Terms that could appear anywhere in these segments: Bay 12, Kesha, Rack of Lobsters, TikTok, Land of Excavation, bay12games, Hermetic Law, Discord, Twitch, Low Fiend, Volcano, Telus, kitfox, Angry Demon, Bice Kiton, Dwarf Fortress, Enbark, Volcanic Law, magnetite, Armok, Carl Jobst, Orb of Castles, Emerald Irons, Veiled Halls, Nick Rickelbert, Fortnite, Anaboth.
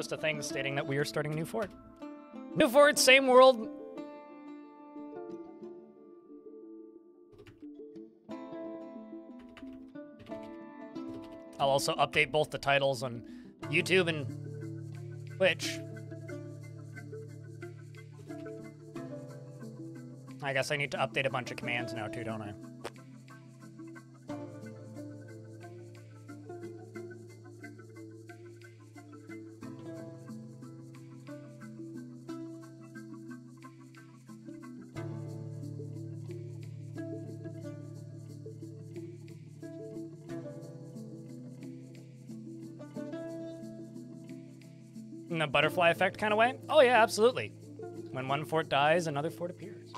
post a thing stating that we are starting New Fort. New Fort, same world. I'll also update both the titles on YouTube and Twitch. I guess I need to update a bunch of commands now too, don't I? In a butterfly effect kind of way? Oh yeah, absolutely. When one fort dies, another fort appears.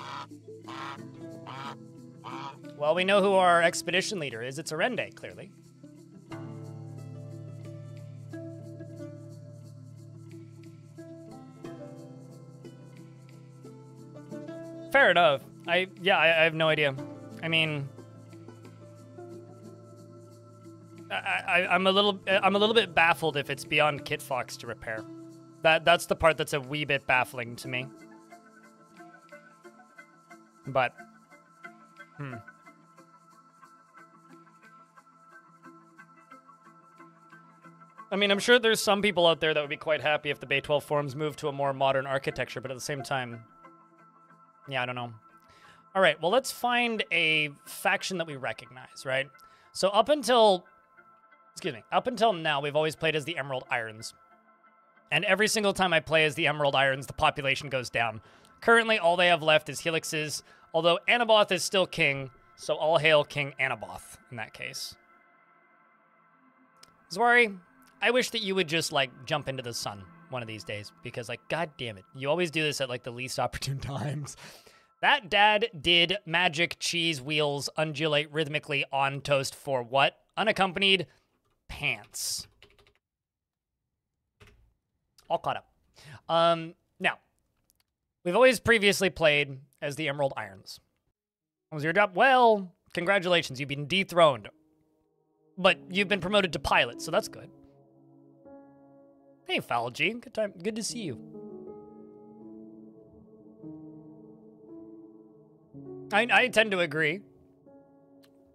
Well, we know who our expedition leader is. It's Arendi, clearly. Fair enough. I have no idea. I mean, I'm a little bit baffled if it's beyond kitfox to repair. That's the part that's a wee bit baffling to me. But, I mean, I'm sure there's some people out there that would be quite happy if the Bay 12 forums moved to a more modern architecture, but at the same time, yeah, I don't know. All right, well, let's find a faction that we recognize, right? So up until now, we've always played as the Emerald Irons. And every single time I play as the Emerald Irons, the population goes down. Currently, all they have left is helixes, although Anaboth is still king, so all hail King Anaboth in that case. Zwari, I wish that you would just, like, jump into the sun one of these days, because, like, god damn it, you always do this at, like, the least opportune times. That dad did magic cheese wheels undulate rhythmically on toast for what? Unaccompanied pants. All caught up. Now, we've always previously played as the Emerald Irons. What was your job? Well, congratulations, you've been dethroned. But you've been promoted to pilot, so that's good. Hey, Falgy, good time. Good to see you. I tend to agree.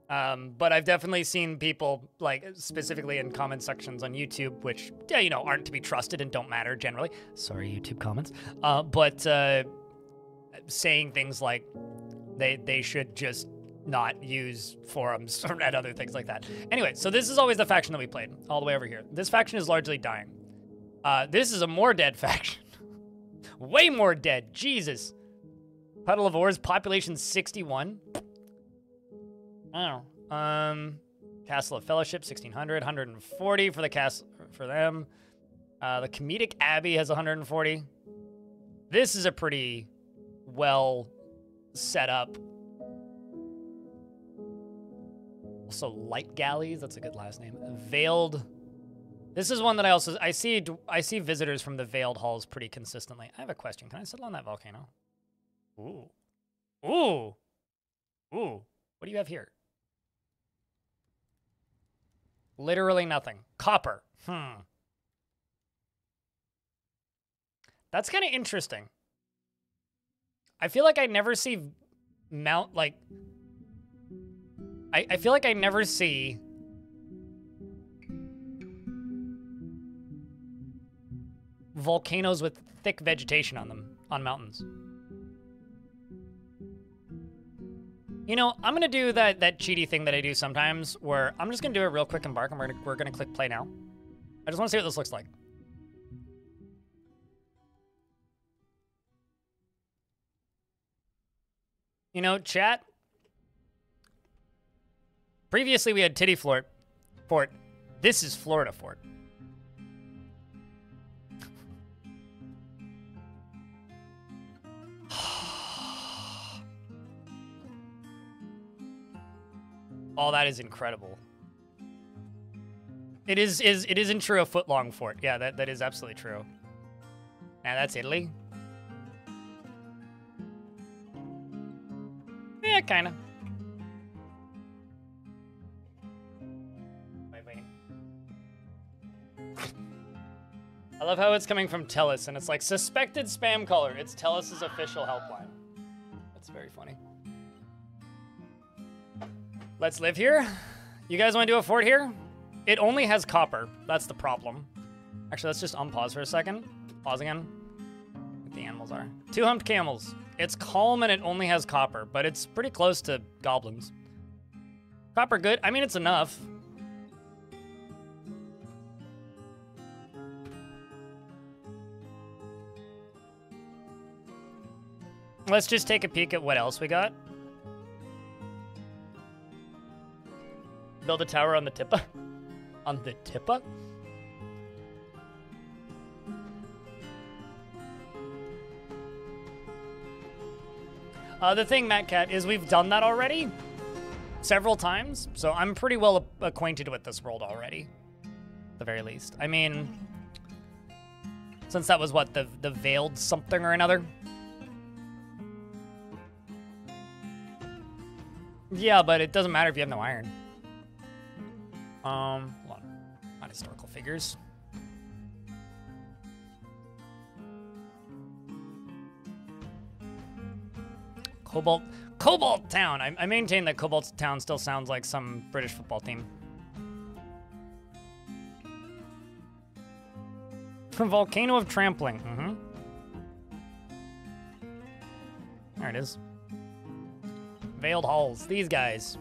But I've definitely seen people, like, specifically in comment sections on YouTube, which, yeah, you know, aren't to be trusted and don't matter generally. Sorry, YouTube comments. But saying things like they should just not use forums or at other things like that. Anyway, so this is always the faction that we played, all the way over here. This faction is largely dying. This is a more dead faction. Way more dead, Jesus. Puddle of Ores, population 61. I don't know. Castle of Fellowship, 1,600. 140 for the castle, for them. The Comedic Abbey has 140. This is a pretty well set up. Also, Light Galleys. That's a good last name. Veiled. This is one that I also I see visitors from the Veiled Halls pretty consistently. I have a question. Can I settle on that volcano? Ooh. Ooh. Ooh. What do you have here? Literally nothing. Copper. That's kind of interesting. I feel like I never see I feel like I never see volcanoes with thick vegetation on them, on mountains. You know, I'm gonna do that cheaty thing that I do sometimes, where I'm just gonna do it real quick and bark, and we're gonna click play now. I just want to see what this looks like. You know, chat. Previously, we had Titty Fort. This is Florida Fort. Oh, that is incredible. It isn't true a foot-long fort. Yeah, that is absolutely true. Now that's Italy. Yeah, kinda. Wait. I love how it's coming from Telus, and it's like, suspected spam caller. It's Telus' official helpline. That's very funny. Let's live here. You guys want to do a fort here? It only has copper. That's the problem. Actually, let's just unpause for a second. Pause again. What the animals are. Two humped camels. It's calm and it only has copper, but it's pretty close to goblins. Copper good. I mean, it's enough. Let's just take a peek at what else we got. Build a tower on the Tippa. On the Tippa? The thing, Matt Cat, is we've done that already several times, so I'm pretty well acquainted with this world already, at the very least. I mean, since that was, what, the veiled something or another? Yeah, but it doesn't matter if you have no iron. Hold on. Not historical figures. Cobalt. Cobalt Town! I maintain that Cobalt Town still sounds like some British football team. From Volcano of Trampling. Mm-hmm. There it is. Veiled Halls. These guys.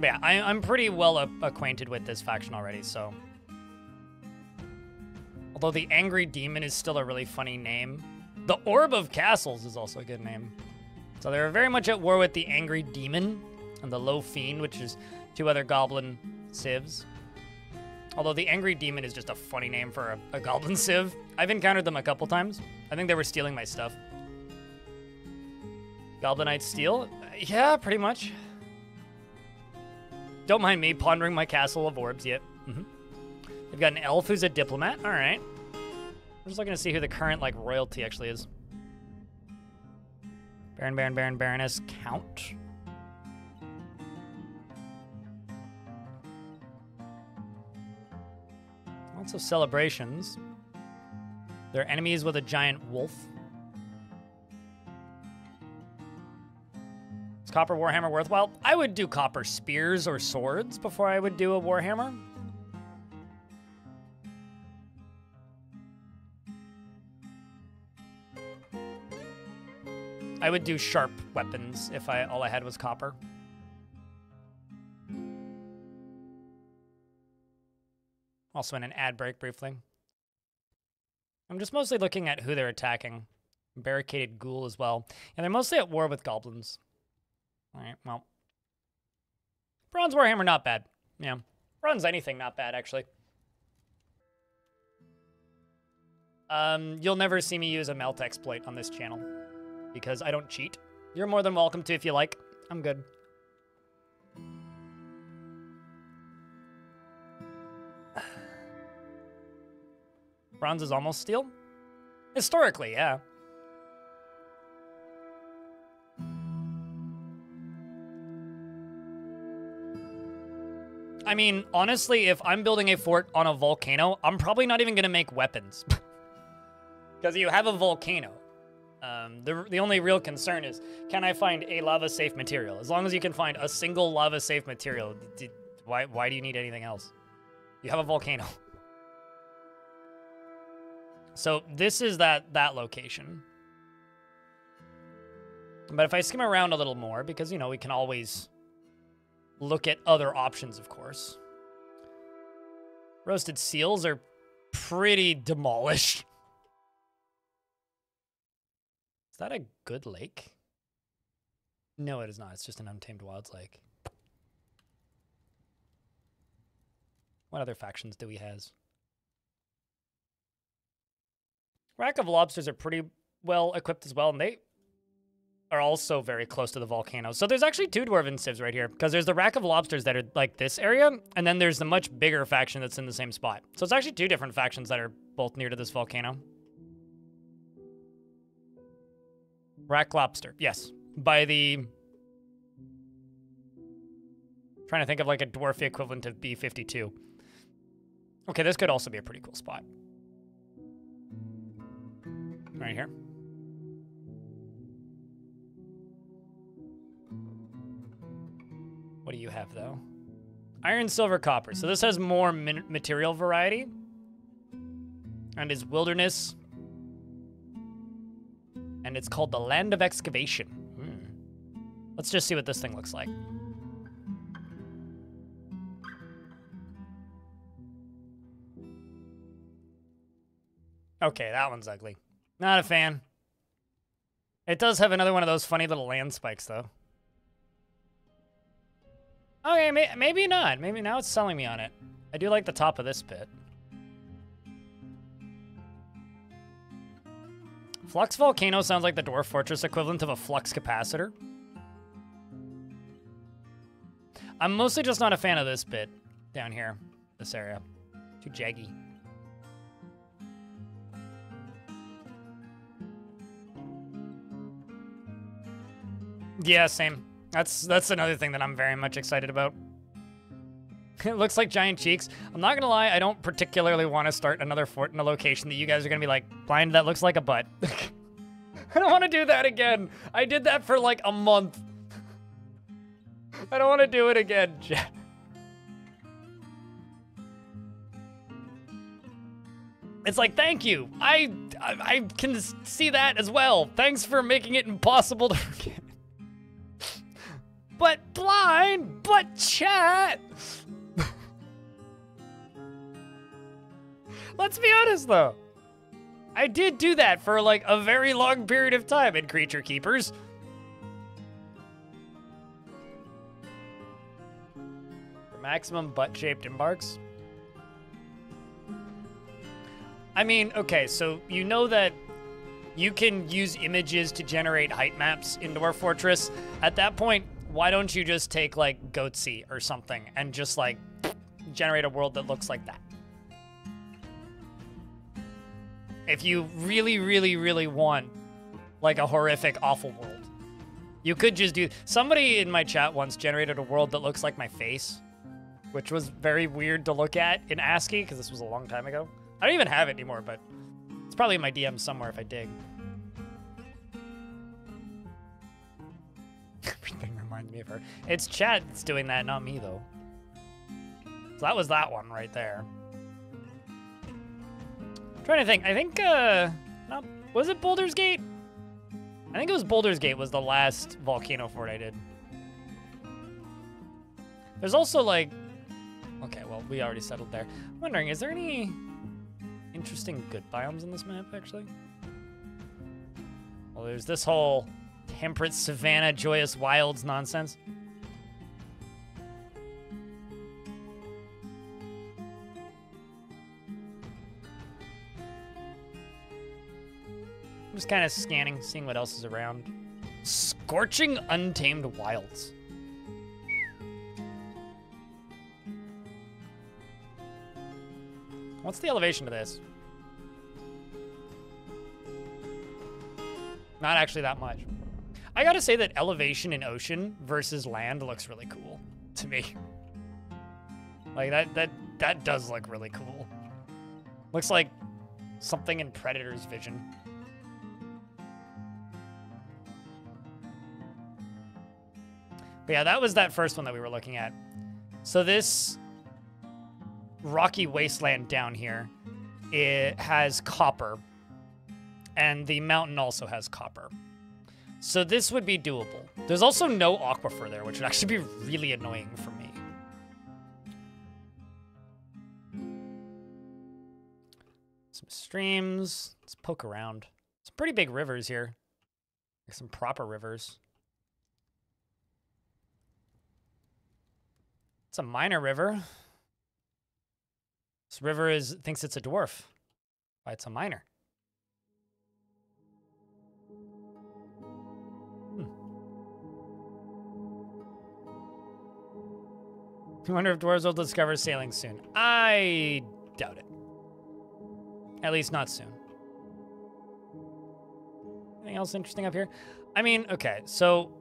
But yeah, I'm pretty well acquainted with this faction already, so. Although the Angry Demon is still a really funny name. The Orb of Castles is also a good name. So they're very much at war with the Angry Demon and the Low Fiend, which is two other goblin civs. Although the Angry Demon is just a funny name for a goblin civ. I've encountered them a couple times. I think they were stealing my stuff. Goblinites steal? Yeah, pretty much. Don't mind me pondering my castle of orbs yet. Mm-hmm. They've got an elf who's a diplomat. All right. I'm just looking to see who the current, like, royalty actually is. Baron, Baron, Baron, Baroness, Count. Lots of celebrations. They're enemies with a giant wolf. Is copper warhammer worthwhile? I would do copper spears or swords before I would do a warhammer. I would do sharp weapons if all I had was copper. Also in an ad break briefly. I'm just mostly looking at who they're attacking. Barricaded ghoul as well. And they're mostly at war with goblins. All right, well. Bronze warhammer, not bad. Yeah. Bronze anything, not bad, actually. You'll never see me use a melt exploit on this channel because I don't cheat. You're more than welcome to if you like. I'm good. Bronze is almost steel? Historically, yeah. I mean, honestly, if I'm building a fort on a volcano, I'm probably not even going to make weapons. Because you have a volcano. The only real concern is, can I find a lava-safe material? As long as you can find a single lava-safe material, why do you need anything else? You have a volcano. So this is that location. But if I skim around a little more, because, you know, we can always look at other options, of course. Roasted seals are pretty demolished. Is that a good lake? No, it is not. It's just an untamed wilds lake. What other factions do we have? Rack of Lobsters are pretty well equipped as well, and they are also very close to the volcano. So there's actually two Dwarven civs right here, because there's the Rack of Lobsters that are like this area, and then there's the much bigger faction that's in the same spot. So it's actually two different factions that are both near to this volcano. Rack Lobster, yes. By the... I'm Trying to think of like a dwarf equivalent of B52. Okay, this could also be a pretty cool spot. Right here. What do you have though? Iron, silver, copper. So this has more material variety. And is wilderness. And it's called the Land of Excavation. Let's just see what this thing looks like. Okay, that one's ugly. Not a fan. It does have another one of those funny little land spikes, though. Okay, maybe not. Maybe now it's selling me on it. I do like the top of this bit. Flux Volcano sounds like the Dwarf Fortress equivalent of a flux capacitor. I'm mostly just not a fan of this bit down here, this area. Too jaggy. Yeah, same. That's another thing that I'm very much excited about. It looks like giant cheeks. I'm not gonna lie, I don't particularly want to start another fort in a location that you guys are gonna be like, blind, that looks like a butt. I don't want to do that again. I did that for like a month. I don't want to do it again, Jet. It's like, thank you. I can see that as well. Thanks for making it impossible to forget. But blind, but chat. Let's be honest though. I did do that for like a very long period of time in Creature Keepers. For maximum butt-shaped embarks. I mean, okay, so you know that you can use images to generate height maps in Dwarf Fortress. At that point, why don't you just take like Goatsy or something and just like generate a world that looks like that? If you really, really, really want like a horrific, awful world, you could just do, somebody in my chat once generated a world that looks like my face, which was very weird to look at in ASCII because this was a long time ago. I don't even have it anymore, but it's probably in my DMs somewhere if I dig. Everything reminds me of her. It's chat that's doing that, not me, though. So that was that one right there. I'm trying to think. I think, no, was it Boulder's Gate? I think it was Boulder's Gate was the last volcano fort I did. There's also, like, okay, well, we already settled there. I'm wondering, is there any interesting good biomes in this map, actually? Well, there's this whole temperate savanna, joyous wilds nonsense. I'm just kind of scanning, seeing what else is around. Scorching untamed wilds. What's the elevation to this? Not actually that much. I gotta say that elevation in ocean versus land looks really cool to me. Like that does look really cool. Looks like something in Predator's vision. But yeah, that was that first one that we were looking at. So this rocky wasteland down here, it has copper, and the mountain also has copper. So this would be doable. There's also no aquifer there, which would actually be really annoying for me. Some streams. Let's poke around. Some pretty big rivers here. Like some proper rivers. It's a minor river. This river thinks it's a dwarf. Why it's a minor. I wonder if dwarves will discover sailing soon. I doubt it. At least not soon. Anything else interesting up here? I mean, okay, so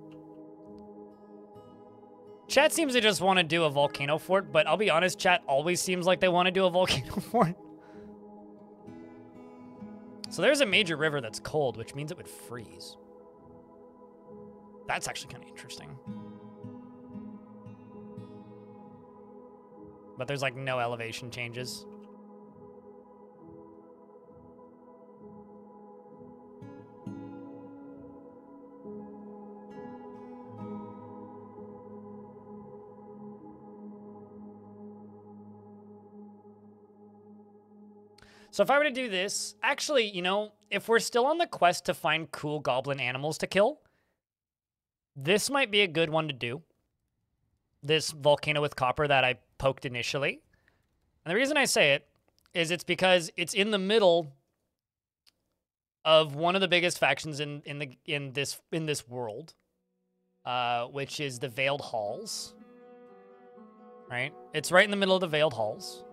Chat seems to just want to do a volcano fort, but I'll be honest, chat always seems like they want to do a volcano fort. So there's a major river that's cold, which means it would freeze. That's actually kind of interesting. But there's like no elevation changes. So if I were to do this, actually, you know, if we're still on the quest to find cool goblin animals to kill, this might be a good one to do. This volcano with copper that I poked initially. And the reason I say it is it's because it's in the middle of one of the biggest factions in this world, which is the Veiled Halls, right? It's right in the middle of the Veiled Halls.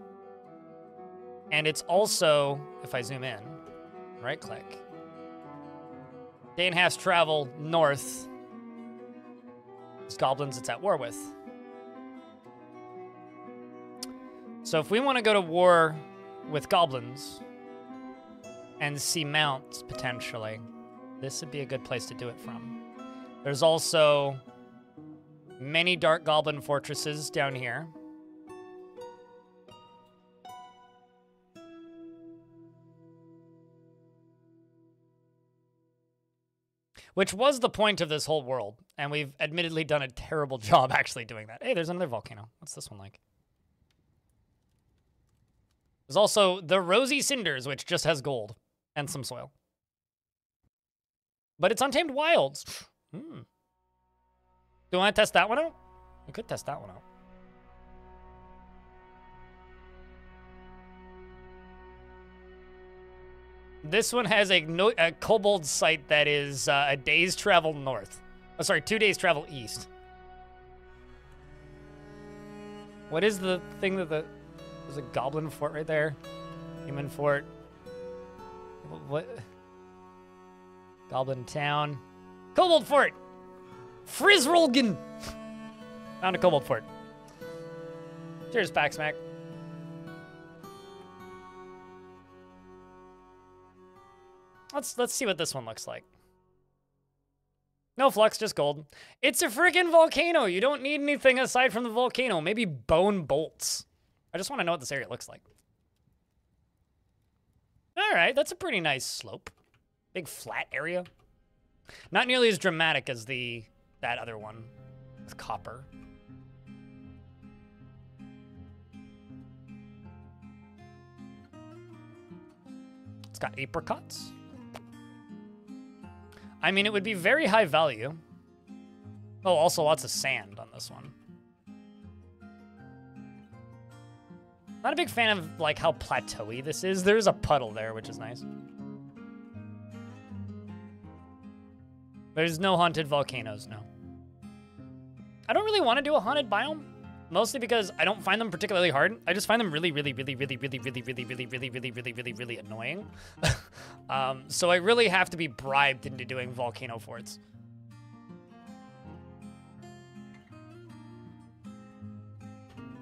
And it's also, if I zoom in, right-click, day and a half's travel north. It's goblins it's at war with. So if we want to go to war with goblins and see mounts, potentially, this would be a good place to do it from. There's also many dark goblin fortresses down here. Which was the point of this whole world, and we've admittedly done a terrible job actually doing that. Hey, there's another volcano. What's this one like? There's also the Rosy Cinders, which just has gold and some soil. But it's Untamed Wilds. Hmm. Do you want to test that one out? We could test that one out. This one has a kobold site that is a day's travel north. Oh, sorry, 2 days travel east. What is the thing that the... There's a goblin fort right there. Human fort. What? Goblin town. Kobold fort! Frizzrolgan! Found a kobold fort. Cheers, Packsmack. Let's see what this one looks like. No flux, just gold. It's a freaking volcano. You don't need anything aside from the volcano. Maybe bone bolts. I just want to know what this area looks like. All right, that's a pretty nice slope. Big flat area. Not nearly as dramatic as that other one with copper. It's got apricots. I mean, it would be very high value. Oh, also lots of sand on this one. Not a big fan of, like, how plateau-y this is. There is a puddle there, which is nice. There's no haunted volcanoes, no. I don't really want to do a haunted biome, mostly because I don't find them particularly hard. I just find them really annoying. So I really have to be bribed into doing volcano forts.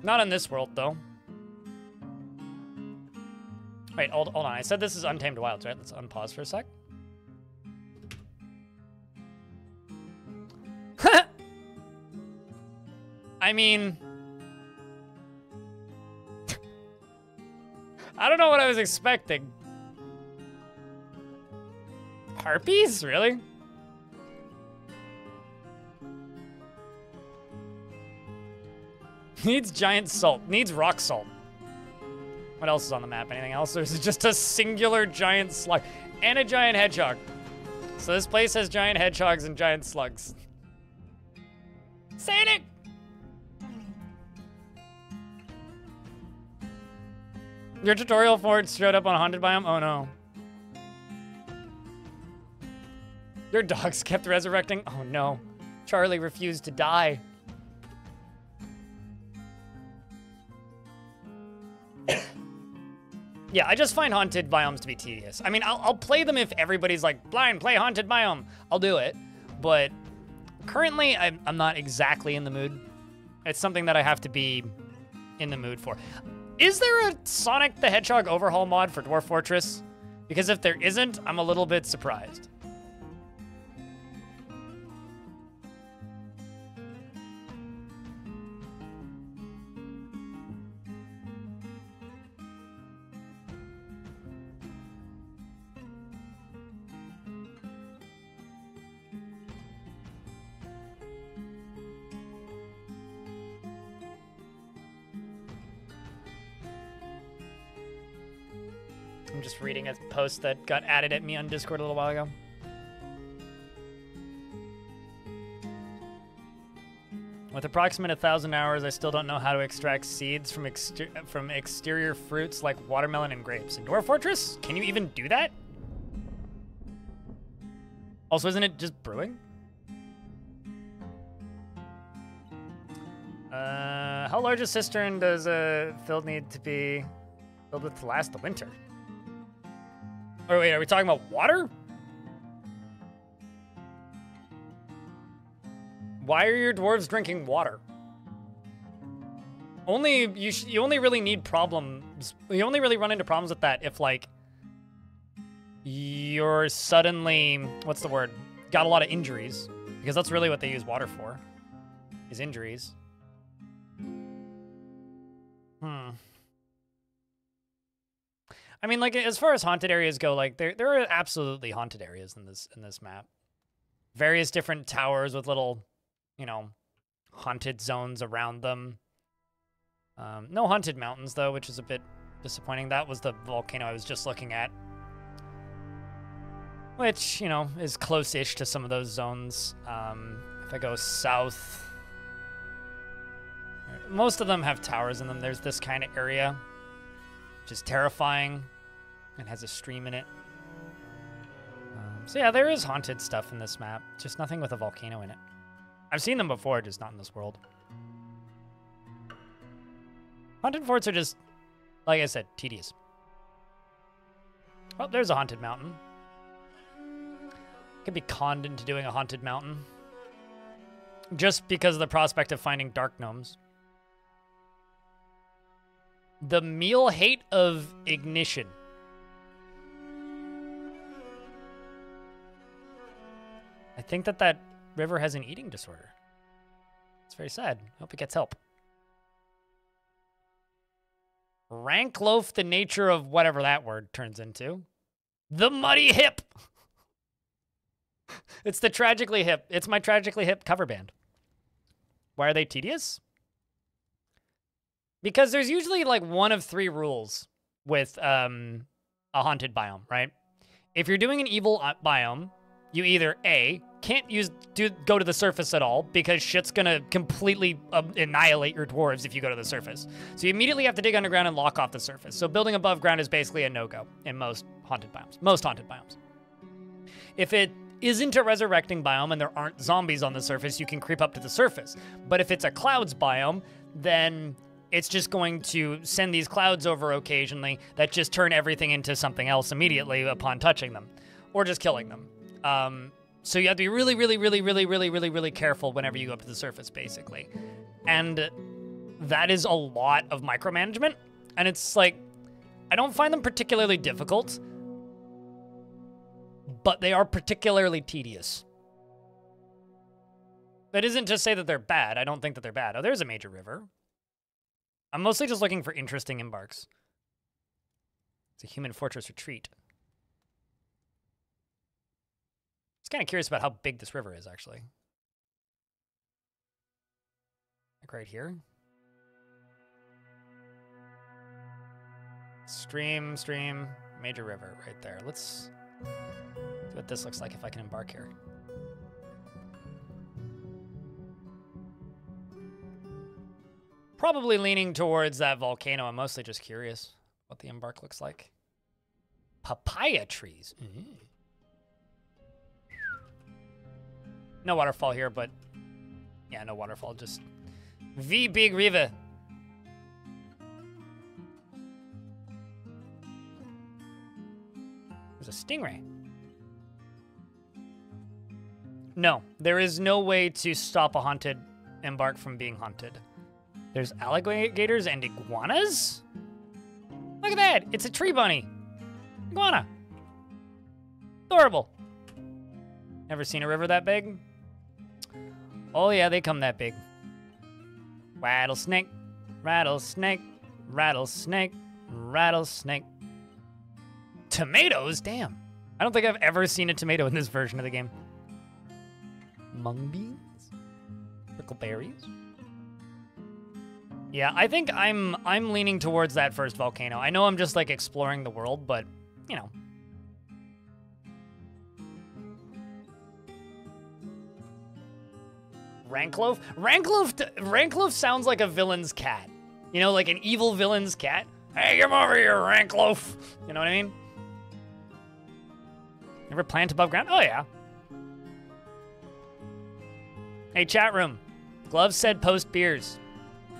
Not in this world, though. Wait, hold on. I said this is Untamed Wilds, right? Let's unpause for a sec. I mean... I don't know what I was expecting. Harpies? Really? Needs giant salt. Needs rock salt. What else is on the map? Anything else? Or is it just a singular giant slug? And a giant hedgehog. So this place has giant hedgehogs and giant slugs. Saying it! Your tutorial for it showed up on a haunted biome? Oh no. Your dogs kept resurrecting? Oh no. Charlie refused to die. Yeah, I just find haunted biomes to be tedious. I mean, I'll play them if everybody's like, Blind, play haunted biome. I'll do it. But currently, I'm not exactly in the mood It's something that I have to be in the mood for. Is there a Sonic the Hedgehog overhaul mod for Dwarf Fortress? Because if there isn't, I'm a little bit surprised. I'm just reading a post that got added at me on Discord a little while ago. With approximately 1,000 hours, I still don't know how to extract seeds from exterior fruits like watermelon and grapes. In Dwarf Fortress, can you even do that? Also, isn't it just brewing? How large a cistern does a field need to be filled with to last the winter? Oh, wait, are we talking about water? Why are your dwarves drinking water? You only really run into problems with that if, like, you're suddenly, what's the word? Got a lot of injuries, because that's really what they use water for, is injuries. I mean, like, as far as haunted areas go, like, there are absolutely haunted areas in this map. Various different towers with little, you know, haunted zones around them. No haunted mountains, though, which is a bit disappointing. That was the volcano I was just looking at. Which, you know, is close-ish to some of those zones. If I go south... most of them have towers in them. There's this kind of area, which is terrifying and has a stream in it. So yeah, there is haunted stuff in this map, just nothing with a volcano in it. I've seen them before, just not in this world. Haunted forts are just, like I said, tedious. Well, there's a haunted mountain. Could be conned into doing a haunted mountain. Just because of the prospect of finding dark gnomes. The meal hate of ignition. I think that river has an eating disorder. It's very sad. Hope it gets help. Rank loaf, the nature of whatever that word turns into. The muddy hip. It's the tragically hip. It's my tragically hip cover band. Why are they tedious? Because there's usually, like, one of three rules with a haunted biome, right? If you're doing an evil biome, you either, A, can't go to the surface at all, because shit's gonna completely annihilate your dwarves if you go to the surface. So you immediately have to dig underground and lock off the surface. So building above ground is basically a no-go in most haunted biomes. If it isn't a resurrecting biome and there aren't zombies on the surface, you can creep up to the surface. But if it's a clouds biome, then... it's just going to send these clouds over occasionally that just turn everything into something else immediately upon touching them or just killing them. So you have to be really, really, really, really, really, really, really careful whenever you go up to the surface, basically. And that is a lot of micromanagement. And it's like, I don't find them particularly difficult, but they are particularly tedious. That isn't to say that they're bad. I don't think that they're bad. Oh, there's a major river. I'm mostly just looking for interesting embarks. It's a human fortress retreat. I was kind of curious about how big this river is, actually. Like right here. Stream, major river right there. Let's see what this looks like if I can embark here. Probably leaning towards that volcano. I'm mostly just curious what the embark looks like. Papaya trees. Mm-hmm. No waterfall here, but yeah, no waterfall. Just the big river. There's a stingray. No, there is no way to stop a haunted embark from being haunted. There's alligators and iguanas? Look at that, it's a tree bunny. Iguana. Adorable. Never seen a river that big. Oh yeah, they come that big. Rattlesnake, rattlesnake, rattlesnake, rattlesnake. Tomatoes, damn. I don't think I've ever seen a tomato in this version of the game. Mung beans? Pickleberries? Yeah, I think I'm leaning towards that first volcano. I know I'm just like exploring the world, but you know. Rankloaf? Rankloaf sounds like a villain's cat. You know, like an evil villain's cat. Hey, come over here, Rankloaf. You know what I mean? Never plant above ground? Oh yeah. Hey, chat room. Gloves said post beers.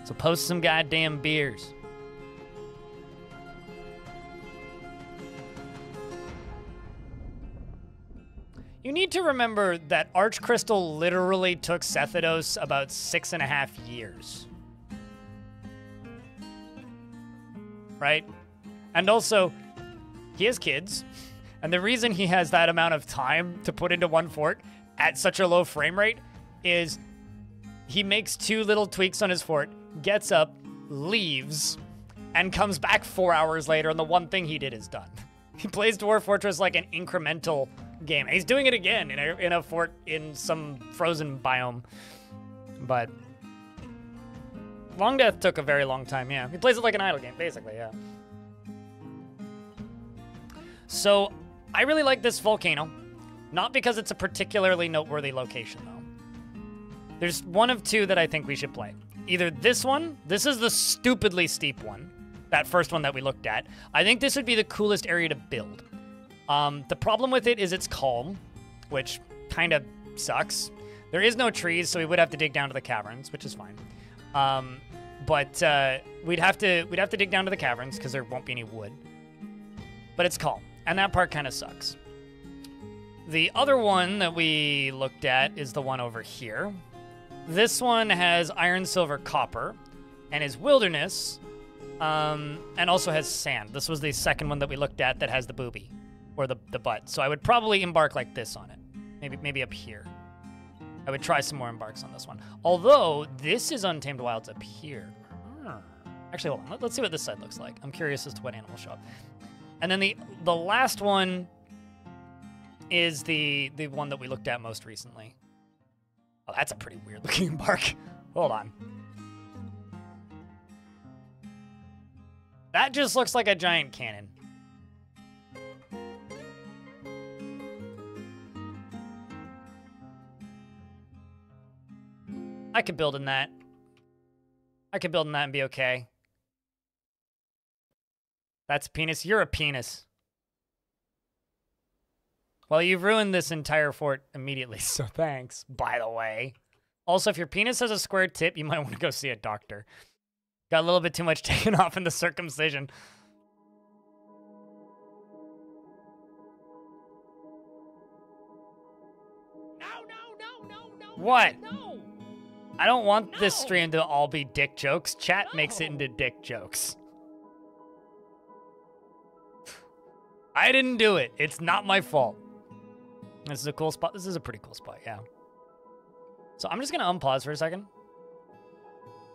So post some goddamn beers. You need to remember that Archcrystal literally took Sethodos about 6.5 years. Right? And also, he has kids. And the reason he has that amount of time to put into one fort at such a low frame rate is he makes 2 little tweaks on his fort, gets up, leaves, and comes back 4 hours later, and the one thing he did is done. He plays Dwarf Fortress like an incremental game. He's doing it again in a fort in some frozen biome. But Long Death took a very long time, yeah. He plays it like an idle game, basically, yeah. So I really like this volcano, not because it's a particularly noteworthy location, though. There's one of 2 that I think we should play. Either this one, this is the stupidly steep one, that first one that we looked at. I think this would be the coolest area to build. The problem with it is it's calm, which kind of sucks. There is no trees, so we would have to dig down to the caverns, which is fine. We'd have to dig down to the caverns because there won't be any wood. But it's calm, and that part kind of sucks. The other one that we looked at is the one over here. This one has iron, silver, copper, and is wilderness, and also has sand. This was the second one that we looked at that has the booby. Or the butt. So I would probably embark like this on it. Maybe up here. I would try some more embarks on this one. Although, this is Untamed Wilds up here. Actually, hold on. Let's see what this side looks like. I'm curious as to what animals show up. And then the last one is the one that we looked at most recently. Oh, that's a pretty weird looking embark. Hold on. That just looks like a giant cannon. I could build in that. I could build in that and be okay. That's a penis. You're a penis. Well, you've ruined this entire fort immediately, so thanks, by the way. Also, if your penis has a square tip, you might want to go see a doctor. Got a little bit too much taken off in the circumcision. No. What? No. I don't want this stream to all be dick jokes. Chat makes it into dick jokes. I didn't do it. It's not my fault. This is a cool spot. This is a pretty cool spot, yeah. So I'm just going to unpause for a second.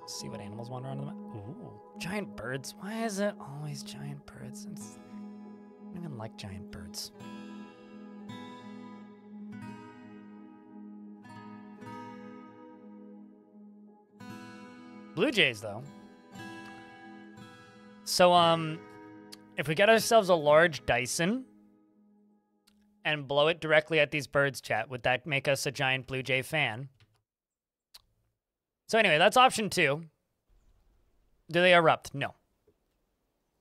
See what animals wander around the map. Ooh, giant birds. Why is it always giant birds? I don't even like giant birds. Blue Jays, though. So, if we get ourselves a large Dyson and blow it directly at these birds, chat, would that make us a giant Blue Jay fan? So anyway, that's option 2. Do they erupt? No.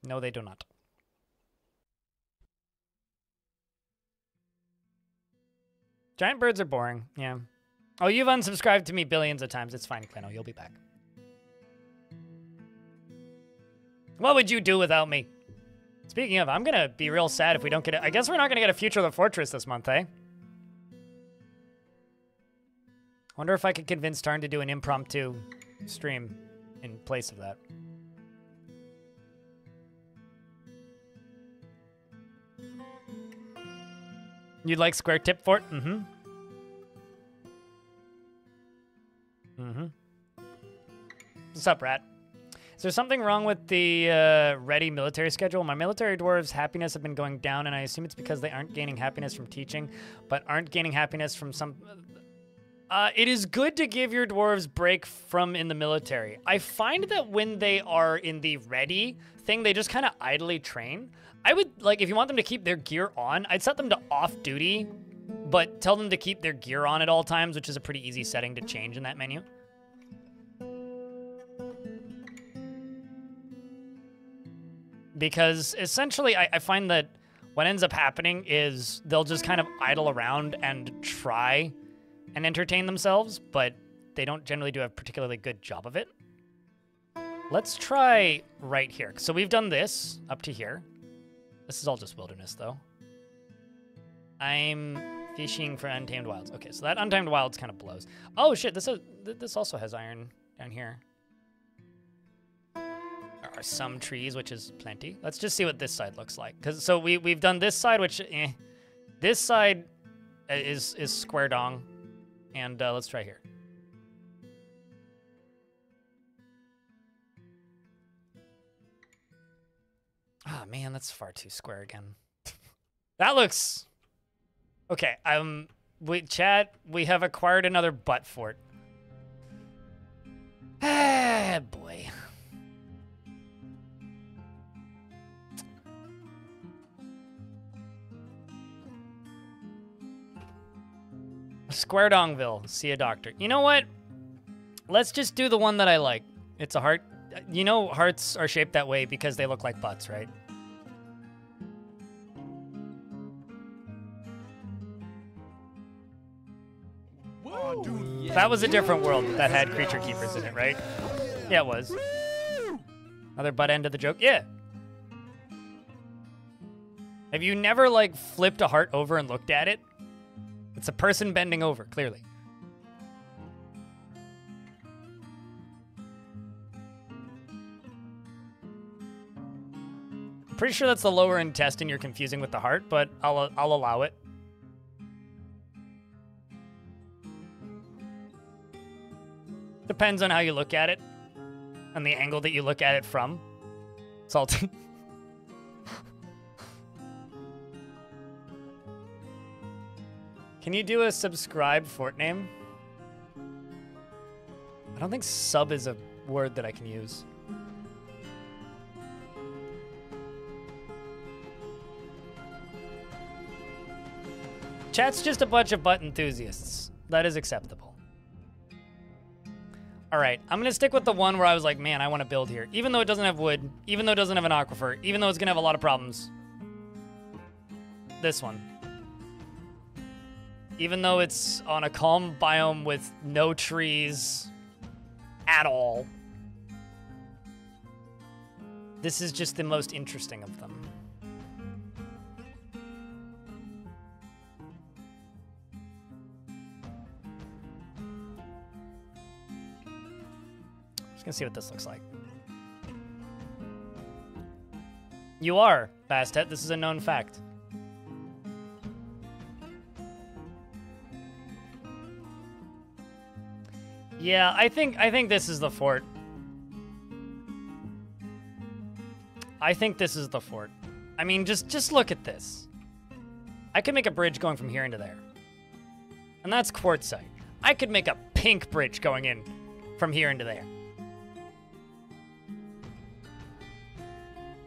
No, they do not. Giant birds are boring, yeah. Oh, you've unsubscribed to me billions of times. It's fine, Quino. You'll be back. What would you do without me? Speaking of, I'm gonna be real sad if we don't get it. I guess we're not gonna get a Future of the Fortress this month, eh? Wonder if I could convince Tarn to do an impromptu stream. in place of that. You'd like square tip for it? What's up, Rat? Is there something wrong with the ready military schedule? My military dwarves' happiness have been going down, and I assume it's because they aren't gaining happiness from teaching, but aren't gaining happiness from some... it is good to give your dwarves break from in the military. I find that when they are in the ready thing, they just kind of idly train. I would, like, if you want them to keep their gear on, I'd set them to off-duty, but tell them to keep their gear on at all times, which is a pretty easy setting to change in that menu. Because essentially, I find that what ends up happening is they'll just kind of idle around and try and entertain themselves, but they don't generally do a particularly good job of it. Let's try right here. So we've done this up to here. This is all just wilderness, though. I'm fishing for Untamed Wilds. Okay, so that Untamed Wilds kind of blows. Oh, shit, this also has iron down here. There are some trees, which is plenty. Let's just see what this side looks like. Cause, so we've done this side, which, eh. This side is square dong. And let's try here. Ah, man, that's far too square again. That looks... Okay, chat, we have acquired another butt fort. Ah, boy. Square Dongville, see a doctor. You know what? Let's just do the one that I like. It's a heart. You know hearts are shaped that way because they look like butts, right? Whoa, dude. That was a different world that had creature keepers in it, right? Yeah, it was. Another butt end of the joke. Yeah. Have you never, like, flipped a heart over and looked at it? It's a person bending over, clearly. I'm pretty sure that's the lower intestine you're confusing with the heart, but I'll allow it. Depends on how you look at it and the angle that you look at it from. Salty. Can you do a subscribe fort name? I don't think sub is a word that I can use. Chat's just a bunch of butt enthusiasts. That is acceptable. All right, I'm gonna stick with the one where I was like, man, I wanna build here. Even though it doesn't have wood, even though it doesn't have an aquifer, even though it's gonna have a lot of problems. This one. Even though it's on a calm biome with no trees at all. This is just the most interesting of them. Just gonna see what this looks like. You are, Bastet. This is a known fact. Yeah, I think this is the fort. I think this is the fort. I mean, just look at this. I could make a bridge going from here into there. And that's quartzite. I could make a pink bridge going in from here into there.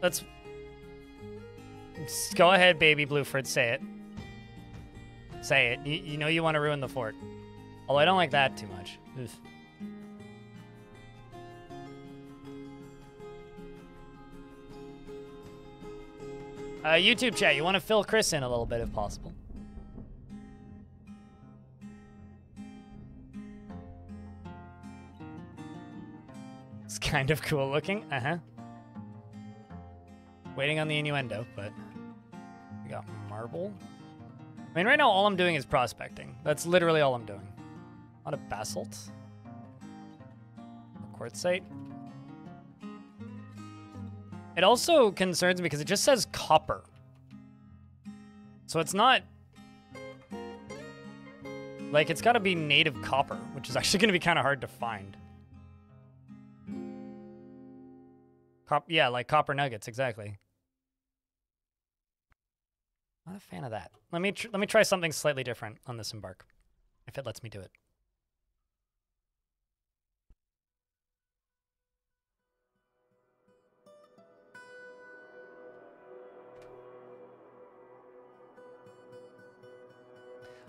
Let's go ahead, baby Blueford, say it. Say it. You know you want to ruin the fort. Although I don't like that too much. Oof. YouTube chat, you want to fill Chris in a little bit if possible. It's kind of cool looking. Uh-huh. Waiting on the innuendo, but we got marble. I mean, right now, all I'm doing is prospecting. That's literally all I'm doing. A lot of basalt. Quartzite. It also concerns me because it just says copper. So it's not... Like, it's gotta be native copper, which is actually gonna be kind of hard to find. Yeah, like copper nuggets, exactly. Not a fan of that. Let me try something slightly different on this embark, if it lets me do it.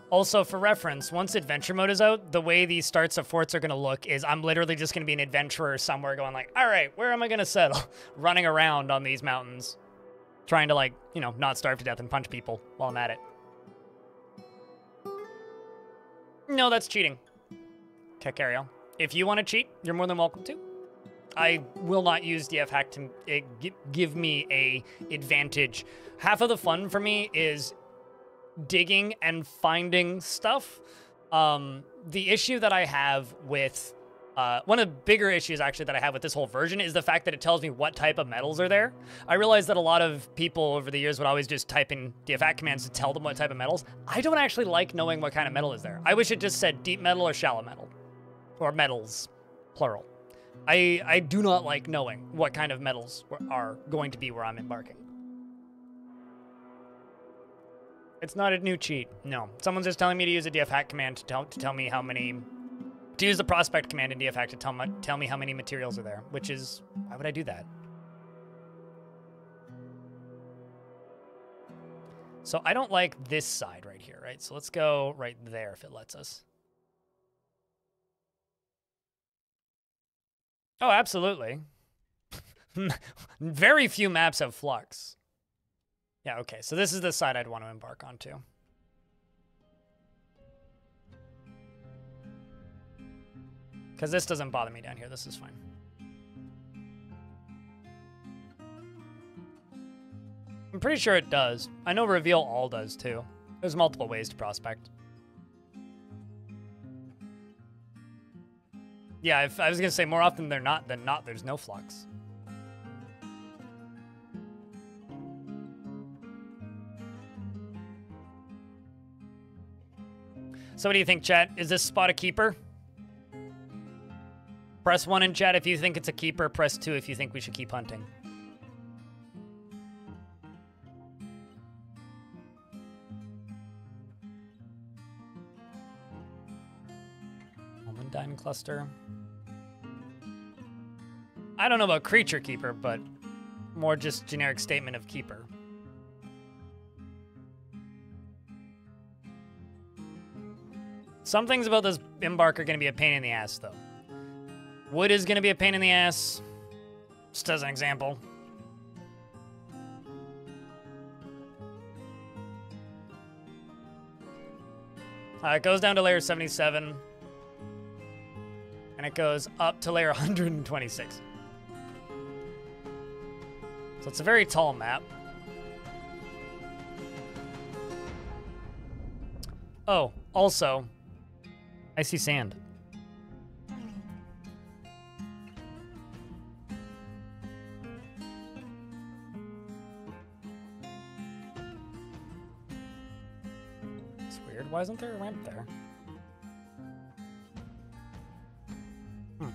Also, for reference, once adventure mode is out, the way these starts of forts are going to look is I'm literally just going to be an adventurer somewhere going like, all right, where am I going to settle? Running around on these mountains, trying to, like, you know, not starve to death and punch people while I'm at it. No, that's cheating. Tech Ariel. If you want to cheat, you're more than welcome to. I will not use DF Hack to give me an advantage. Half of the fun for me is digging and finding stuff. The issue that I have with one of the bigger issues actually that I have with this whole version is the fact that it tells me what type of metals are there. I realized that a lot of people over the years would always just type in DFAT commands to tell them what type of metals. I don't actually like knowing what kind of metal is there. I wish it just said deep metal or shallow metal, or metals, plural. I do not like knowing what kind of metals are going to be where I'm embarking. It's not a new cheat, no. Someone's just telling me to use a DF hack command to tell me how many... To use the prospect command in DF hack to tell me how many materials are there, which is... Why would I do that? So I don't like this side right here, right? So let's go right there if it lets us. Oh, absolutely. Very few maps have flux. Yeah, okay, so this is the side I'd want to embark on too. Because this doesn't bother me down here, this is fine. I'm pretty sure it does. I know Reveal All does too. There's multiple ways to prospect. Yeah, if, I was going to say more often than not, there's no flux. So what do you think, chat? Is this spot a keeper? Press 1 in chat if you think it's a keeper. Press 2 if you think we should keep hunting. Almondine cluster. I don't know about creature keeper, but more just generic statement of keeper. Some things about this embark are going to be a pain in the ass, though. Wood is going to be a pain in the ass. Just as an example. It goes down to layer 77. And it goes up to layer 126. So it's a very tall map. Oh, also... I see sand. It's weird. Why isn't there a ramp there? Hmm.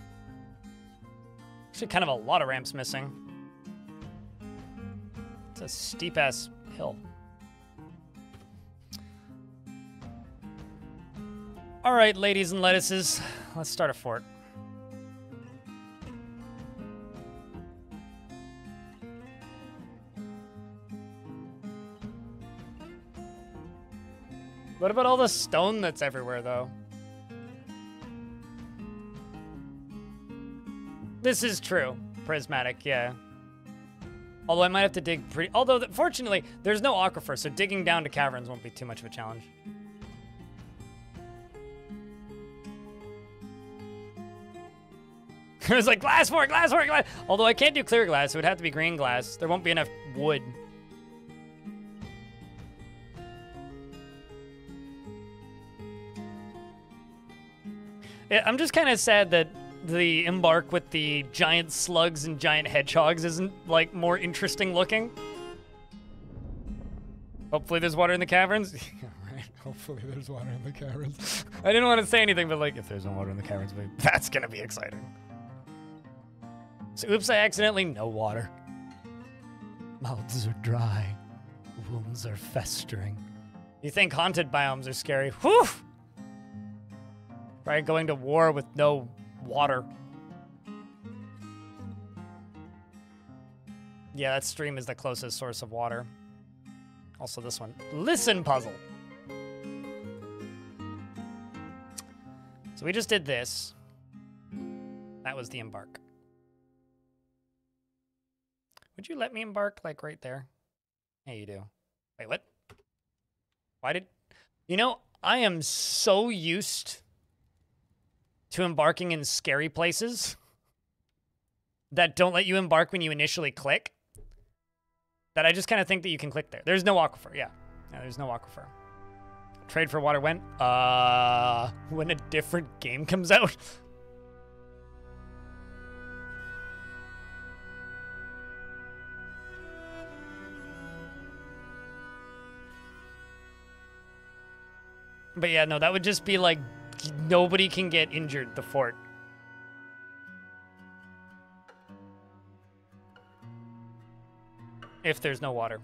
Actually, kind of a lot of ramps missing. It's a steep-ass hill. All right, ladies and lettuces, let's start a fort. What about all the stone that's everywhere, though? This is true. Prismatic, yeah. Although I might have to dig pretty... Although, fortunately, there's no aquifer, so digging down to caverns won't be too much of a challenge. It was like, glass fort, glass fort, glass. Although I can't do clear glass, it would have to be green glass. There won't be enough wood. I'm just kind of sad that the Embark with the giant slugs and giant hedgehogs isn't, like, more interesting looking. Hopefully there's water in the caverns. Right, hopefully there's water in the caverns. I didn't want to say anything, but, like, if there's no water in the caverns, that's gonna be exciting. So, oops, I accidentally... No water. Mouths are dry. Wounds are festering. You think haunted biomes are scary? Whew! Right, going to war with no water. Yeah, that stream is the closest source of water. Also this one. Listen puzzle! So we just did this. That was the embark. Would you let me embark, like, right there? Yeah, you do. Wait, what? Why did... You know, I am so used to embarking in scary places that don't let you embark when you initially click, that I just kind of think that you can click there. There's no aquifer, yeah. No, there's no aquifer. Trade for water when? When a different game comes out. But yeah, no, that would just be like, nobody can get injured, the fort. If there's no water.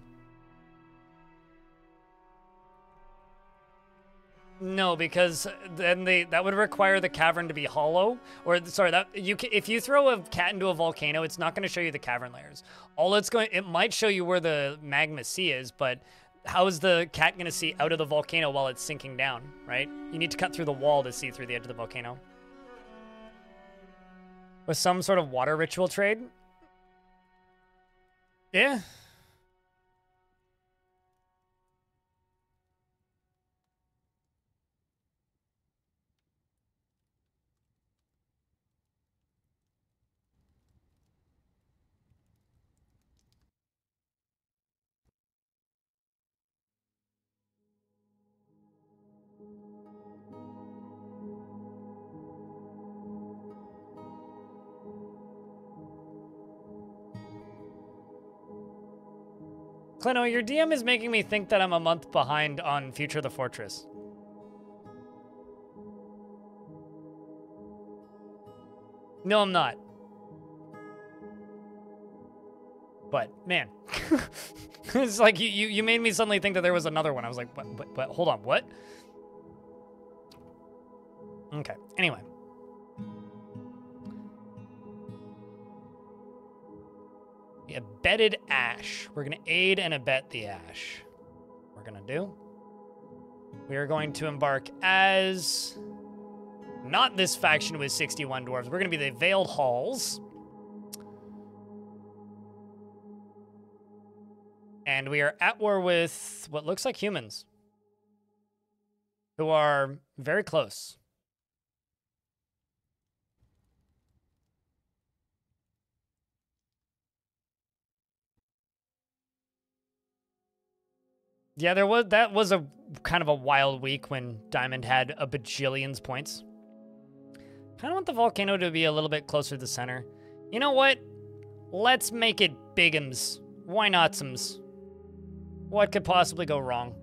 No, because then that would require the cavern to be hollow, or sorry, that if you throw a cat into a volcano, it's not going to show you the cavern layers. All it's going, it might show you where the magma sea is, but how is the cat going to see out of the volcano while it's sinking down, right? You need to cut through the wall to see through the edge of the volcano. With some sort of water ritual trade? Yeah. Kleno, your DM is making me think that I'm a month behind on Future of the Fortress. No, I'm not. But, man. It's like you made me suddenly think that there was another one. I was like, but hold on, what? Okay, anyway. Abetted ash. We're going to aid and abet the ash. We're going to do. We are going to embark as... Not this faction with 61 dwarves. We're going to be the Veiled Halls. And we are at war with what looks like humans. Who are very close. Yeah, that was a kind of a wild week when Diamond had a bajillion points. Kind of want the volcano to be a little bit closer to the center. You know what? Let's make it bigums. Why notsums? What could possibly go wrong?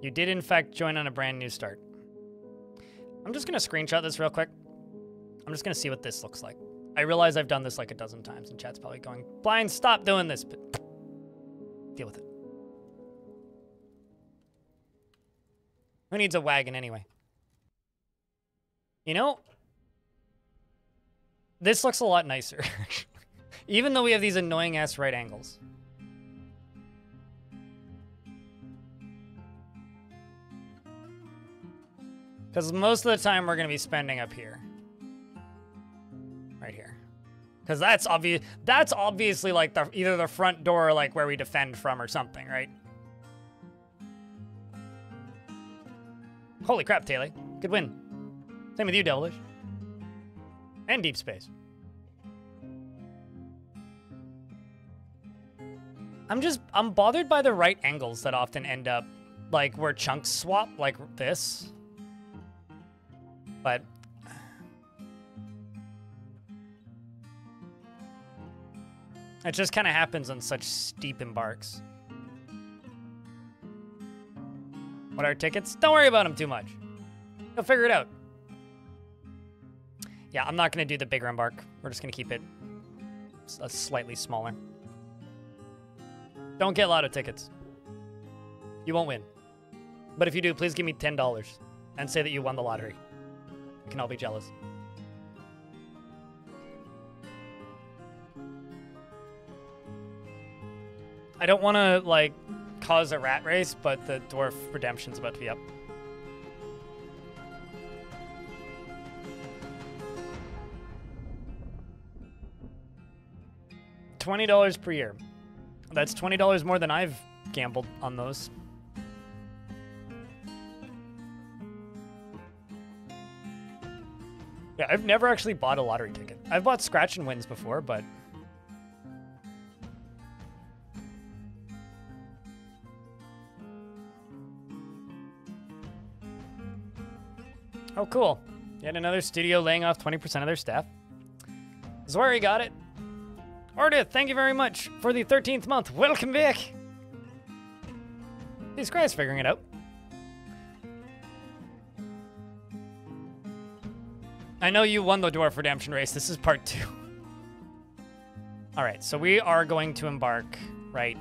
You did in fact join on a brand new start. I'm just gonna screenshot this real quick. I'm just gonna see what this looks like. I realize I've done this like a dozen times and chat's probably going, Blind, stop doing this, but deal with it. Who needs a wagon anyway? You know, this looks a lot nicer, actually. Even though we have these annoying ass right angles. Because most of the time we're going to be spending up here. Right here. Because that's obvious. That's obviously like either the front door or like where we defend from or something, right? Holy crap, Taylor. Good win. Same with you, Devilish. And Deep Space. I'm bothered by the right angles that often end up, like, where chunks swap, like this. But... it just kind of happens on such steep embarks. What are tickets? Don't worry about them too much. You'll figure it out. Yeah, I'm not going to do the bigger embark. We're just going to keep it a slightly smaller. Don't get lotto tickets. You won't win. But if you do, please give me $10 and say that you won the lottery. We can all be jealous. I don't want to, like, cause a rat race, but the Dwarf Redemption's about to be up. $20 per year. That's $20 more than I've gambled on those. Yeah, I've never actually bought a lottery ticket. I've bought scratch and wins before, but... oh, cool. Yet another studio laying off 20% of their staff. Zwari got it. Orda, thank you very much for the 13th month. Welcome back. These guys figuring it out. I know you won the Dwarf Redemption race. This is part 2. All right, so we are going to embark right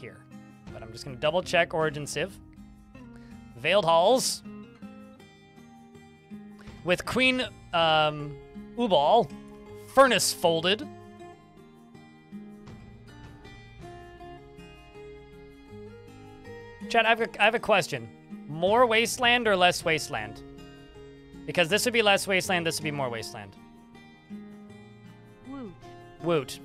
here. But I'm just going to double check Origin Civ. Veiled Halls. With Queen Ubal, Furnace folded. Chat, I have a question. More wasteland or less wasteland? Because this would be less wasteland, this would be more wasteland. Woot. Woot.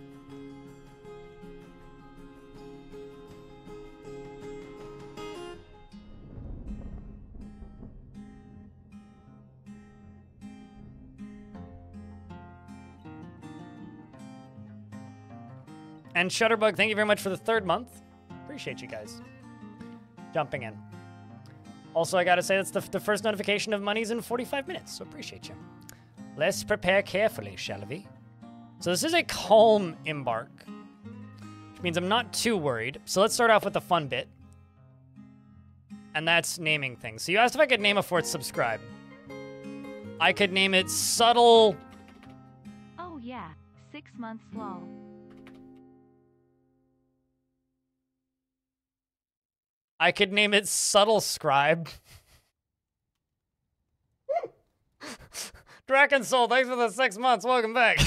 And Shutterbug, thank you very much for the 3rd month. Appreciate you guys jumping in. Also, I gotta say, that's the first notification of money's in 45 minutes, so appreciate you. Let's prepare carefully, shall we? So this is a calm embark, which means I'm not too worried. So let's start off with the fun bit. And that's naming things. So you asked if I could name a fort Subscribe. I could name it Subtle... oh yeah, 6 months lol. I could name it Subtlescribe. Drakensoul, thanks for the 6 months. Welcome back.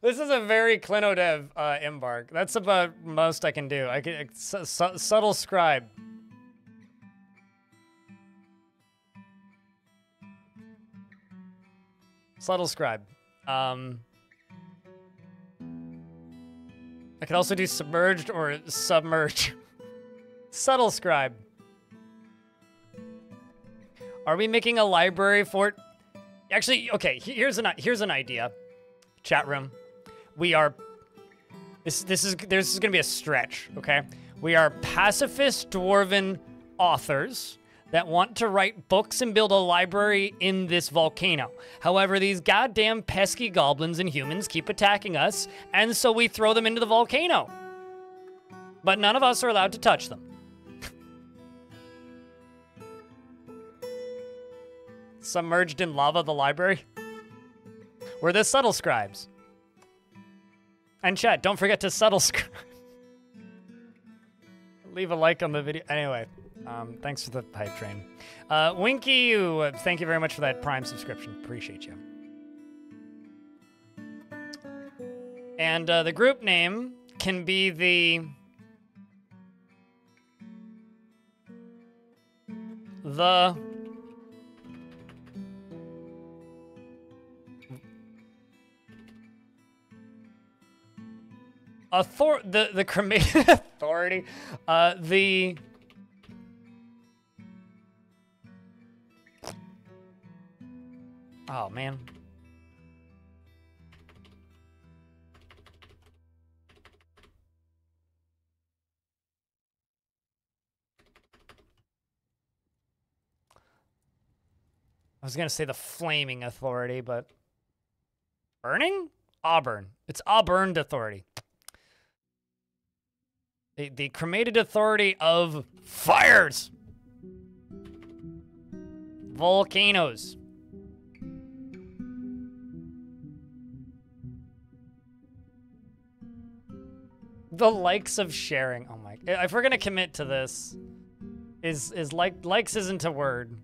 This is a very Clinodev embark. That's about most I can do. I could Subtlescribe. Subtlescribe. I could also do submerged or submerge. Subtlescribe. Are we making a library fort? Actually, okay. Here's an idea. Chat room. We are. This is gonna be a stretch. Okay. We are pacifist dwarven authors that want to write books and build a library in this volcano. However, these goddamn pesky goblins and humans keep attacking us, and so we throw them into the volcano. But none of us are allowed to touch them. Submerged in lava, the library. We're the Subtlescribes. And chat, don't forget to Subtlescribe. Leave a like on the video. Anyway. Thanks for the pipe train. Winky, thank you very much for that Prime subscription. Appreciate you. And the group name can be the cremated authority, the oh, man. was going to say the Flaming Authority, but... Burning? Auburn. It's Auburn Authority. The cremated authority of fires! Volcanoes. The likes of sharing. Oh my, if we're gonna commit to this, is like, likes isn't a word.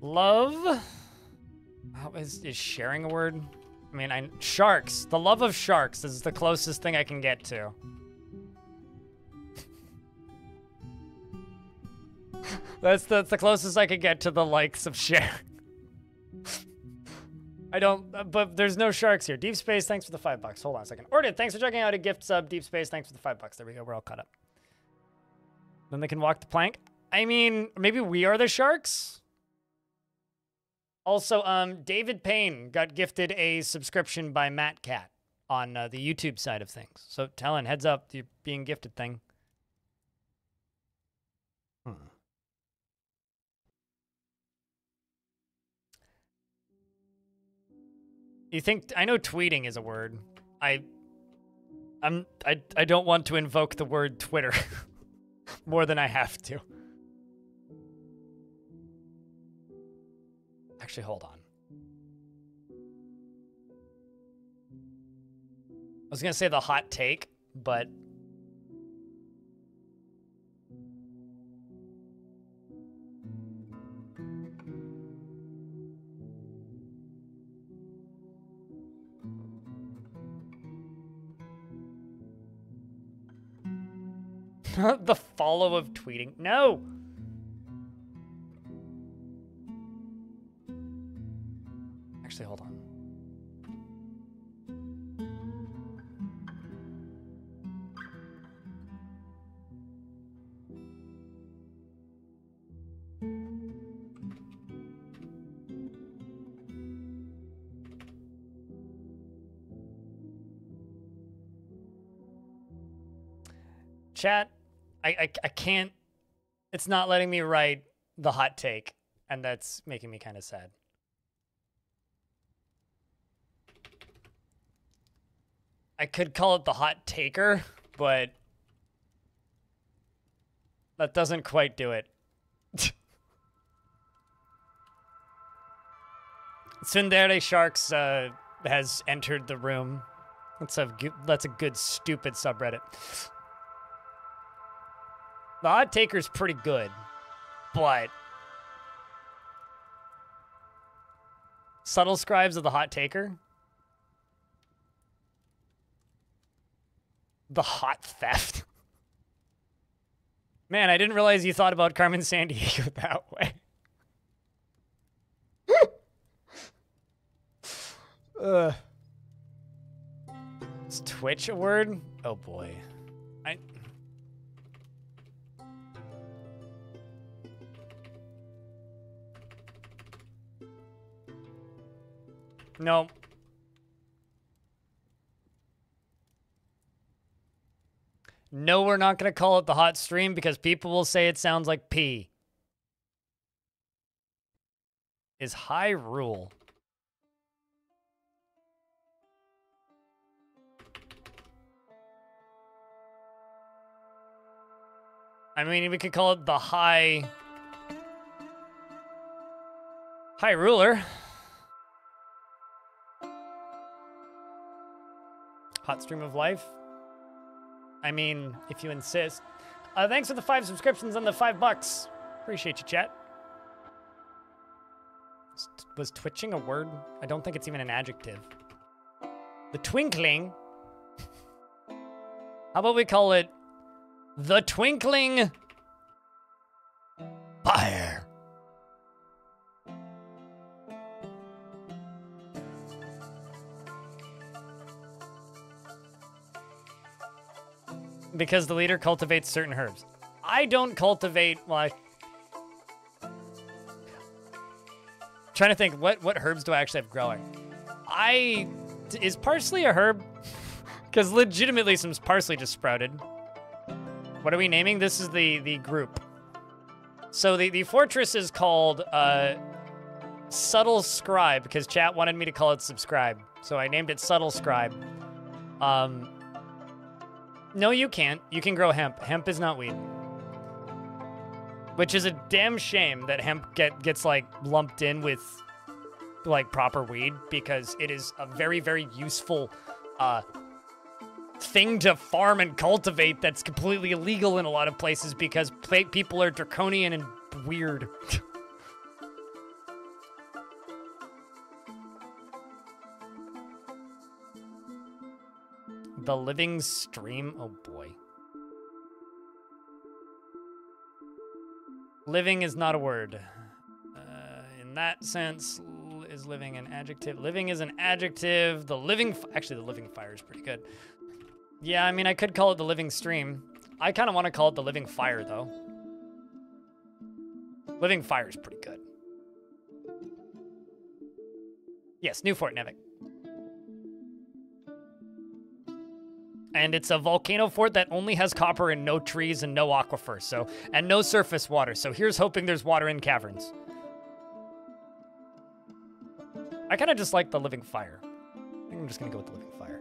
Love, oh, is sharing a word? I mean, sharks, the love of sharks is the closest thing I can get to. That's the closest I could get to the likes of share. I don't, but there's no sharks here. Deep Space, thanks for the $5. Hold on a second. Orton, thanks for checking out a gift sub. Deep Space, thanks for the $5. There we go, we're all caught up. Then they can walk the plank. I mean, maybe we are the sharks? Also, David Payne got gifted a subscription by Matt Cat on the YouTube side of things. So, Talon, heads up, you're being gifted thing. You think, I know tweeting is a word. I don't want to invoke the word Twitter more than I have to. Actually, hold on. I was gonna say the hot take, but the follow of tweeting. No! Actually, hold on. Chat. I can't, it's not letting me write the hot take, and that's making me kind of sad. I could call it the hot taker, but that doesn't quite do it. Tsundere Sharks has entered the room. That's a good, stupid subreddit. The hot taker's pretty good, but Subtlescribe of the hot taker, the hot theft. Man, I didn't realize you thought about Carmen Sandiego that way. Is Twitch a word? Oh boy. No. No, we're not going to call it the hot stream because people will say it sounds like pee. Is Hyrule. I mean, we could call it the High Ruler. Hot stream of life? I mean, if you insist. Thanks for the 5 subscriptions and the $5. Appreciate you, chat. Was twitching a word? I don't think it's even an adjective. The twinkling? How about we call it the twinkling fire? Because the leader cultivates certain herbs. I don't cultivate, well, I'm trying to think, what herbs do I actually have growing? Is parsley a herb? Because legitimately some parsley just sprouted. What are we naming? This is the group. So the fortress is called Subtlescribe, because chat wanted me to call it Subscribe. So I named it Subtlescribe. No, you can't. You can grow hemp. Hemp is not weed. Which is a damn shame that hemp gets, like, lumped in with, like, proper weed, because it is a very, very useful thing to farm and cultivate that's completely illegal in a lot of places because people are draconian and weird. The living stream, oh boy. Living is not a word. In that sense, is living an adjective? Living is an adjective. The living, actually the living fire is pretty good. Yeah, I mean, I could call it the living stream. I kind of want to call it the living fire though. Living fire is pretty good. Yes, new Fort Nevik. And it's a volcano fort that only has copper and no trees and no aquifer, so, and no surface water. So here's hoping there's water in caverns. I kind of just like the living fire. I think I'm just gonna go with the living fire.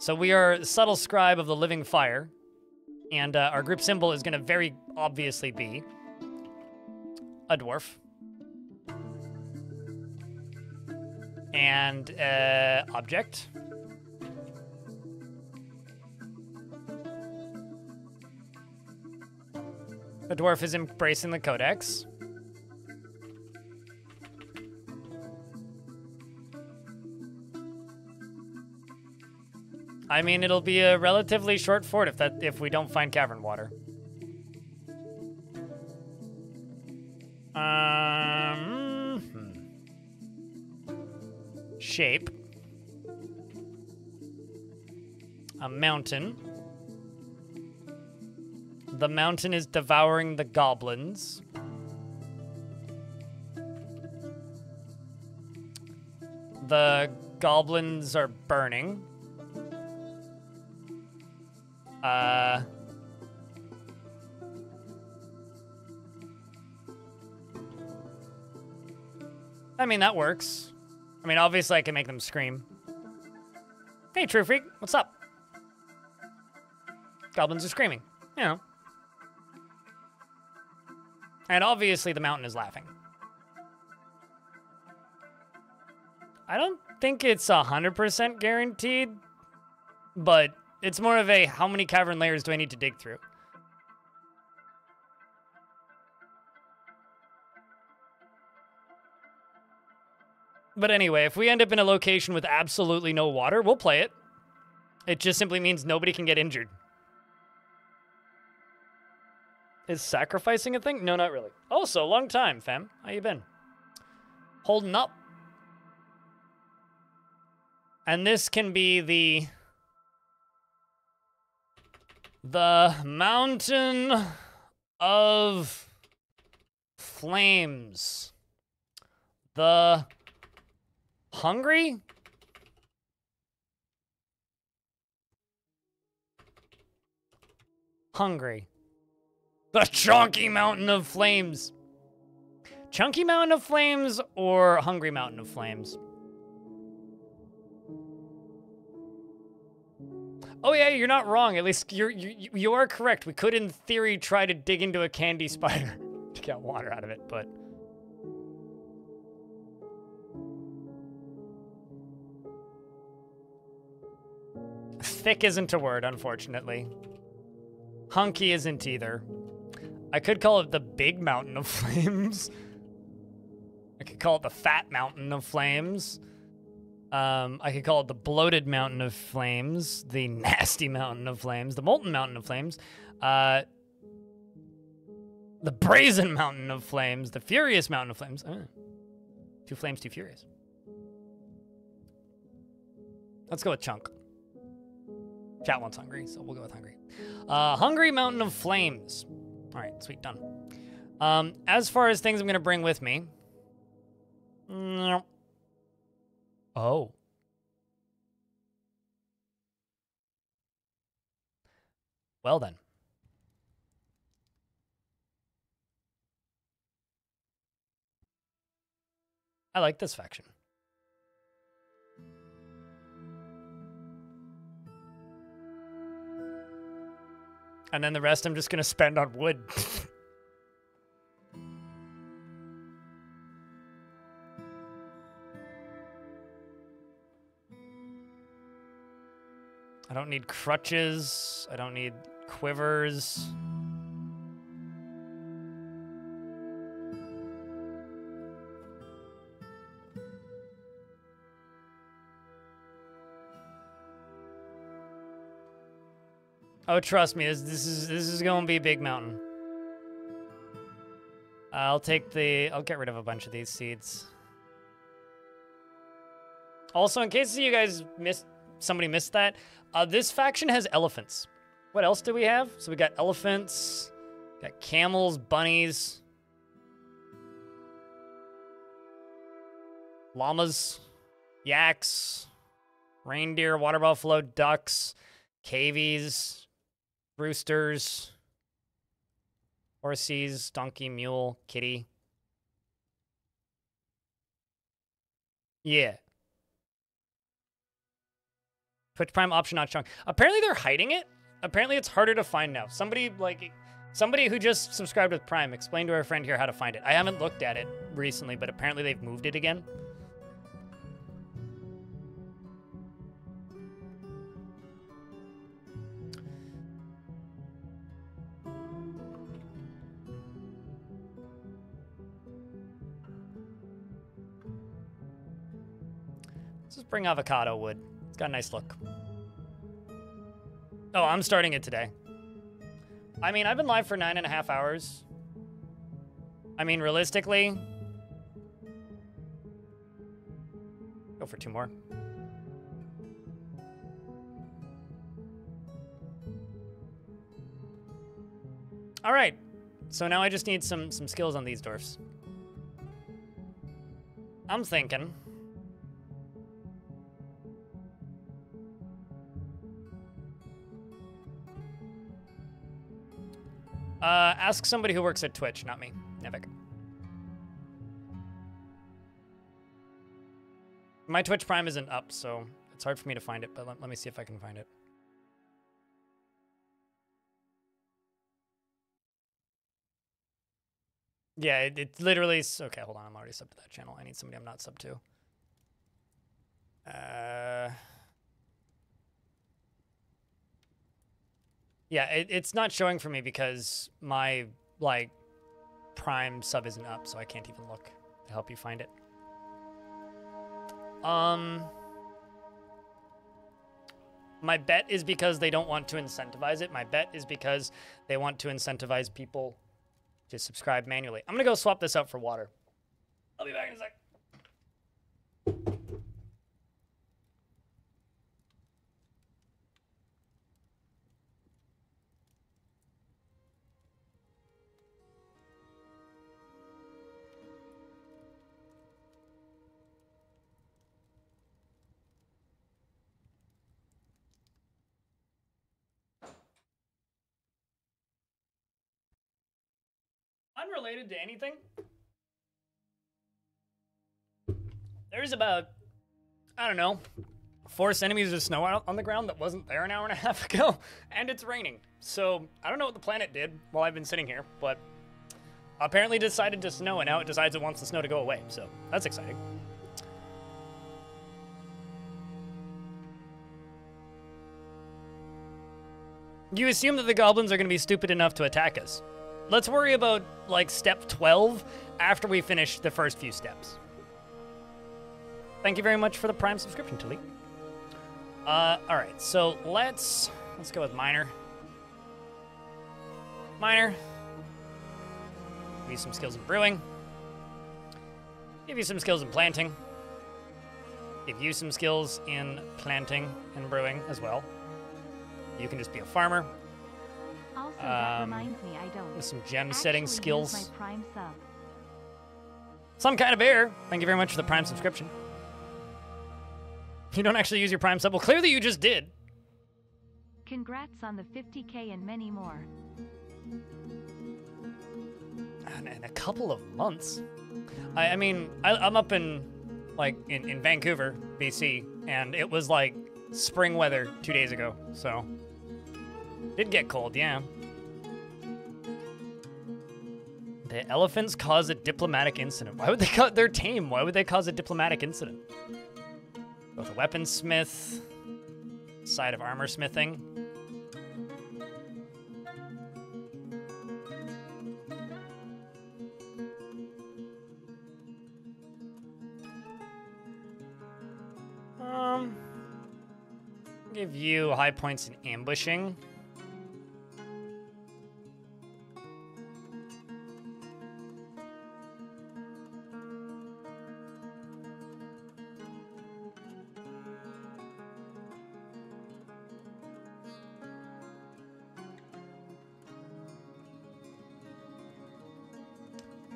So we are Subtlescribe of the living fire, and our group symbol is gonna very obviously be a dwarf. And object. The dwarf is embracing the codex. I mean, it'll be a relatively short fort if we don't find cavern water. Shape. A mountain. The mountain is devouring the goblins. The goblins are burning. I mean, that works. I mean, obviously I can make them scream. Hey, True Freak, what's up? Goblins are screaming, you know. And obviously the mountain is laughing. I don't think it's 100% guaranteed, but it's more of a how many cavern layers do I need to dig through? But anyway, if we end up in a location with absolutely no water, we'll play it. It just simply means nobody can get injured. Is sacrificing a thing? No, not really. Also, long time, fam. How you been? Holding up. And this can be the... the Mountain of Flames. The Hungry? Hungry. The Chunky Mountain of Flames. Chunky Mountain of Flames or Hungry Mountain of Flames? Oh yeah, you're not wrong. At least you are correct. We could, in theory, try to dig into a candy spider to get water out of it, but... thick isn't a word, unfortunately. Hunky isn't either. I could call it the Big Mountain of Flames. I could call it the Fat Mountain of Flames. I could call it the Bloated Mountain of Flames, the Nasty Mountain of Flames, the Molten Mountain of Flames, the Brazen Mountain of Flames, the Furious Mountain of Flames. Two flames, too furious. Let's go with Chunk. Chat wants hungry, so we'll go with hungry. Hungry Mountain of Flames. All right, sweet, done. As far as things I'm going to bring with me... no. Oh. Well then. I like this faction. And then the rest I'm just going to spend on wood. I don't need crutches. I don't need quivers. Oh, trust me, this is gonna be a big mountain. I'll get rid of a bunch of these seeds. Also, in case you guys somebody missed that, this faction has elephants. What else do we have? So we got elephants, got camels, bunnies, llamas, yaks, reindeer, water buffalo, ducks, cavies, roosters, horses, donkey, mule, kitty. Yeah. Twitch Prime option not shown. Apparently they're hiding it. Apparently it's harder to find now. Somebody who just subscribed with Prime explained to our friend here how to find it. I haven't looked at it recently, but apparently they've moved it again. Just bring avocado wood. It's got a nice look. Oh, I'm starting it today. I mean, I've been live for 9.5 hours. I mean, realistically, go for 2 more. All right. So now I just need some skills on these dwarfs. I'm thinking. Ask somebody who works at Twitch, not me. Nevik. My Twitch Prime isn't up, so it's hard for me to find it, but let me see if I can find it. Yeah, it literally... Okay, hold on. I'm already subbed to that channel. I need somebody I'm not subbed to. Yeah, it's not showing for me because my, like, Prime sub isn't up, so I can't even look to help you find it. My bet is because they don't want to incentivize it. My bet is because they want to incentivize people to subscribe manually. I'm going to go swap this out for water. I'll be back in a sec. Unrelated to anything, there's about, I don't know, 4 centimeters of snow on the ground that wasn't there an hour and a half ago, and it's raining. So I don't know what the planet did while I've been sitting here, but apparently decided to snow, and now it decides it wants the snow to go away. So that's exciting. You assume that the goblins are going to be stupid enough to attack us. Let's worry about, like, step 12 after we finish the first few steps. Thank you very much for the Prime subscription, Tali. All right, so let's go with Miner. Miner. Give you some skills in brewing. Give you some skills in planting. Give you some skills in planting and brewing as well. You can just be a farmer. Also, that reminds me, I don't. Some gem setting skills. Some kind of air. Thank you very much for the Prime subscription. You don't actually use your Prime sub. Well, clearly you just did. Congrats on the 50K and many more. In a couple of months. I mean, I'm up in, like, in Vancouver, BC, and it was, like, spring weather 2 days ago, so. Did get cold, yeah. The elephants cause a diplomatic incident. Why would they cut their tame? Why would they cause a diplomatic incident? Both a weaponsmith, side of armor smithing. Give you high points in ambushing.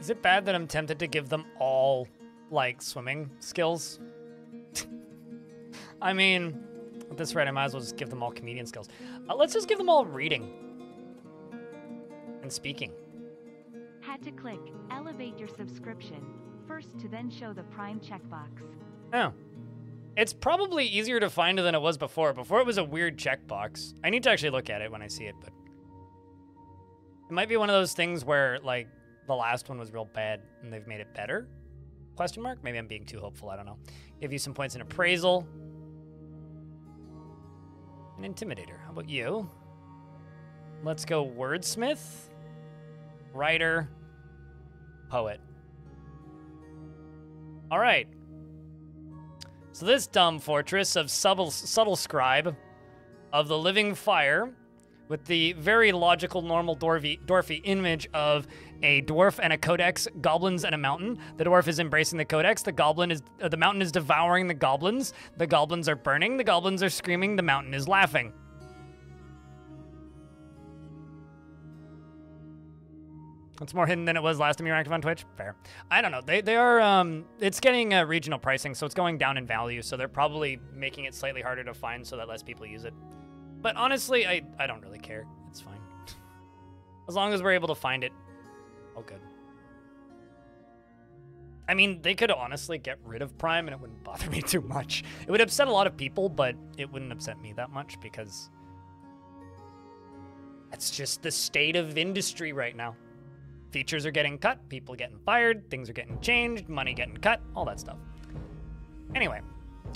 Is it bad that I'm tempted to give them all, like, swimming skills? I mean, at this rate, I might as well just give them all comedian skills. Let's just give them all reading and speaking. Had to click elevate your subscription first to then show the Prime checkbox. Oh. It's probably easier to find than it was before. Before it was a weird checkbox. I need to actually look at it when I see it, but it might be one of those things where, like, the last one was real bad, and they've made it better? Question mark? Maybe I'm being too hopeful, I don't know. Give you some points in appraisal. An intimidator, how about you? Let's go wordsmith, writer, poet. All right. So this dumb fortress of Subtlescribe of the living fire with the very logical, normal dwarfy image of a dwarf and a codex, goblins and a mountain. The dwarf is embracing the codex. The goblin is the mountain is devouring the goblins. The goblins are burning. The goblins are screaming. The mountain is laughing. It's more hidden than it was last time you were active on Twitch. Fair. I don't know. They are. It's getting regional pricing, so it's going down in value. So they're probably making it slightly harder to find, so that less people use it. But honestly, I don't really care. It's fine. As long as we're able to find it, all good. I mean, they could honestly get rid of Prime and it wouldn't bother me too much. It would upset a lot of people, but it wouldn't upset me that much because that's just the state of industry right now. Features are getting cut, people getting fired, things are getting changed, money getting cut, all that stuff. Anyway,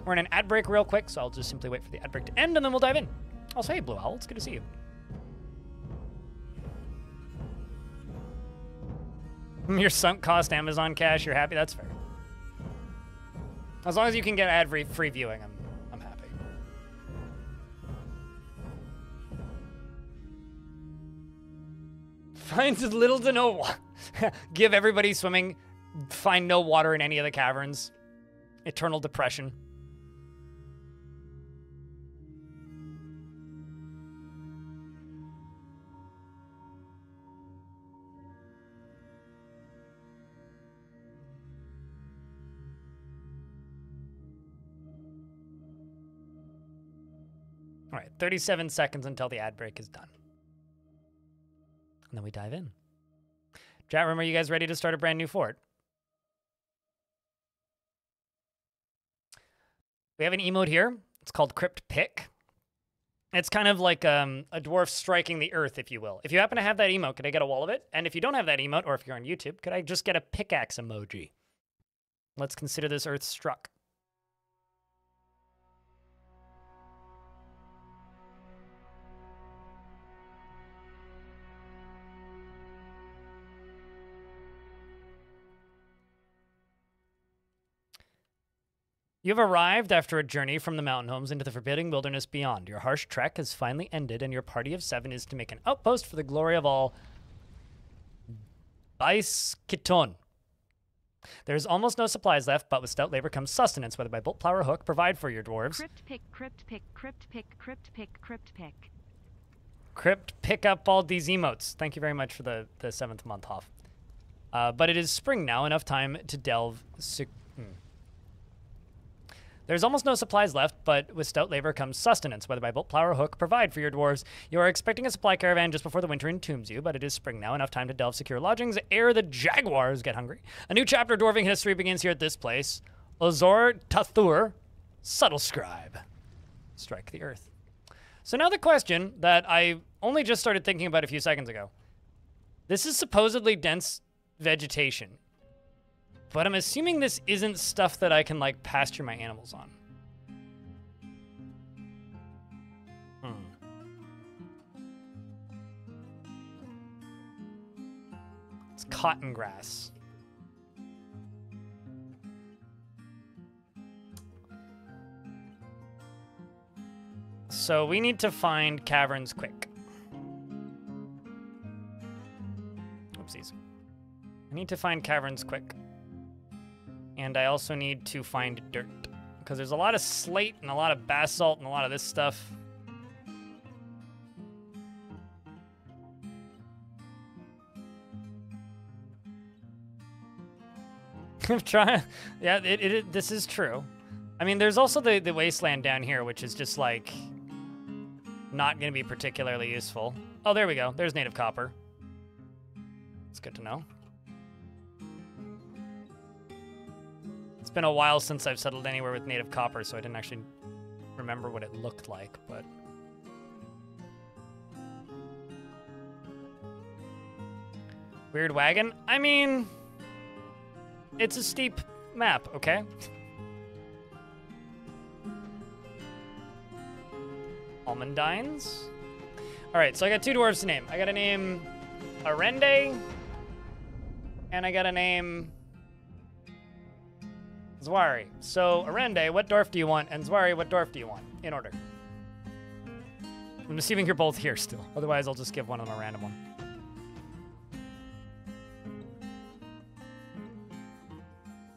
we're in an ad break real quick, so I'll just simply wait for the ad break to end and then we'll dive in. Also, hey, Blue Owl, it's good to see you. Your sunk cost Amazon cash, you're happy? That's fair. As long as you can get ad-free viewing, I'm happy. Finds little to no water. Give everybody swimming. Find no water in any of the caverns. Eternal depression. All right, 37 seconds until the ad break is done. And then we dive in. Chat room, are you guys ready to start a brand new fort? We have an emote here. It's called Crypt Pick. It's kind of like a dwarf striking the earth, if you will. If you happen to have that emote, could I get a wall of it? And if you don't have that emote, or if you're on YouTube, could I just get a pickaxe emoji? Let's consider this earth struck. You have arrived after a journey from the mountain homes into the forbidding wilderness beyond. Your harsh trek has finally ended, and your party of 7 is to make an outpost for the glory of all Bice Kiton. There is almost no supplies left, but with stout labor comes sustenance, whether by bolt, plow, or hook. Provide for your dwarves. Crypt pick, crypt pick, crypt pick, crypt pick, crypt pick. Crypt pick up all these emotes. Thank you very much for the 7th month off. But it is spring now, enough time to delve... There's almost no supplies left, but with stout labor comes sustenance, whether by bolt, plow, or hook. Provide for your dwarves. You are expecting a supply caravan just before the winter entombs you, but it is spring now, enough time to delve secure lodgings ere the jaguars get hungry. A new chapter of dwarving history begins here at this place. Azor Tathur, Subtlescribe. Strike the earth. So now the question that I only just started thinking about a few seconds ago. This is supposedly dense vegetation, but I'm assuming this isn't stuff that I can, like, pasture my animals on. It's cotton grass. So we need to find caverns quick. Oopsies. I need to find caverns quick. And I also need to find dirt, because there's a lot of slate and a lot of basalt and a lot of this stuff. I'm trying. Yeah, this is true. I mean, there's also the wasteland down here, which is just like not going to be particularly useful. Oh, there we go. There's native copper. It's good to know. It's been a while since I've settled anywhere with native copper, so I didn't actually remember what it looked like, but... Weird wagon? I mean... It's a steep map, okay? Almondines? Alright, so I got two dwarves to name. I gotta name Arendi, and I gotta name... Zwari. So, Arendi, what dwarf do you want? And Zwari, what dwarf do you want? In order. I'm assuming you're both here still. Otherwise, I'll just give one of them a random one.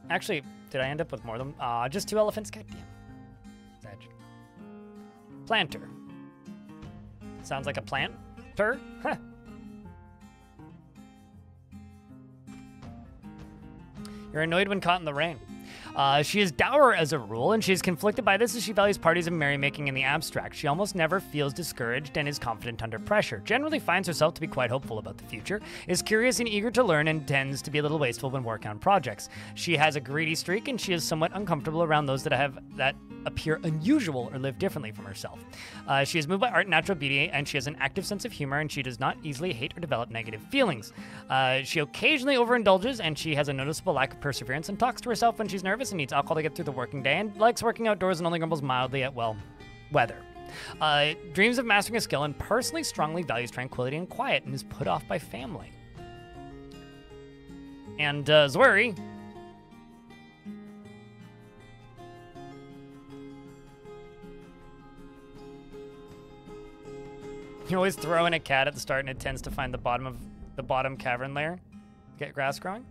Actually, did I end up with more than... just two elephants? Goddamn. Planter. Sounds like a planter? Huh. You're annoyed when caught in the rain. She is dour as a rule, and she is conflicted by this as she values parties and merrymaking in the abstract. She almost never feels discouraged and is confident under pressure, generally finds herself to be quite hopeful about the future, is curious and eager to learn, and tends to be a little wasteful when working on projects. She has a greedy streak, and she is somewhat uncomfortable around those that appear unusual or live differently from herself. She is moved by art and natural beauty, and she has an active sense of humor, and she does not easily hate or develop negative feelings. She occasionally overindulges, and she has a noticeable lack of perseverance and talks to herself when she's nervous and needs alcohol to get through the working day, and likes working outdoors and only grumbles mildly at, well, weather. Dreams of mastering a skill and personally strongly values tranquility and quiet, and is put off by family. And Zwari... You always throw in a cat at the start, and it tends to find the bottom of the bottom cavern layer to get grass growing.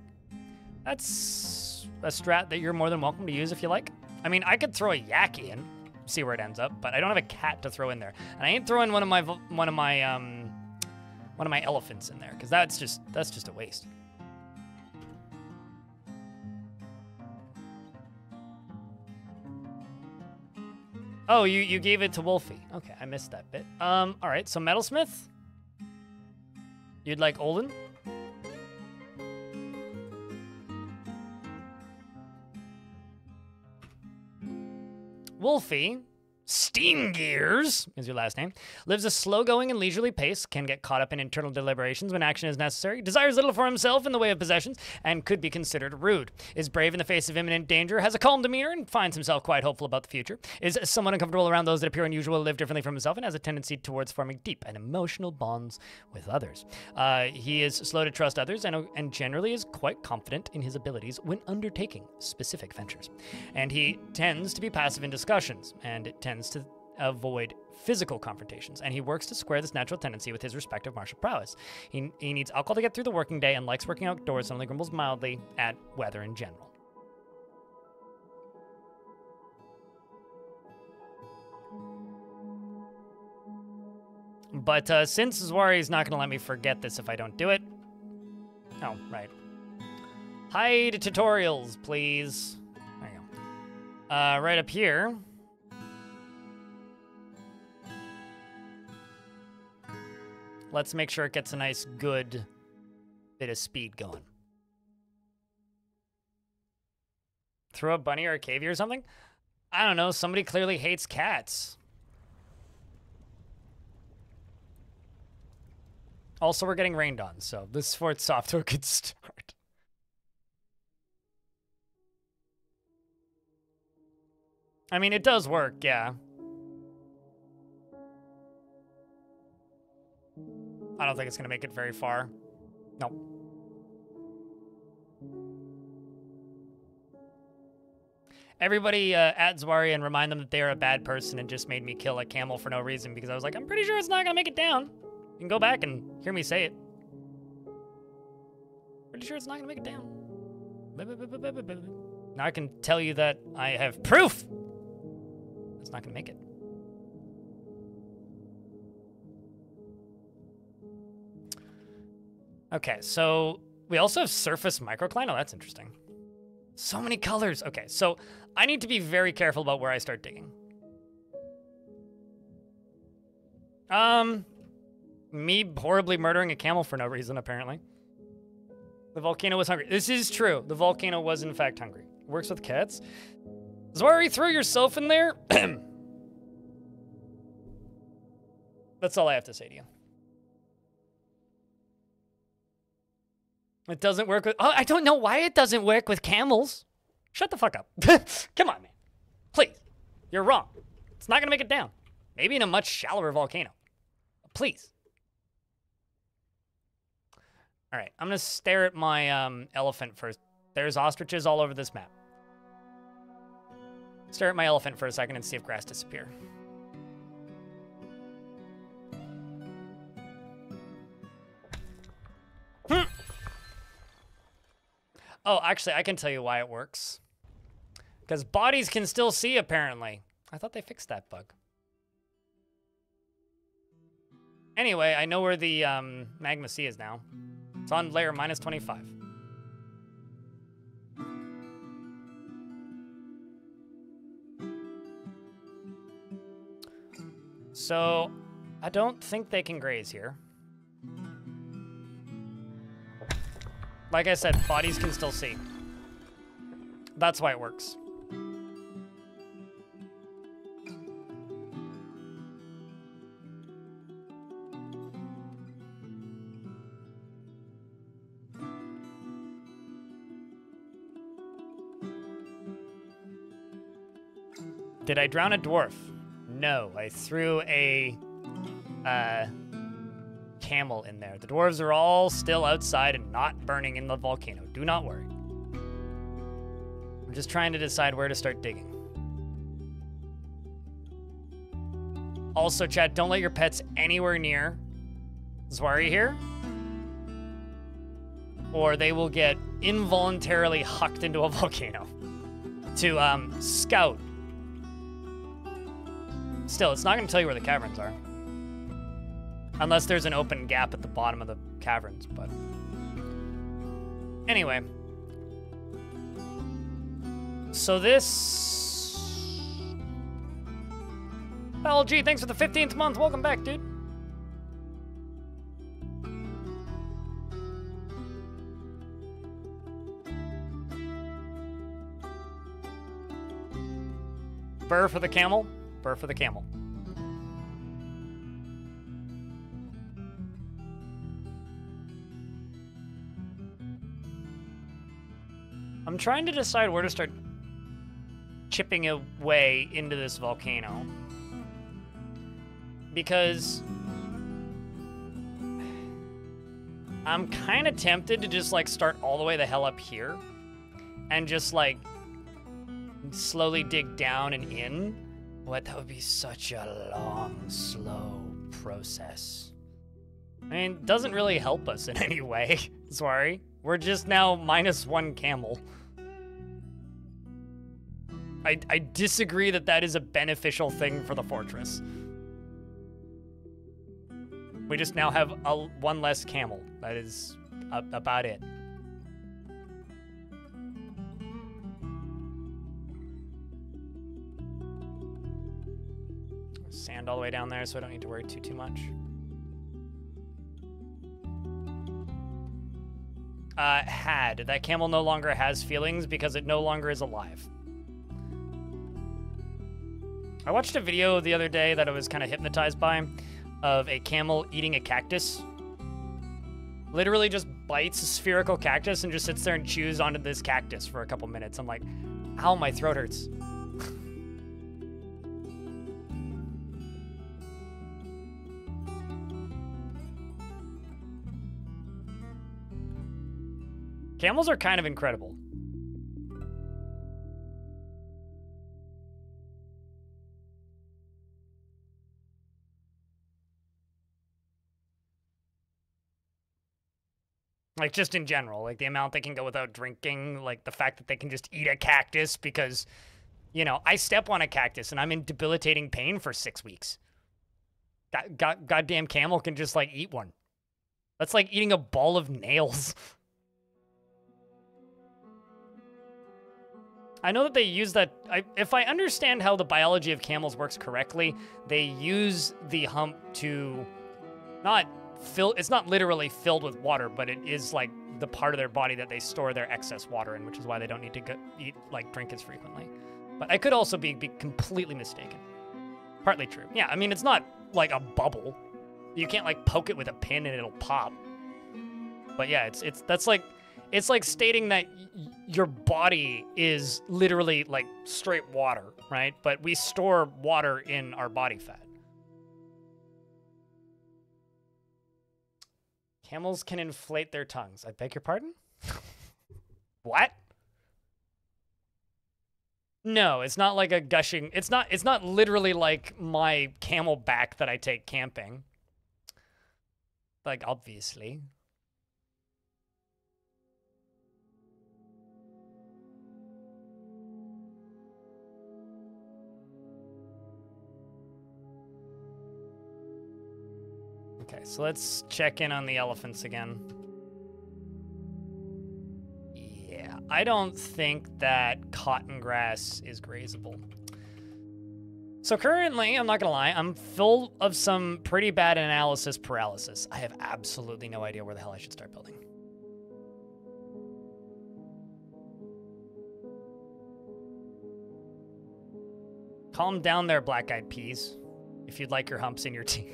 That's a strat that you're more than welcome to use if you like. I mean, I could throw a yak in, see where it ends up, but I don't have a cat to throw in there, and I ain't throwing one of my elephants in there, because that's just a waste. Oh, you gave it to Wolfie. Okay, I missed that bit. All right, so metalsmith? You'd like Olin? Wolfie, Steam Gears is your last name, lives a slow-going and leisurely pace, can get caught up in internal deliberations when action is necessary, desires little for himself in the way of possessions, and could be considered rude, is brave in the face of imminent danger, has a calm demeanor, and finds himself quite hopeful about the future, is somewhat uncomfortable around those that appear unusual, live differently from himself, and has a tendency towards forming deep and emotional bonds with others. He is slow to trust others, and generally is quite confident in his abilities when undertaking specific ventures. And he tends to be passive in discussions, and it tends to avoid physical confrontations, and he works to square this natural tendency with his respective martial prowess. He needs alcohol to get through the working day and likes working outdoors and only grumbles mildly at weather in general. But since Zwari is not going to let me forget this if I don't do it... Oh, right. Hide tutorials, please. There you go. Right up here. Let's make sure it gets a nice, good bit of speed going. Throw a bunny or a cavey or something? I don't know. Somebody clearly hates cats. Also, we're getting rained on, so this fort's off to a good start. I mean, it does work, yeah. I don't think it's going to make it very far. Nope. Everybody at Zwari and remind them that they are a bad person and just made me kill a camel for no reason because I was like, I'm pretty sure it's not going to make it down. You can go back and hear me say it. Pretty sure it's not going to make it down. Now I can tell you that I have proof it's not going to make it. Okay, so we also have surface microcline. Oh, that's interesting. So many colors. Okay, so I need to be very careful about where I start digging. Me horribly murdering a camel for no reason, apparently. The volcano was hungry. This is true. The volcano was, in fact, hungry. Works with cats. Zwari, throw yourself in there. That's all I have to say to you. It doesn't work with... Oh, I don't know why it doesn't work with camels. Shut the fuck up. Come on, man. Please. You're wrong. It's not going to make it down. Maybe in a much shallower volcano. Please. All right. I'm going to stare at my elephant first. There's ostriches all over this map. Stare at my elephant for a second and see if grass disappears. Oh, actually, I can tell you why it works. Because bodies can still see, apparently. I thought they fixed that bug. Anyway, I know where the magma sea is now. It's on layer minus 25. So, I don't think they can graze here. Like I said, bodies can still see. That's why it works. Did I drown a dwarf? No, I threw a... camel in there. The dwarves are all still outside and not burning in the volcano. Do not worry. I'm just trying to decide where to start digging. Also, chat, don't let your pets anywhere near Zwari here, or they will get involuntarily hucked into a volcano to scout. Still, it's not going to tell you where the caverns are. Unless there's an open gap at the bottom of the caverns, but... Anyway. So this... LG, thanks for the 15th month. Welcome back, dude. Burr for the camel. Burr for the camel. I'm trying to decide where to start chipping away into this volcano. Because I'm kind of tempted to just, like, start all the way the hell up here. And just, like, slowly dig down and in. What? That would be such a long, slow process. I mean, it doesn't really help us in any way. Sorry. We're just now minus one camel. I disagree that that is a beneficial thing for the fortress. We just now have one less camel. That is about it. sand all the way down there, so I don't need to worry too much. Had. That camel no longer has feelings because it no longer is alive. I watched a video the other day that I was kind of hypnotized by of a camel eating a cactus. Literally just bites a spherical cactus and just sits there and chews onto this cactus for a couple minutes. I'm like, ow, my throat hurts. Camels are kind of incredible. Like, just in general, like, the amount they can go without drinking, like, the fact that they can just eat a cactus because, you know, I step on a cactus and I'm in debilitating pain for 6 weeks. Goddamn camel can just, like, eat one. That's like eating a ball of nails. I know that they use that, if I understand how the biology of camels works correctly, they use the hump to not fill, it's not literally filled with water, but it is like the part of their body that they store their excess water in, which is why they don't need to drink as frequently. But I could also be completely mistaken. Partly true. Yeah, I mean, it's not like a bubble. You can't like poke it with a pin and it'll pop. But yeah, it's like stating that your body is literally like straight water, right? But we store water in our body fat. Camels can inflate their tongues. I beg your pardon? What? No, it's not like a gushing. It's not literally like my camel back that I take camping. Like, obviously. Okay, so let's check in on the elephants again. Yeah, I don't think that cotton grass is grazable. So currently, I'm not gonna lie, I'm full of some pretty bad analysis paralysis. I have absolutely no idea where the hell I should start building. Calm down there, black-eyed peas, if you'd like your humps in your tea.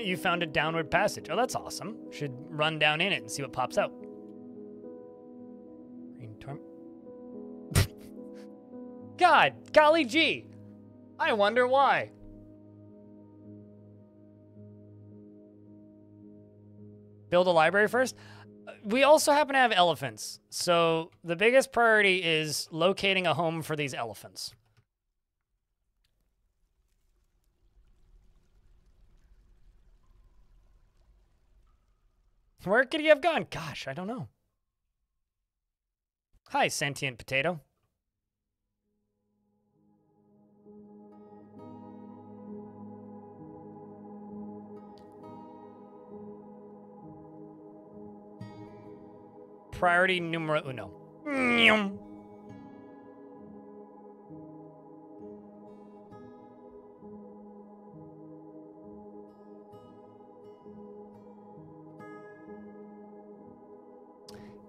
You found a downward passage. Oh, that's awesome. Should run down in it and see what pops out. Green torment. God, golly gee. I wonder why. Build a library first. We also happen to have elephants. So the biggest priority is locating a home for these elephants. Where could he have gone? Gosh, I don't know. Hi, sentient potato. Priority numero uno. Mm-hmm.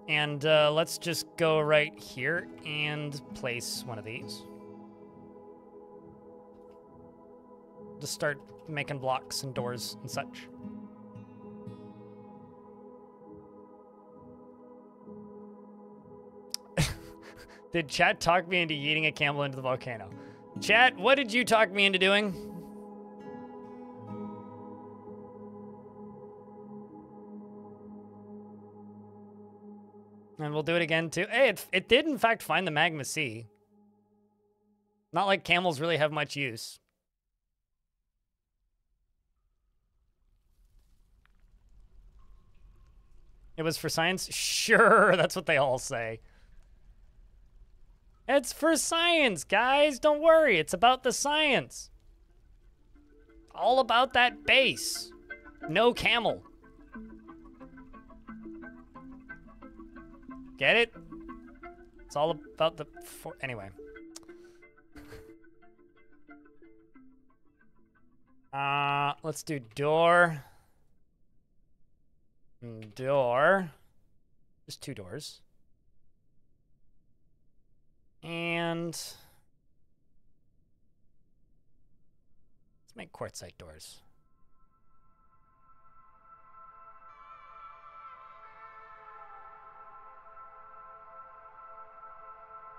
And let's just go right here and place one of these. Just start making blocks and doors and such. Did chat talk me into yeeting a camel into the volcano? Chat, what did you talk me into doing? And we'll do it again, too. Hey, it did, in fact, find the Magma Sea. Not like camels really have much use. It was for science? Sure, that's what they all say. It's for science, guys. Don't worry. It's about the science. All about that base. No camel. Get it? It's all about the... anyway. Let's do door. Door. Just two doors. And... let's make quartzite doors.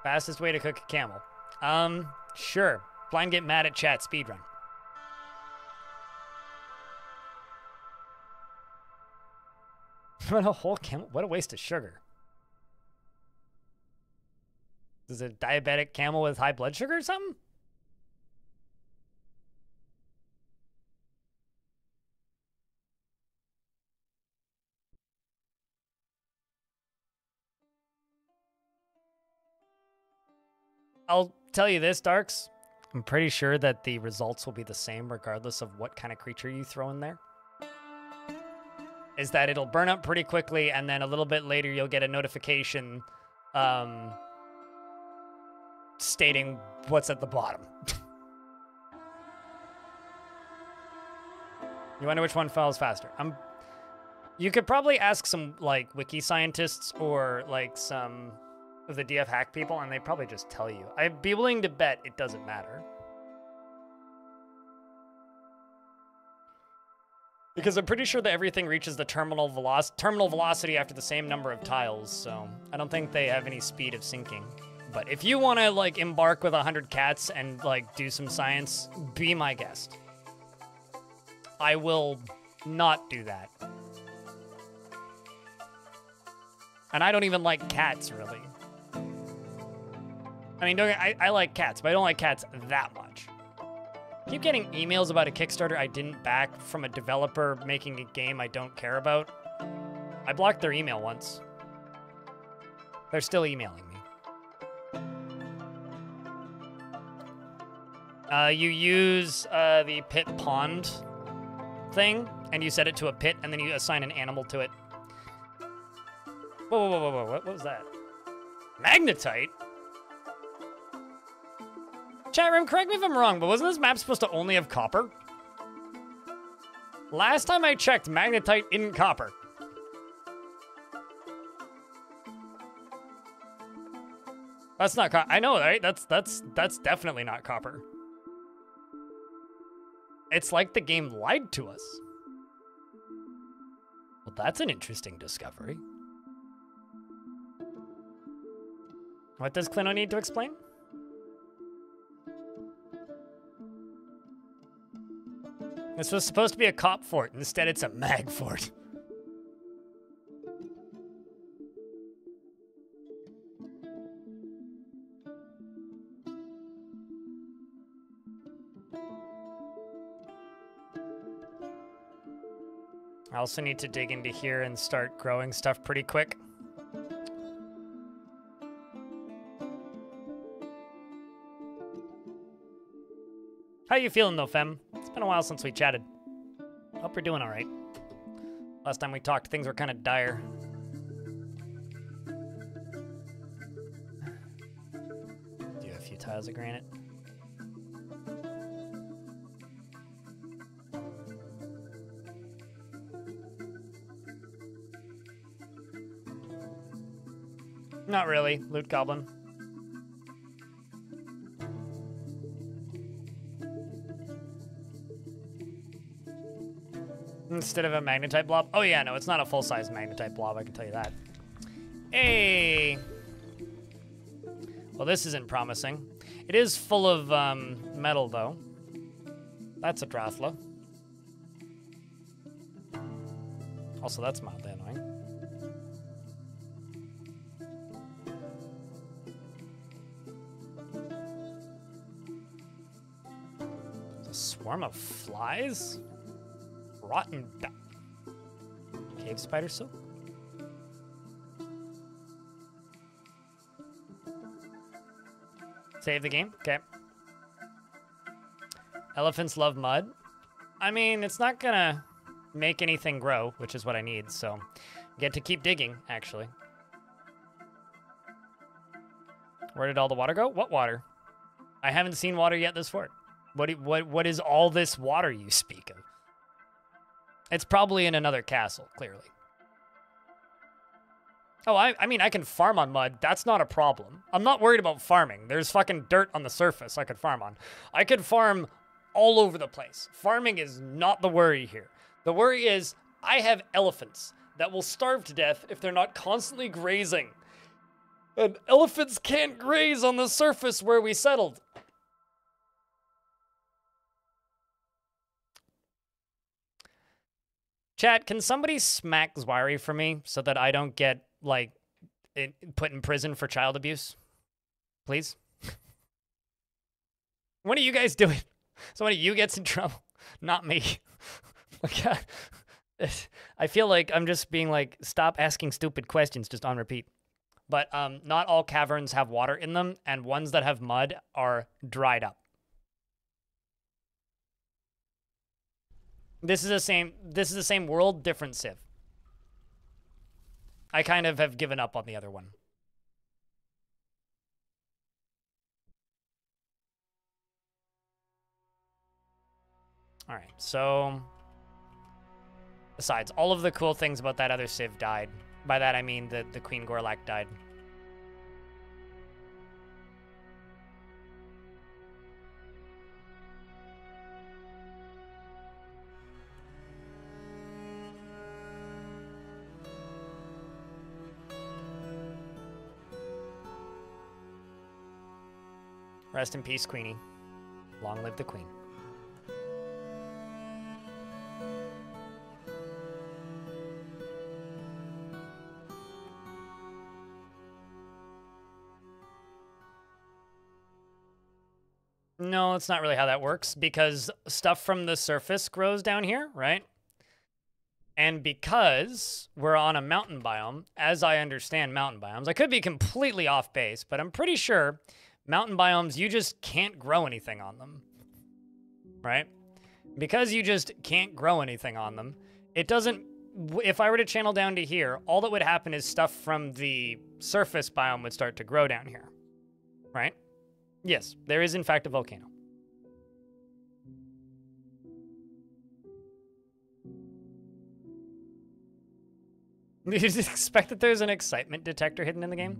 Fastest way to cook a camel. Sure. Blind get mad at chat speedrun. What a whole camel. What a waste of sugar. Is it a diabetic camel with high blood sugar or something? I'll tell you this, Darks. I'm pretty sure that the results will be the same regardless of what kind of creature you throw in there. Is that it'll burn up pretty quickly, and then a little bit later you'll get a notification stating what's at the bottom. You wonder which one falls faster. You could probably ask some, like, wiki scientists or, like, some of the DF hack people, and they probably just tell you. I'd be willing to bet it doesn't matter. Because I'm pretty sure that everything reaches the terminal velocity after the same number of tiles, so I don't think they have any speed of sinking. But if you want to, like, embark with 100 cats and, like, do some science, be my guest. I will not do that. And I don't even like cats, really. I mean, I like cats, but I don't like cats that much. I keep getting emails about a Kickstarter I didn't back from a developer making a game I don't care about. I blocked their email once. They're still emailing me. You use the pit pond thing, and you set it to a pit, and then you assign an animal to it. Whoa, whoa, whoa, whoa, whoa. What was that? Magnetite? Chat room, correct me if I'm wrong, but wasn't this map supposed to only have copper? Last time I checked, magnetite isn't copper. That's not copper. I know, right? That's definitely not copper. It's like the game lied to us. Well, that's an interesting discovery. What does Clino need to explain? This was supposed to be a cop fort. Instead, it's a mag fort. I also need to dig into here and start growing stuff pretty quick. How you feeling, though, Fem? It's been a while since we chatted. Hope you're doing all right. Last time we talked, things were kind of dire. Do a few tiles of granite. Not really, Loot Goblin. Instead of a magnetite blob? Oh yeah, no, it's not a full-size magnetite blob, I can tell you that. Hey! Well, this isn't promising. It is full of metal, though. That's a Drathla. Also, that's mildly annoying. There's a swarm of flies? Rotten duck. Cave spider silk. Save the game? Okay. Elephants love mud. I mean, it's not gonna make anything grow, which is what I need, so get to keep digging, actually. Where did all the water go? What water? I haven't seen water yet this fort. What is all this water you speak of? It's probably in another castle, clearly. Oh, I mean, I can farm on mud. That's not a problem. I'm not worried about farming. There's fucking dirt on the surface I could farm on. I could farm all over the place. Farming is not the worry here. The worry is I have elephants that will starve to death if they're not constantly grazing. And elephants can't graze on the surface where we settled. Chat, can somebody smack Zwari for me so that I don't get, like, put in prison for child abuse? Please? What are you guys doing? Somebody you gets in trouble, not me. Okay. I feel like I'm just being like, stop asking stupid questions, just on repeat. But not all caverns have water in them, and ones that have mud are dried up. This is the same world, different Civ. I kind of have given up on the other one. All right, so besides, all of the cool things about that other Civ died. By that, I mean that the Queen Gorlak died. Rest in peace, Queenie. Long live the Queen. No, that's not really how that works, because stuff from the surface grows down here, right? And because we're on a mountain biome, as I understand mountain biomes, I could be completely off base, but I'm pretty sure mountain biomes, you just can't grow anything on them, right? Because you just can't grow anything on them, it doesn't... If I were to channel down to here, all that would happen is stuff from the surface biome would start to grow down here, right? Yes, there is in fact a volcano. Do you expect that there's an excitement detector hidden in the game?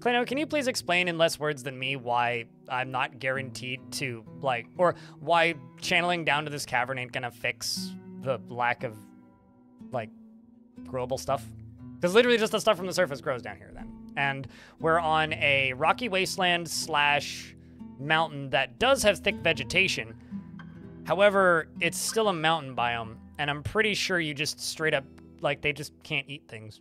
Klano, can you please explain in less words than me why I'm not guaranteed to, like, or why channeling down to this cavern ain't gonna fix the lack of, like, growable stuff? Because literally just the stuff from the surface grows down here then. And we're on a rocky wasteland slash mountain that does have thick vegetation. However, it's still a mountain biome, and I'm pretty sure you just straight up, like, they just can't eat things.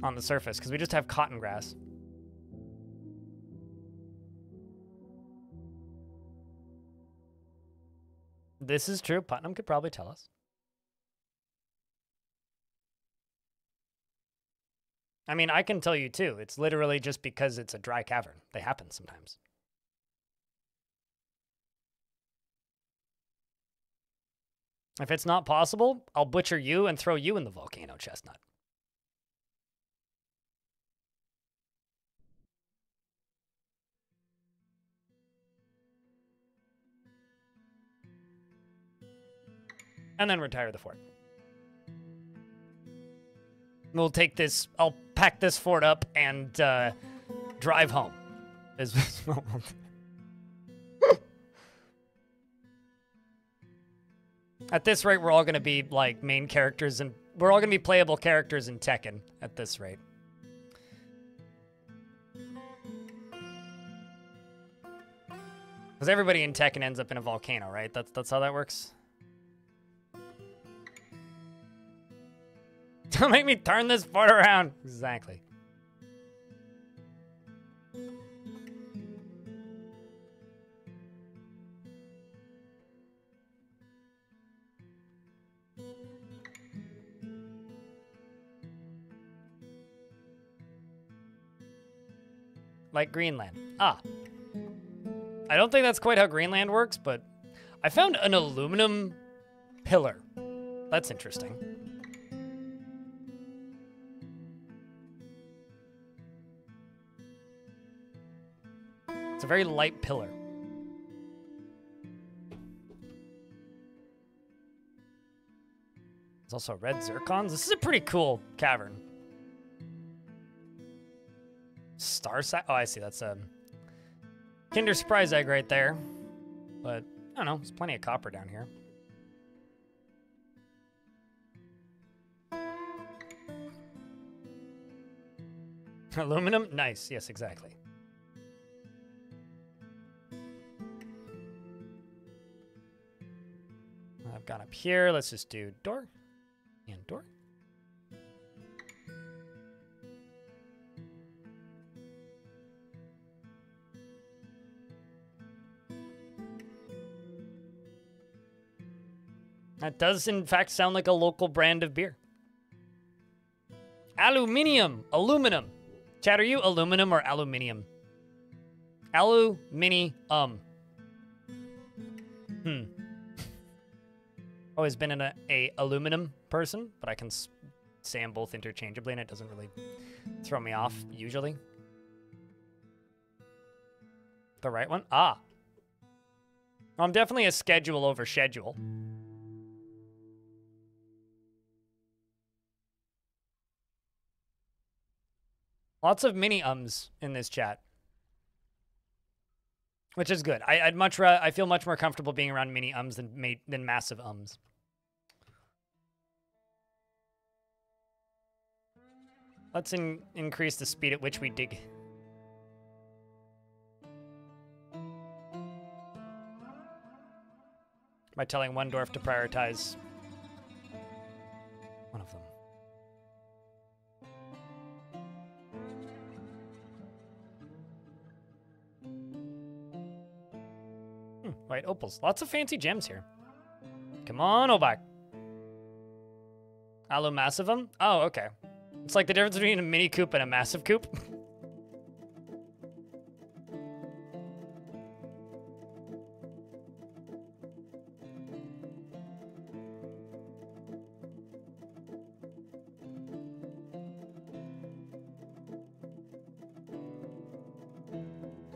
On the surface, because we just have cotton grass. This is true. Putnam could probably tell us. I mean, I can tell you too. It's literally just because it's a dry cavern. They happen sometimes. If it's not possible, I'll butcher you and throw you in the volcano, chestnut. And then retire the fort. We'll take this, I'll pack this fort up and drive home. At this rate, we're all gonna be like main characters and we're all gonna be playable characters in Tekken at this rate. Because everybody in Tekken ends up in a volcano, right? That's how that works. Don't make me turn this fort around. Exactly. like Greenland. Ah. I don't think that's quite how Greenland works, but I found an aluminum pillar. That's interesting. It's a very light pillar. There's also red zircons. This is a pretty cool cavern. Star side. Oh, I see. That's a Kinder Surprise egg right there. But I don't know. There's plenty of copper down here. Aluminum? Nice. Yes, exactly. I've gone up here. Let's just do door and door. That does, in fact, sound like a local brand of beer. Aluminium. Aluminum. Chad, are you aluminum or aluminium? Alu-mini-um. Always been an aluminum person, but I can say them both interchangeably, and it doesn't really throw me off, usually. The right one? Ah. Well, I'm definitely a schedule over schedule. Lots of mini-ums in this chat, which is good. I feel much more comfortable being around mini-ums than massive ums. Let's increase the speed at which we dig. By telling one dwarf to prioritize one of them. White opals. Lots of fancy gems here. Come on, Obak. Alu massivum? Oh, okay. It's like the difference between a mini coop and a massive coop.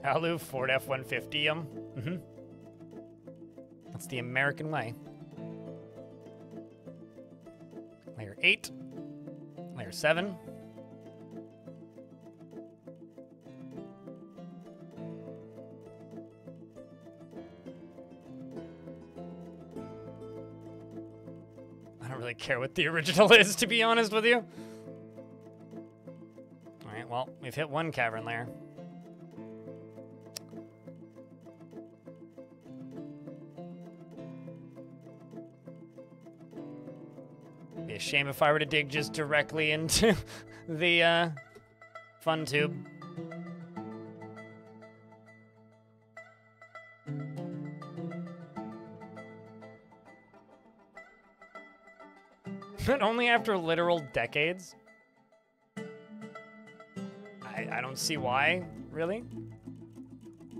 Alu Ford F-150-um. Mm-hmm. That's the American way. Layer 8. Layer 7. I don't really care what the original is, to be honest with you. Alright, well, we've hit one cavern layer. Shame if I were to dig just directly into the fun tube. But only after literal decades? I don't see why, really.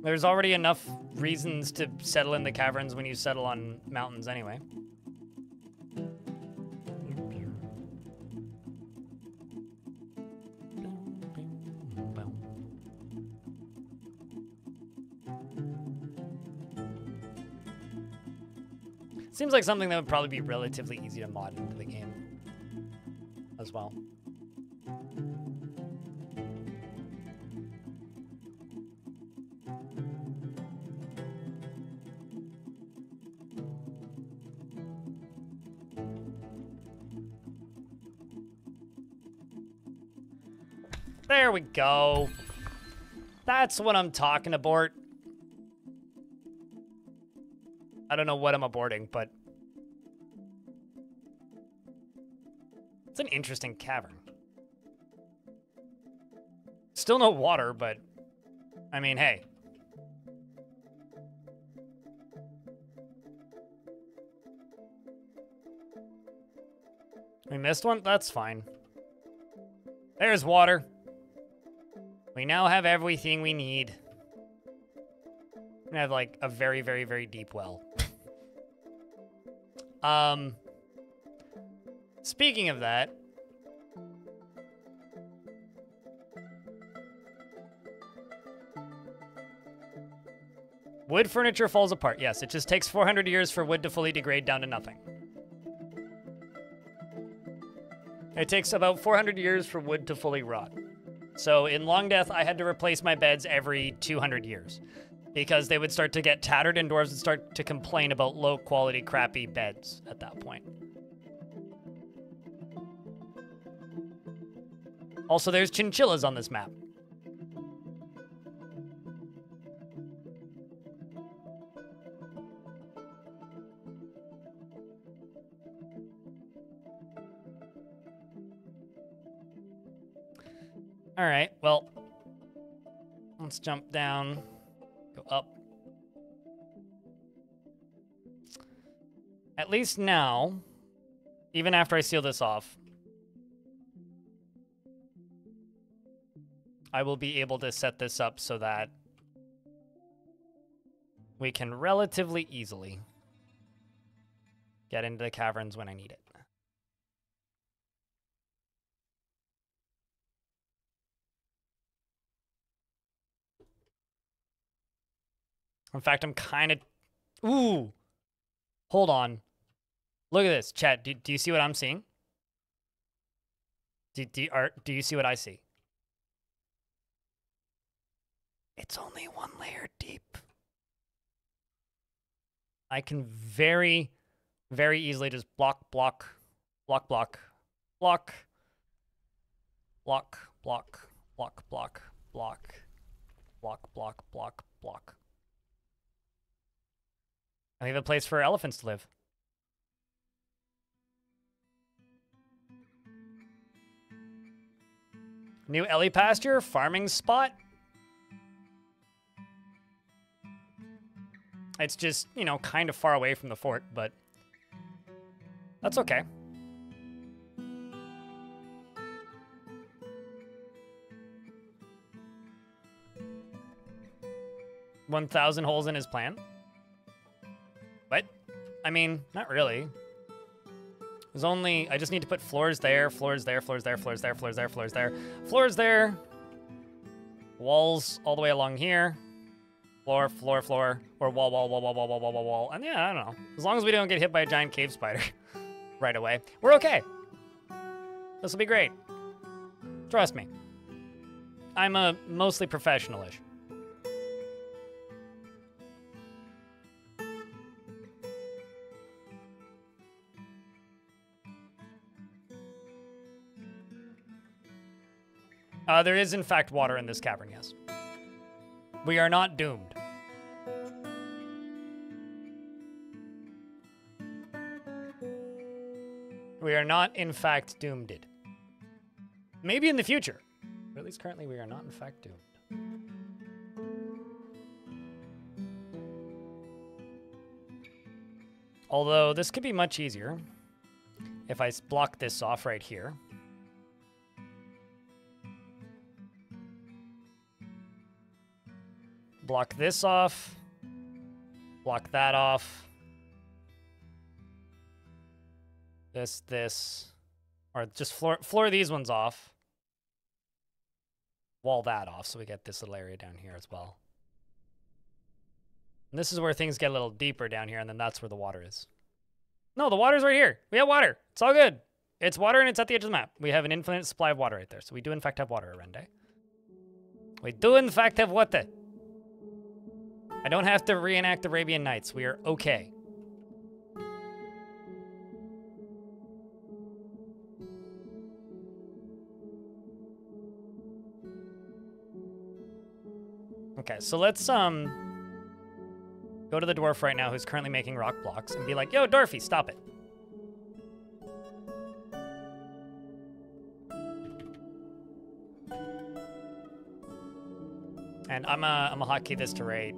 There's already enough reasons to settle in the caverns when you settle on mountains anyway. Seems like something that would probably be relatively easy to mod into the game as well. There we go. That's what I'm talking about. I don't know what I'm aborting, but it's an interesting cavern. Still no water, but I mean, hey. We missed one? That's fine. There's water. We now have everything we need. We're gonna have, like, a very, very, very deep well. Speaking of that... wood furniture falls apart. Yes, it just takes 400 years for wood to fully degrade down to nothing. It takes about 400 years for wood to fully rot. So in Long Death, I had to replace my beds every 200 years because they would start to get tattered and dwarves would start to complain about low-quality, crappy beds at that point. Also, there's chinchillas on this map. All right, well, let's jump down, go up. At least now, even after I seal this off, I will be able to set this up so that we can relatively easily get into the caverns when I need it. In fact, I'm kind of... Ooh! Hold on. Look at this, chat. Do you see what I'm seeing? Do you see what I see? It's only one layer deep. I can very, very easily just block, block, block, block, block, block, block, block, block, block, block, block, block, block. I leave a place for elephants to live. New Ellie pasture, farming spot. It's just, you know, kind of far away from the fort, but that's okay. $1,000 holes in his plan. But, I mean, not really. There's only, I just need to put floors there, floors there, floors there, floors there, floors there, floors there, floors there. Walls all the way along here. Floor, floor, floor, or wall, wall, wall, wall, wall, wall, wall, wall, wall. And yeah, I don't know. As long as we don't get hit by a giant cave spider right away, we're okay. This will be great. Trust me. I'm a mostly professional-ish. There is, in fact, water in this cavern, yes. We are not doomed. We are not, in fact, doomed. Maybe in the future. Or at least currently, we are not, in fact, doomed. Although, this could be much easier if I block this off right here. Block this off, block that off, this, or just floor these ones off, wall that off so we get this little area down here as well. And this is where things get a little deeper down here, and then that's where the water is. No, the water's right here. We have water. It's all good. It's water, and it's at the edge of the map. We have an infinite supply of water right there, so we do, in fact, have water, Arendi. We do, in fact, have water. I don't have to reenact Arabian Nights. We are okay. Okay, so let's go to the dwarf right now who's currently making rock blocks and be like, yo, Dwarfy, stop it. And I'm a hotkey this to raid.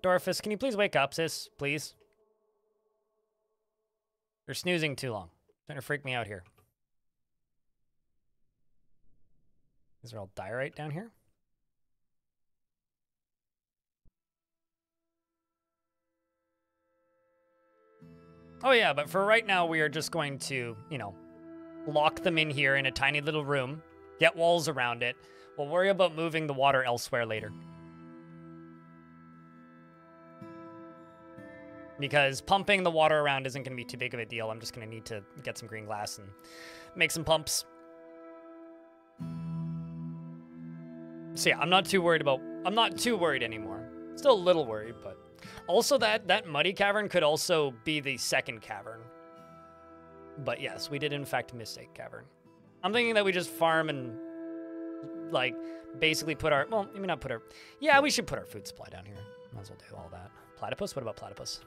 Dwarfus, can you please wake up, sis? Please. You're snoozing too long. It's going to freak me out here. These are all diorite down here. Oh yeah, but for right now, we are just going to, you know, lock them in here in a tiny little room, get walls around it. We'll worry about moving the water elsewhere later. Because pumping the water around isn't going to be too big of a deal. I'm just going to need to get some green glass and make some pumps. So yeah, I'm not too worried anymore. Still a little worried, but... Also, that muddy cavern could also be the second cavern. But yes, we did in fact mistake cavern. I'm thinking that we just farm and, like, basically put our... Well, maybe not put our... Yeah, we should put our food supply down here. Might as well do all that. Platypus? What about platypus?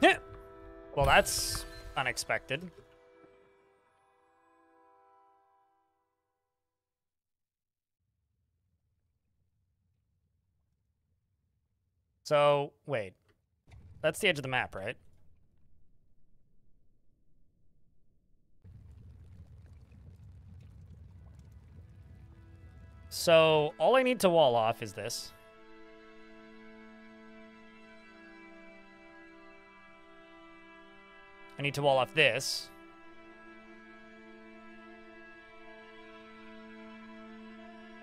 Yeah. Well, that's unexpected. So, wait. That's the edge of the map, right? So, all I need to wall off is this. I need to wall off this.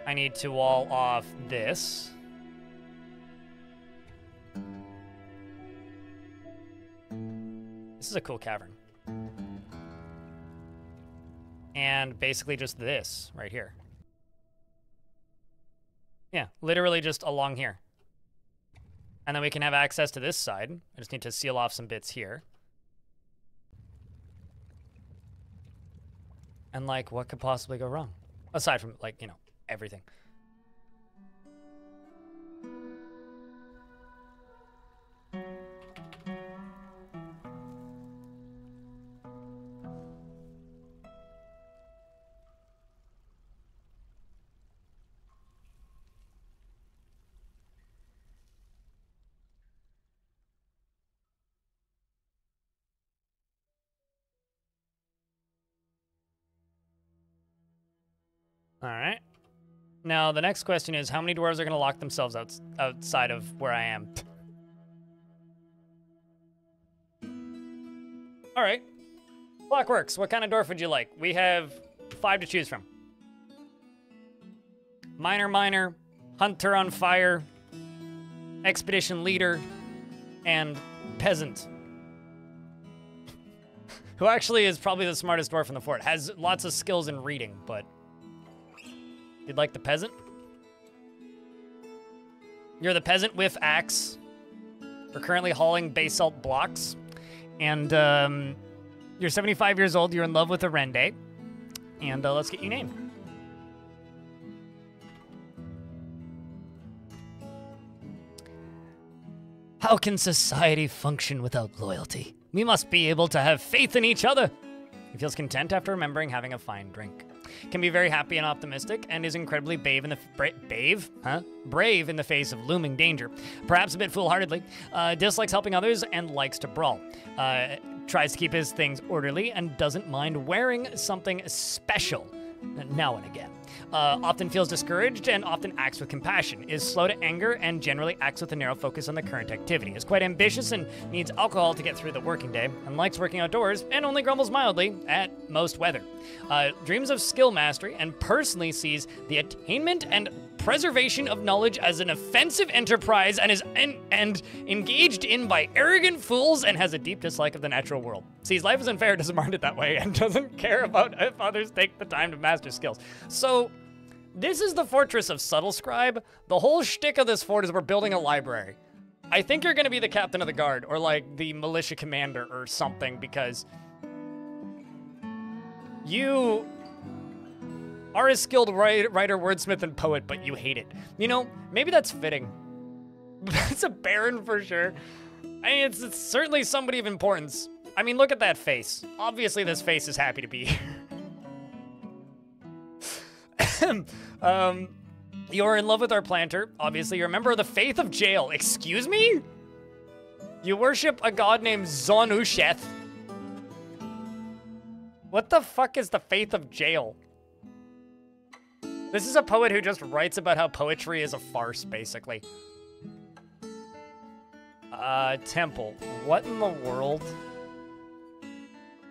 I need to wall off this. This is a cool cavern. And basically just this right here. Yeah, literally just along here. And then we can have access to this side. I just need to seal off some bits here. And, like, what could possibly go wrong? Aside from, like, you know, everything. All right. Now, the next question is, how many dwarves are going to lock themselves outside of where I am? All right. Clockworks, what kind of dwarf would you like? We have 5 to choose from. Miner, Hunter on Fire, Expedition Leader, and Peasant. Who actually is probably the smartest dwarf in the fort. Has lots of skills in reading, but... You'd like the peasant? You're the peasant with axe. We're currently hauling basalt blocks. And you're 75 years old. You're in love with Arendi. And let's get you named. How can society function without loyalty? We must be able to have faith in each other. He feels content after remembering having a fine drink. Can be very happy and optimistic, and is incredibly brave in the face of looming danger. Perhaps a bit foolhardily. Dislikes helping others and likes to brawl. Tries to keep his things orderly and doesn't mind wearing something special now and again. Often feels discouraged and often acts with compassion. Is slow to anger and generally acts with a narrow focus on the current activity. Is quite ambitious and needs alcohol to get through the working day. And likes working outdoors and only grumbles mildly at most weather. Dreams of skill mastery and personally sees the attainment and preservation of knowledge as an offensive enterprise and is engaged in by arrogant fools and has a deep dislike of the natural world. Sees life is unfair, doesn't mind it that way, and doesn't care about if others take the time to master skills. So this is the fortress of Subtlescribe. The whole shtick of this fort is we're building a library. I think you're gonna be the captain of the guard or like the militia commander or something because you are a skilled writer, wordsmith, and poet, but you hate it. You know, maybe that's fitting. That's a baron for sure. I mean, it's certainly somebody of importance. I mean, look at that face. Obviously, this face is happy to be here. You're in love with our planter. Obviously, you're a member of the Faith of Jail. Excuse me? You worship a god named Zonusheth. What the fuck is the Faith of Jail? This is a poet who just writes about how poetry is a farce, basically. Temple. What in the world?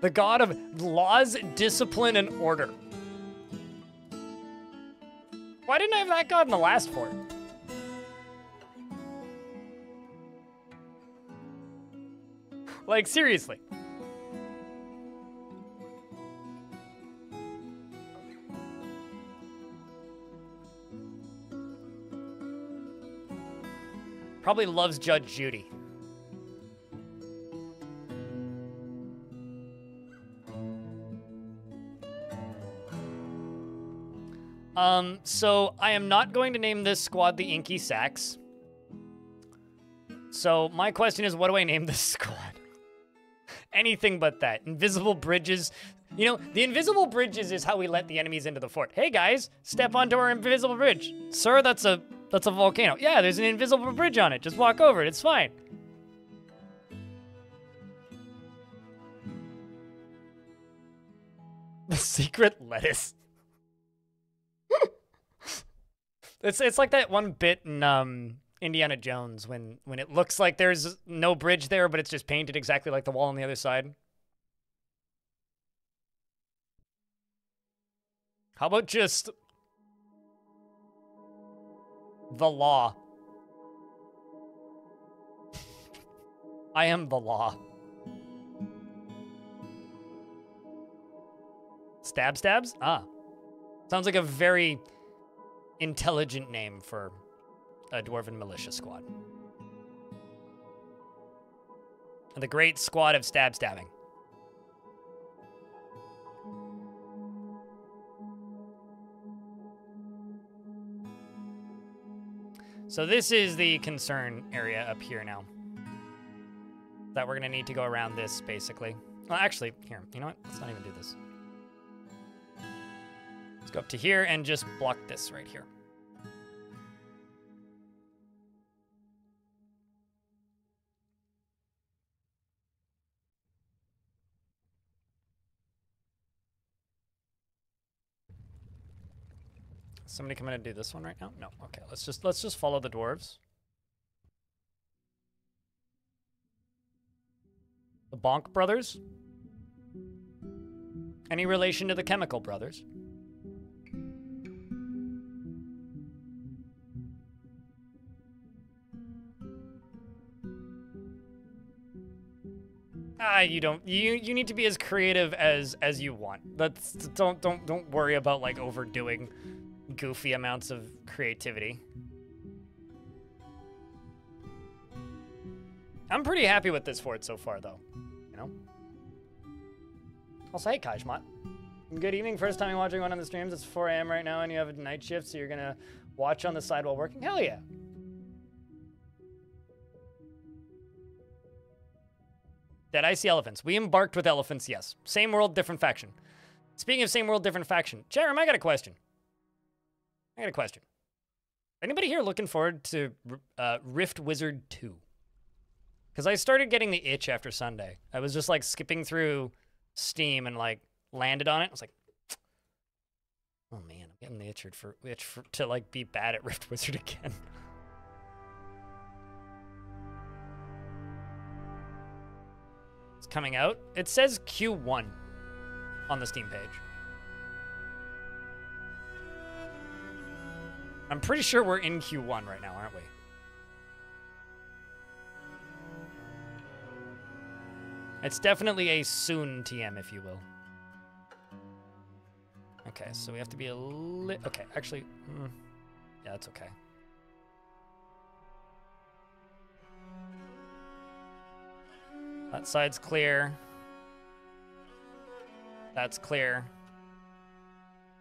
The god of laws, discipline, and order. Why didn't I have that god in the last fort? Like, seriously. Probably loves Judge Judy. So I am not going to name this squad the Inky Sacks. So my question is, what do I name this squad? Anything but that. Invisible Bridges. You know, the Invisible Bridges is how we let the enemies into the fort. Hey guys, step onto our invisible bridge. Sir, that's a volcano. Yeah, there's an invisible bridge on it. Just walk over it. It's fine. The secret lettuce. It's like that one bit in Indiana Jones when it looks like there's no bridge there, but it's just painted exactly like the wall on the other side. How about just the law? I am the law. Stabs? Ah. Sounds like a very intelligent name for a Dwarven Militia squad. And the great squad of stabbing. So this is the concern area up here now. That we're gonna need to go around this, basically. Well, actually, here, you know what? Let's not even do this. Let's go up to here and just block this right here. Somebody come in and do this one right now? No. Okay. Let's just follow the dwarves. The Bonk brothers? Any relation to the Chemical brothers? You don't. You need to be as creative as you want. That's don't worry about like overdoing goofy amounts of creativity. I'm pretty happy with this fort so far, though. You know. Also, hey Kajmot. Good evening. First time you're watching one of the streams. It's 4 a.m. right now, and you have a night shift, so you're gonna watch on the side while working. Hell yeah. Did I see elephants? We embarked with elephants, yes. Same world, different faction. Speaking of same world, different faction, Jerem, I got a question. Anybody here looking forward to Rift Wizard 2? Because I started getting the itch after Sunday. I was just like skipping through Steam and like landed on it. I was like, oh man, I'm getting the itch to like be bad at Rift Wizard again. It's coming out. It says Q1 on the Steam page. I'm pretty sure we're in Q1 right now, aren't we? It's definitely a soon TM, if you will. Okay, so we have to be a little... Okay, actually... yeah, that's okay. That side's clear. That's clear.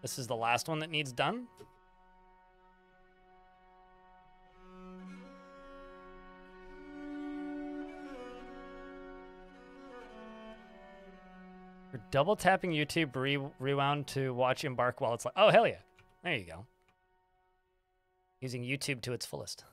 This is the last one that needs done. We're double tapping YouTube rewound to watch Embark while it's like, oh hell yeah. There you go. Using YouTube to its fullest.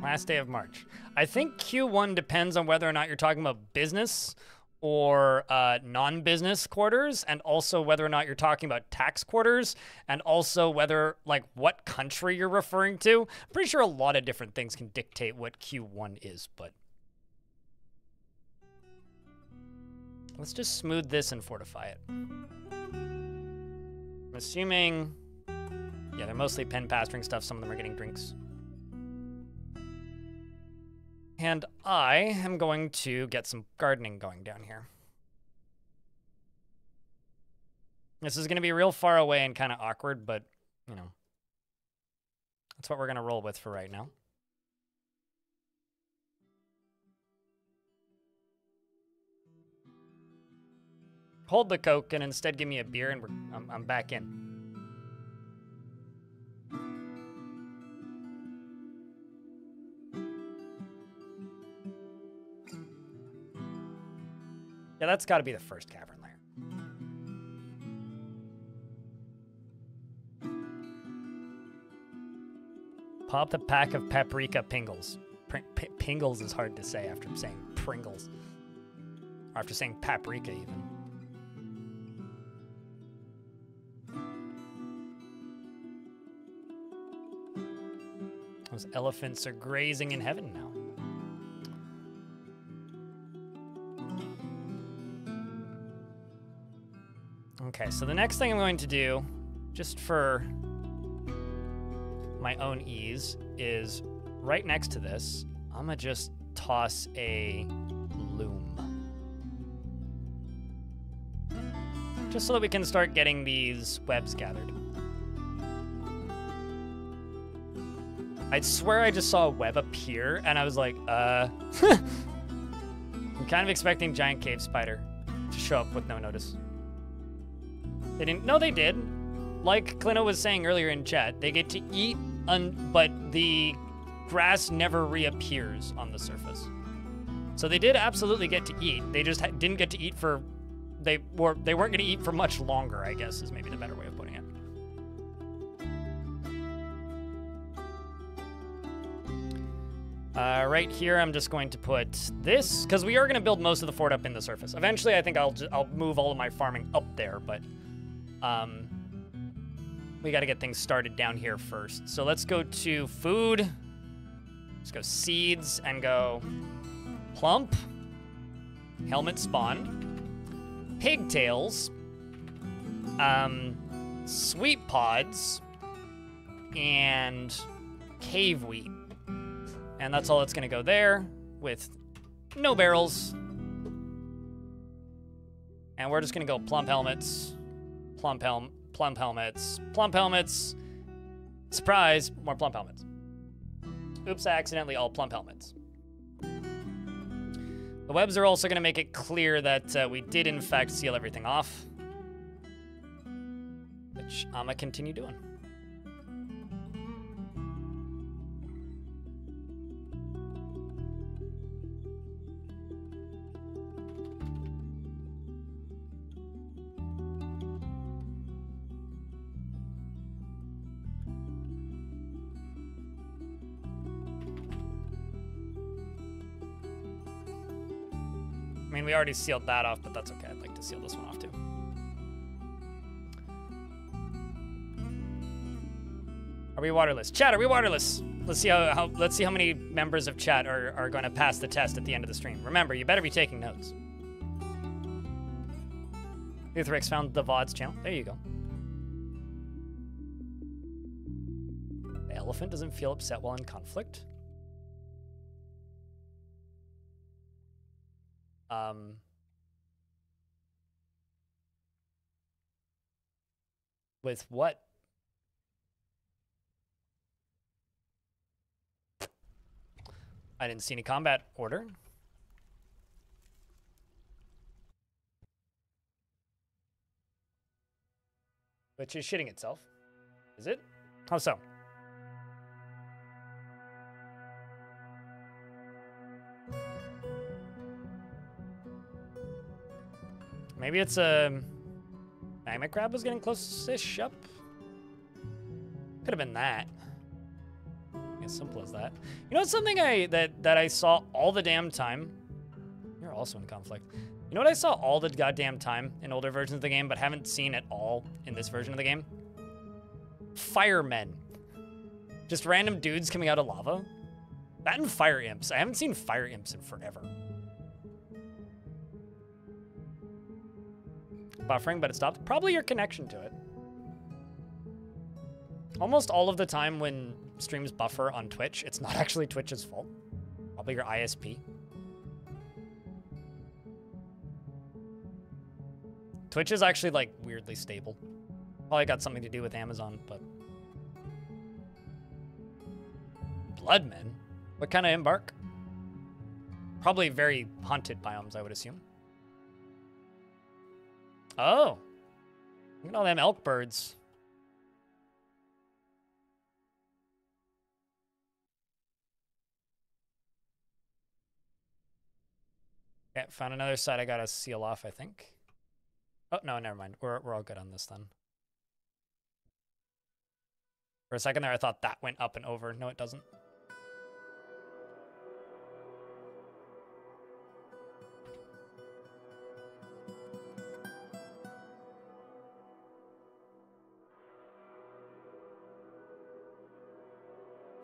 Last day of March. I think Q1 depends on whether or not you're talking about business or non-business quarters, and also whether or not you're talking about tax quarters, and also whether, like, what country you're referring to. I'm pretty sure a lot of different things can dictate what Q1 is, but... let's just smooth this and fortify it. I'm assuming... yeah, they're mostly pen pastoring stuff. Some of them are getting drinks. And I am going to get some gardening going down here. This is going to be real far away and kind of awkward, but, you know, that's what we're going to roll with for right now. Hold the Coke and instead give me a beer, and I'm back in. Yeah, that's got to be the first cavern layer. Pop the pack of paprika Pringles. Pringles is hard to say after saying Pringles. Or after saying paprika, even. Those elephants are grazing in heaven now. Okay, so the next thing I'm going to do, just for my own ease, is right next to this, I'm gonna just toss a loom. Just so that we can start getting these webs gathered. I swear I just saw a web appear and I was like, I'm kind of expecting giant cave spider to show up with no notice. They didn't. No, they did. Like Clino was saying earlier in chat, they get to eat, but the grass never reappears on the surface. So they did absolutely get to eat. They just didn't get to eat for. They weren't going to eat for much longer, I guess, is maybe the better way of putting it. Right here, I'm just going to put this because we are going to build most of the fort up in the surface. Eventually, I think I'll move all of my farming up there, but. We got to get things started down here first. So let's go to food. Let's go seeds and go plump. Helmet spawn. Pigtails. Sweet pods. And cave wheat. And that's all that's going to go there with no barrels. And we're just going to go plump helmets. Plump helmets. Plump helmets. Surprise, more plump helmets. Oops, I accidentally all plump helmets. The webs are also going to make it clear that we did, in fact, seal everything off. Which I'm going to continue doing. We already sealed that off, but that's okay. I'd like to seal this one off, too. Are we waterless? Chat, are we waterless? Let's see how many members of chat are going to pass the test at the end of the stream. Remember, you better be taking notes. Lutherix found the VODs channel. There you go. The elephant doesn't feel upset while in conflict. With what? I didn't see any combat order. Which is shitting itself. Is it? How so? Maybe it's a... Magma Crab was getting close-ish up? Could have been that. As simple as that. You know, it's something that I saw all the damn time. You're also in conflict. You know what I saw all the goddamn time in older versions of the game, but haven't seen at all in this version of the game? Firemen. Just random dudes coming out of lava. That and fire imps. I haven't seen fire imps in forever. Buffering, but it stopped. Probably your connection to it. Almost all of the time when streams buffer on Twitch, it's not actually Twitch's fault. Probably your ISP. Twitch is actually, like, weirdly stable. Probably got something to do with Amazon, but... Bloodmen? What kind of embark? Probably very haunted biomes, I would assume. Oh. Look at all them elk birds. Yeah, found another side I gotta seal off, I think. Oh, no, never mind. We're all good on this then. For a second there, I thought that went up and over. No, it doesn't.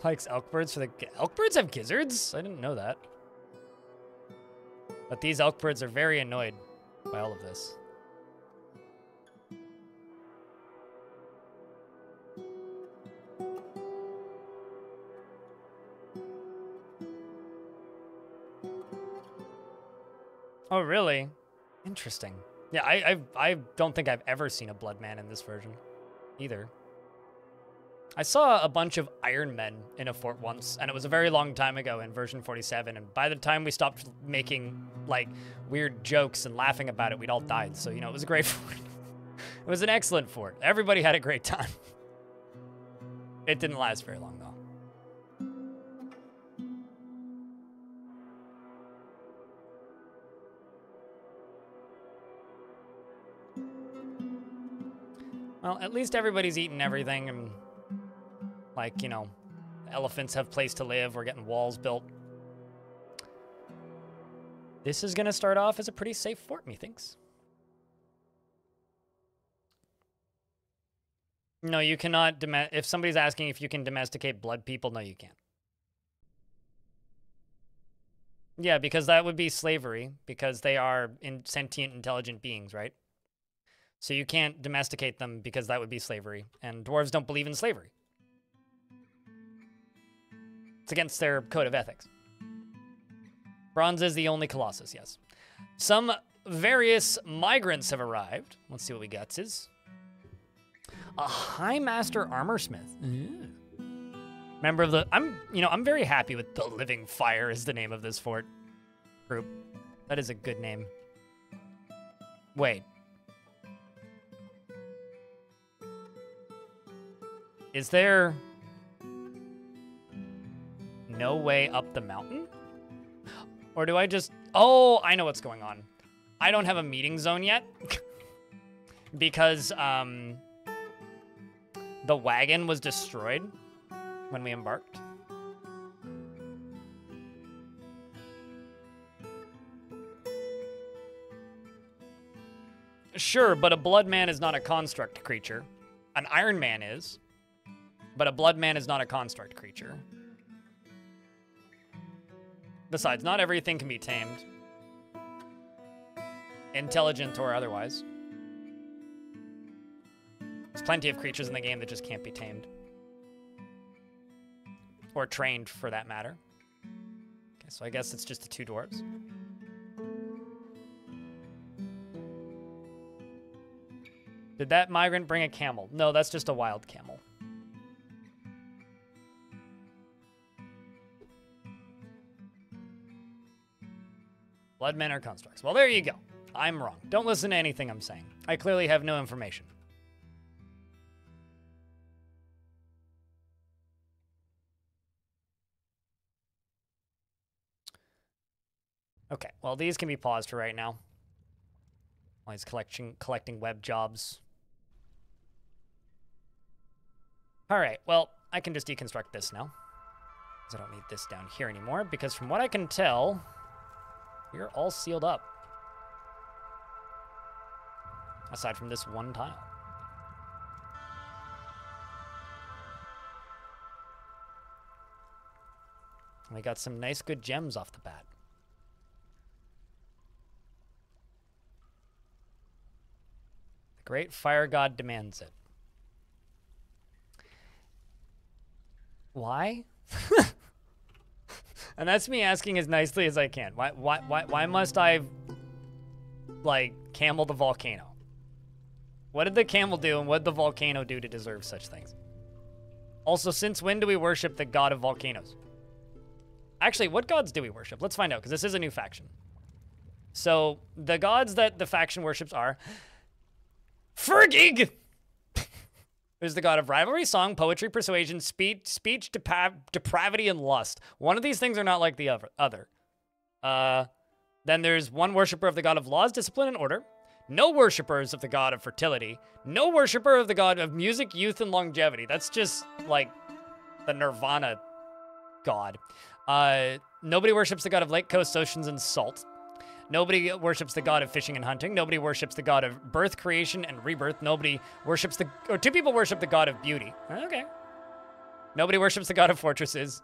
Likes elk birds for the... Elk birds have gizzards? I didn't know that. But these elk birds are very annoyed by all of this. Oh, really? Interesting. Yeah, I don't think I've ever seen a Bloodman in this version either. I saw a bunch of Iron Men in a fort once, and it was a very long time ago in version 47, and by the time we stopped making, like, weird jokes and laughing about it, we'd all died, so, you know, it was a great fort. It was an excellent fort. Everybody had a great time. It didn't last very long, though. Well, at least everybody's eaten everything, and, like, you know, elephants have place to live. We're getting walls built. This is going to start off as a pretty safe fort, methinks. No, you cannot... If somebody's asking if you can domesticate blood people, no, you can't. Yeah, because that would be slavery, because they are sentient, intelligent beings, right? So you can't domesticate them because that would be slavery. And dwarves don't believe in slavery. It's against their code of ethics. Bronze is the only Colossus, yes. Some various migrants have arrived. Let's see what we got. A High Master Armorsmith. Ooh. Member of the... I'm very happy with the Living Fire is the name of this fort group. That is a good name. Wait. Is there no way up the mountain? Or do I just... Oh, I know what's going on. I don't have a meeting zone yet. Because the wagon was destroyed when we embarked. Sure, but a blood man is not a construct creature. An Iron Man is. But a blood man is not a construct creature. Besides, not everything can be tamed. Intelligent or otherwise. There's plenty of creatures in the game that just can't be tamed. Or trained, for that matter. Okay, so I guess it's just the two dwarves. Did that migrant bring a camel? No, that's just a wild camel. Bloodmen are constructs. Well, there you go. I'm wrong. Don't listen to anything I'm saying. I clearly have no information. Okay, well, these can be paused for right now. While he's collecting web jobs. All right, well, I can just deconstruct this now. Because I don't need this down here anymore, because from what I can tell, we're all sealed up. Aside from this one tile. We got some nice good gems off the bat. The great fire god demands it. Why? And that's me asking as nicely as I can. Why must I, like, camel the volcano? What did the camel do and what did the volcano do to deserve such things? Also, since when do we worship the god of volcanoes? Actually, what gods do we worship? Let's find out, because this is a new faction. So, the gods that the faction worships are... Fergig! Who's the god of rivalry, song, poetry, persuasion, speech, depravity, and lust. One of these things are not like the other. Then there's one worshiper of the god of laws, discipline, and order. No worshipers of the god of fertility. No worshiper of the god of music, youth, and longevity. That's just, like, the Nirvana god. Nobody worships the god of lake, coast, oceans, and salt. Nobody worships the god of fishing and hunting. Nobody worships the god of birth, creation, and rebirth. Nobody worships the... Or two people worship the god of beauty. Okay. Nobody worships the god of fortresses.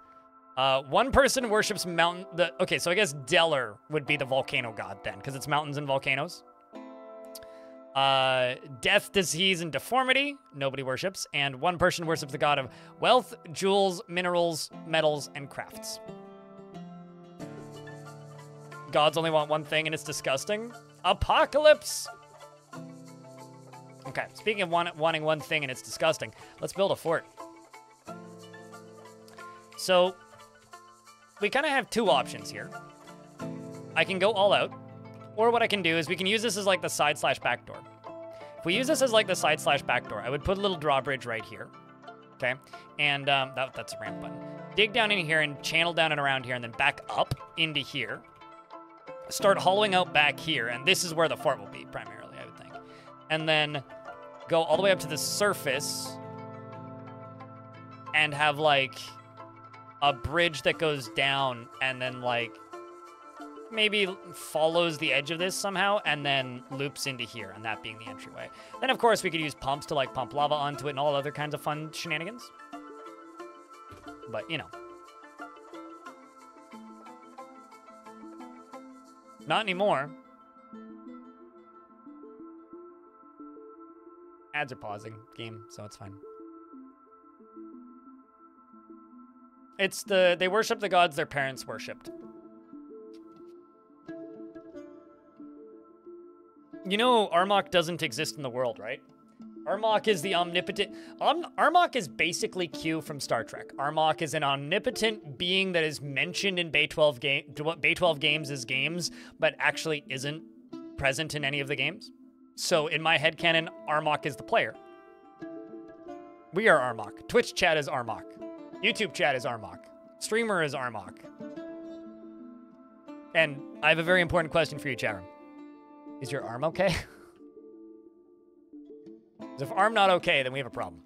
One person worships mountain... Okay, so I guess Deller would be the volcano god then, because it's mountains and volcanoes. Death, disease, and deformity, nobody worships, and one person worships the god of wealth, jewels, minerals, metals, and crafts. Gods only want one thing, and it's disgusting. Apocalypse! Okay, speaking of wanting one thing, and it's disgusting, let's build a fort. So, we kind of have two options here. I can go all out. Or what I can do is we can use this as like the side/back door. If we use this as like the side/back door, I would put a little drawbridge right here. Okay? And that's a ramp button. Dig down in here and channel down and around here and then back up into here. Start hollowing out back here. And this is where the fort will be primarily, I would think. And then go all the way up to the surface and have like a bridge that goes down and then like maybe follows the edge of this somehow and then loops into here, and that being the entryway. Then, of course, we could use pumps to, like, pump lava onto it and all other kinds of fun shenanigans. But, you know. Not anymore. Ads are pausing, game, so it's fine. It's the... They worship the gods their parents worshipped. You know, Armok doesn't exist in the world, right? Armok is the omnipotent... Armok is basically Q from Star Trek. Armok is an omnipotent being that is mentioned in Bay 12 games' games, but actually isn't present in any of the games. So in my headcanon, Armok is the player. We are Armok. Twitch chat is Armok. YouTube chat is Armok. Streamer is Armok. And I have a very important question for you, chatroom. Is your arm okay? Because if arm not okay, then we have a problem.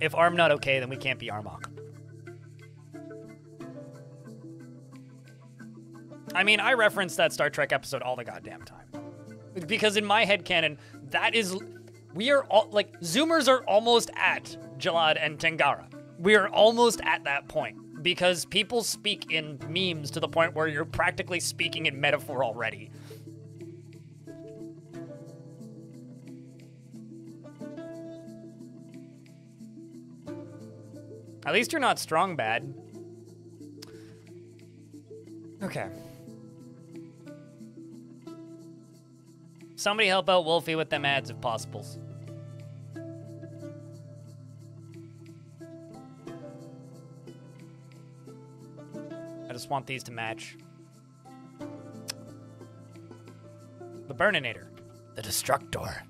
If arm not okay, then we can't be Armok. I mean, I reference that Star Trek episode all the goddamn time. Because in my headcanon, that is... We are all... Like, Zoomers are almost at Jalad and Tengara. We are almost at that point. Because people speak in memes to the point where you're practically speaking in metaphor already. At least you're not strong bad. Okay. Somebody help out Wolfie with them ads if possible. Just want these to match. The Burninator. The Destructor.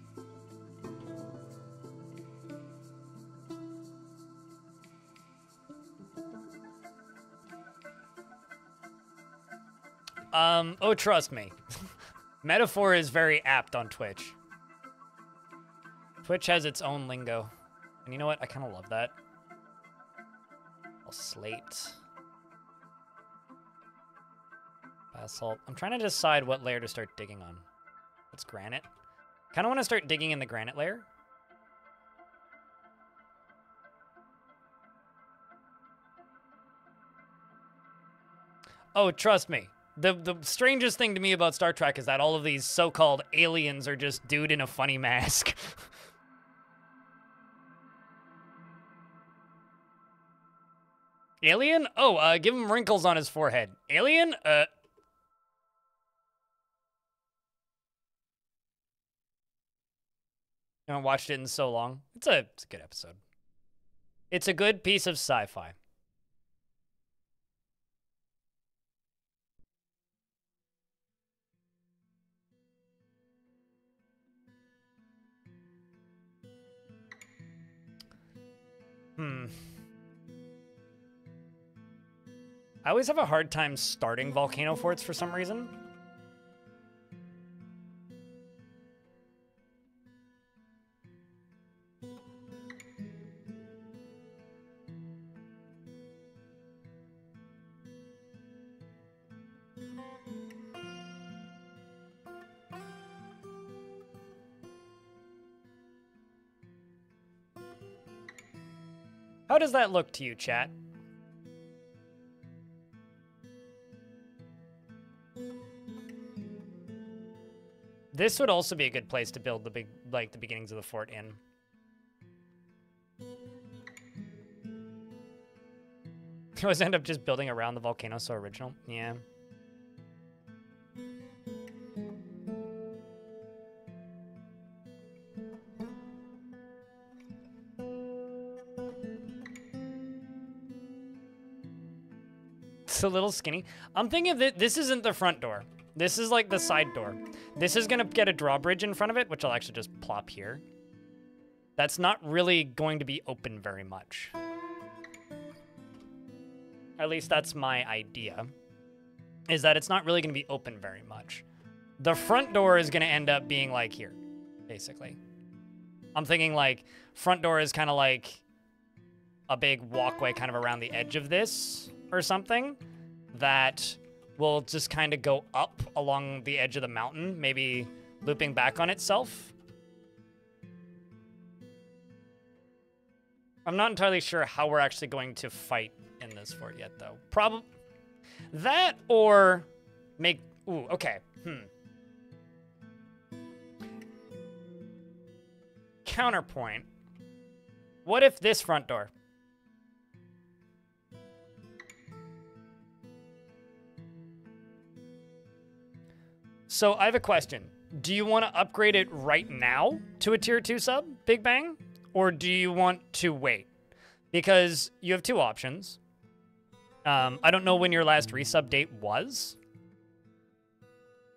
Oh, trust me. Metaphor is very apt on Twitch. Twitch has its own lingo. And you know what? I kind of love that. I'll slate. Basalt. I'm trying to decide what layer to start digging on. It's granite. Kind of want to start digging in the granite layer. Oh, trust me. The strangest thing to me about Star Trek is that all of these so-called aliens are just dude in a funny mask. Alien? Oh, give him wrinkles on his forehead. Alien? I haven't watched it in so long. It's a good episode. It's a good piece of sci-fi. I always have a hard time starting volcano forts for some reason. How does that look to you, chat? This would also be a good place to build the big, like, the beginnings of the fort in. You always end up just building around the volcano, so original. Yeah. It's a little skinny. I'm thinking of this isn't the front door. This is like the side door. This is gonna get a drawbridge in front of it, which I'll actually just plop here. That's not really going to be open very much. At least that's my idea, is that it's not really gonna be open very much. The front door is gonna end up being like here, basically. I'm thinking like front door is kind of like a big walkway kind of around the edge of this or something that will just kind of go up along the edge of the mountain, maybe looping back on itself. I'm not entirely sure how we're actually going to fight in this fort yet, though. Probably that or make... Ooh, okay. Counterpoint. What if this front door? So I have a question. Do you want to upgrade it right now to a tier 2 sub, Big Bang? Or do you want to wait? Because you have two options. I don't know when your last resub date was.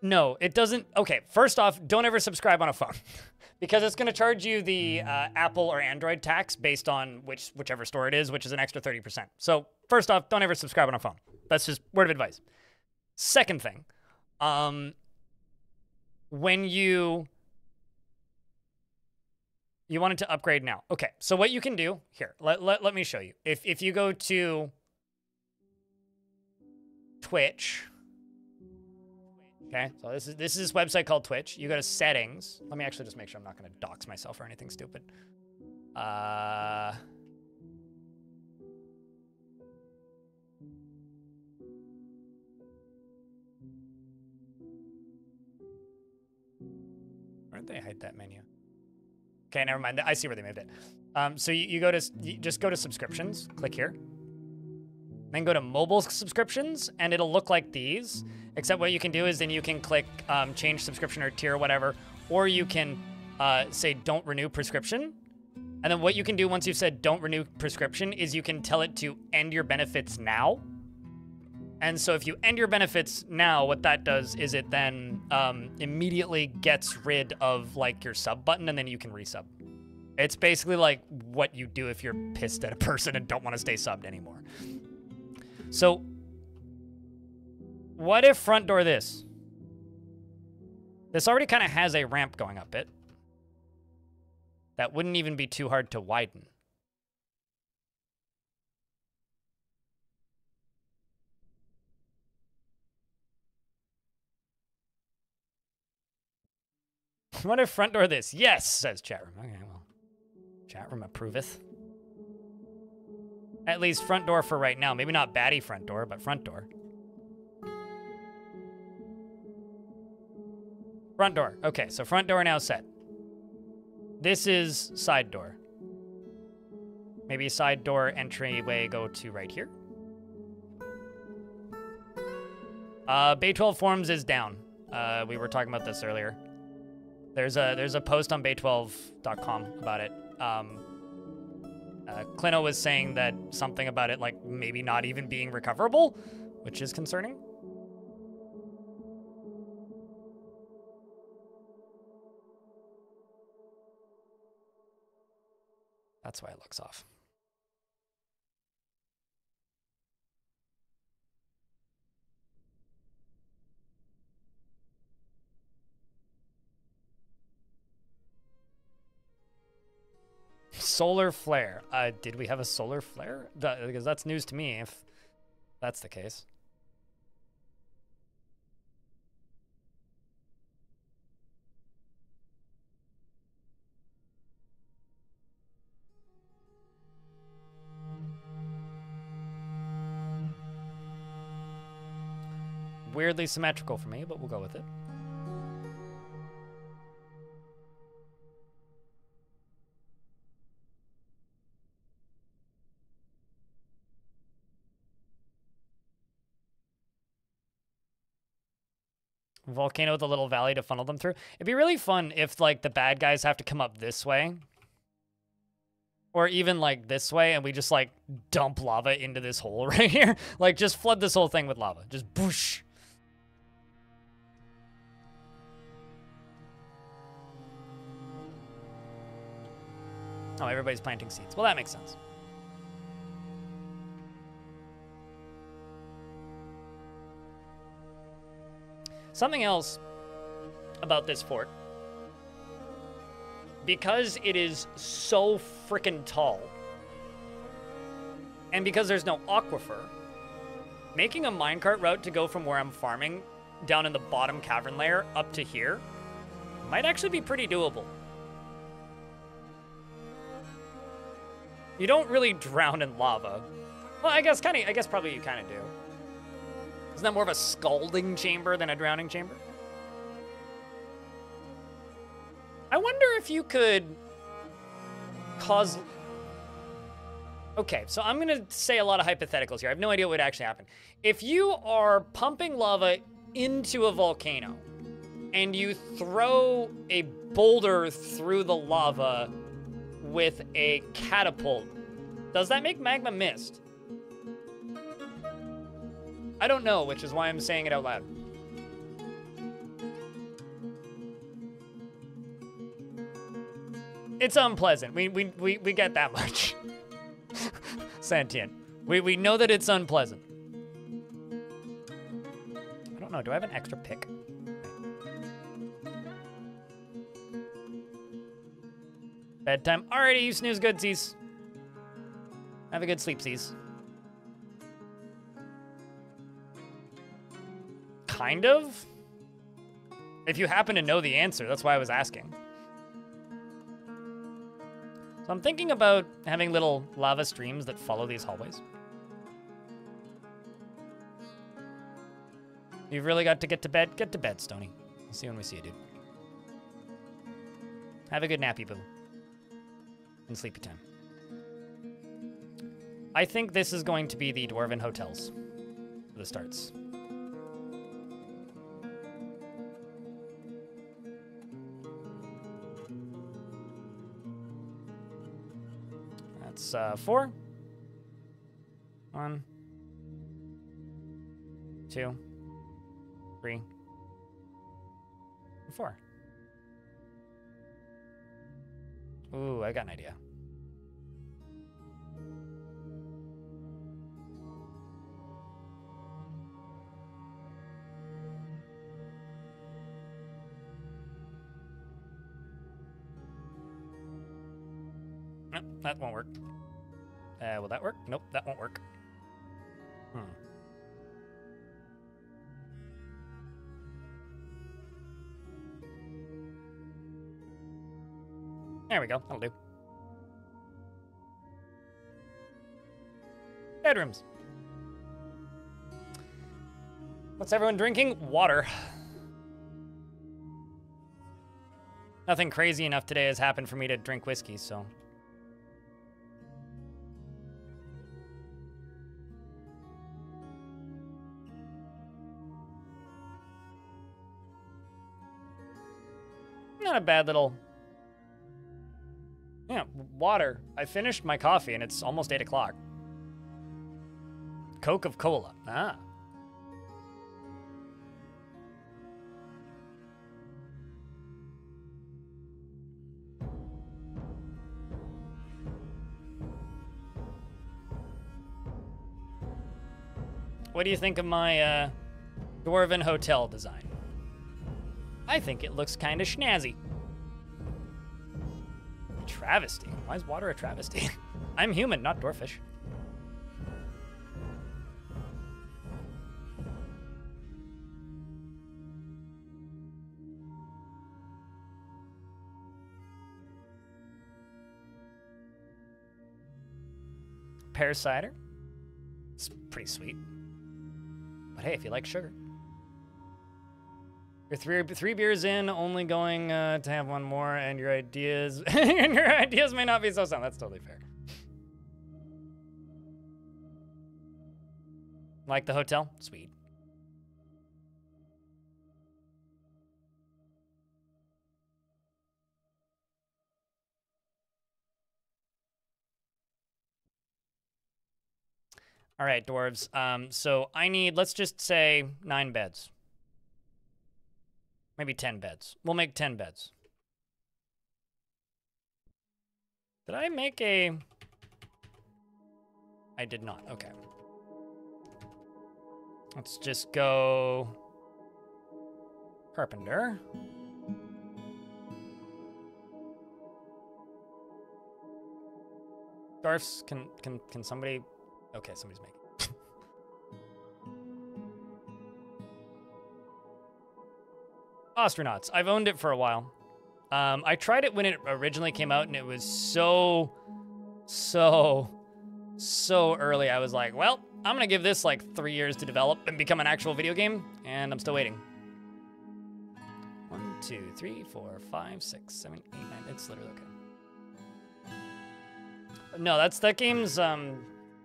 No, it doesn't. Okay, first off, don't ever subscribe on a phone. Because it's going to charge you the Apple or Android tax based on whichever store it is, which is an extra 30%. So first off, don't ever subscribe on a phone. That's just word of advice. Second thing. When you wanted to upgrade now. Okay, so what you can do here, let me show you. If you go to Twitch, okay, so this is this website called Twitch. You go to settings. Let me actually just make sure I'm not gonna dox myself or anything stupid. Where'd they hide that menu? Okay, never mind. I see where they moved it. So you just go to subscriptions, click here. Then go to mobile subscriptions, and it'll look like these. Except what you can do is then you can click change subscription or tier or whatever, or you can say don't renew prescription. And then what you can do once you've said don't renew prescription is you can tell it to end your benefits now. And so if you end your benefits now, what that does is it then immediately gets rid of like your sub button and then you can resub. It's basically like what you do if you're pissed at a person and don't want to stay subbed anymore. So What if front door this? This already kind of has a ramp going up it. That wouldn't even be too hard to widen. What if front door this? Yes, says chat room. Okay, well, chat room approveth. At least front door for right now. Maybe not baddie front door, but front door. Front door. Okay, so front door now set. This is side door. Maybe side door entryway go to right here. Bay 12 forums is down. We were talking about this earlier. There's a post on bay12.com about it. Clino was saying that something about it, like maybe not even being recoverable, which is concerning. That's why it looks off. Solar flare. Did we have a solar flare? Because that's news to me if that's the case. Weirdly symmetrical for me, but we'll go with it. Volcano with a little valley to funnel them through. It'd be really fun if, like, the bad guys have to come up this way. Or even, like, this way, and we just, like, dump lava into this hole right here. Like, just flood this whole thing with lava. Just boosh. Oh, everybody's planting seeds. Well, that makes sense. Something else about this fort, because it is so frickin' tall, and because there's no aquifer, making a minecart route to go from where I'm farming down in the bottom cavern layer up to here might actually be pretty doable. You don't really drown in lava. Well, I guess kinda, I guess probably you kinda do. Isn't that more of a scalding chamber than a drowning chamber? I wonder if you could cause... Okay, so I'm going to say a lot of hypotheticals here. I have no idea what would actually happen. If you are pumping lava into a volcano and you throw a boulder through the lava with a catapult, does that make magma mist? I don't know, which is why I'm saying it out loud. It's unpleasant. We get that much. Sentient. We know that it's unpleasant. I don't know. Do I have an extra pick? Bedtime. Alrighty, you snooze goodsies. Have a good sleepsies. Kind of? If you happen to know the answer, that's why I was asking. So I'm thinking about having little lava streams that follow these hallways. You've really got to get to bed? Get to bed, Stoney. We'll see when we see you, dude. Have a good nappy, boo. And sleepy time. I think this is going to be the Dwarven Hotels for the starts. That's 4, 1, 2, 3, 4. Ooh, I got an idea. Nope, that won't work. Will that work? Nope, that won't work. Hmm. There we go. That'll do. Bedrooms. What's everyone drinking? Water. Nothing crazy enough today has happened for me to drink whiskey, so. Not a bad little... Yeah, water. I finished my coffee and it's almost 8 o'clock. Coca-Cola. Ah. What do you think of my Dwarven hotel design? I think it looks kind of schnazzy. Travesty. Why is water a travesty? I'm human, not dwarfish. Pear cider. It's pretty sweet. But hey, if you like sugar. You're three beers in, only going to have one more, and your ideas may not be so sound. That's totally fair. Like the hotel? Sweet. All right, dwarves. So I need, let's just say 9 beds. Maybe 10 beds. We'll make 10 beds. Did I make a... I did not. Okay. Let's just go... Carpenter. Dwarfs, can somebody... Okay, somebody's making... Astronauts. I've owned it for a while. I tried it when it originally came out, and it was so early. I was like, well, I'm going to give this like 3 years to develop and become an actual video game, and I'm still waiting. 1, 2, 3, 4, 5, 6, 7, 8, 9. It's literally okay. No, that's that game's... I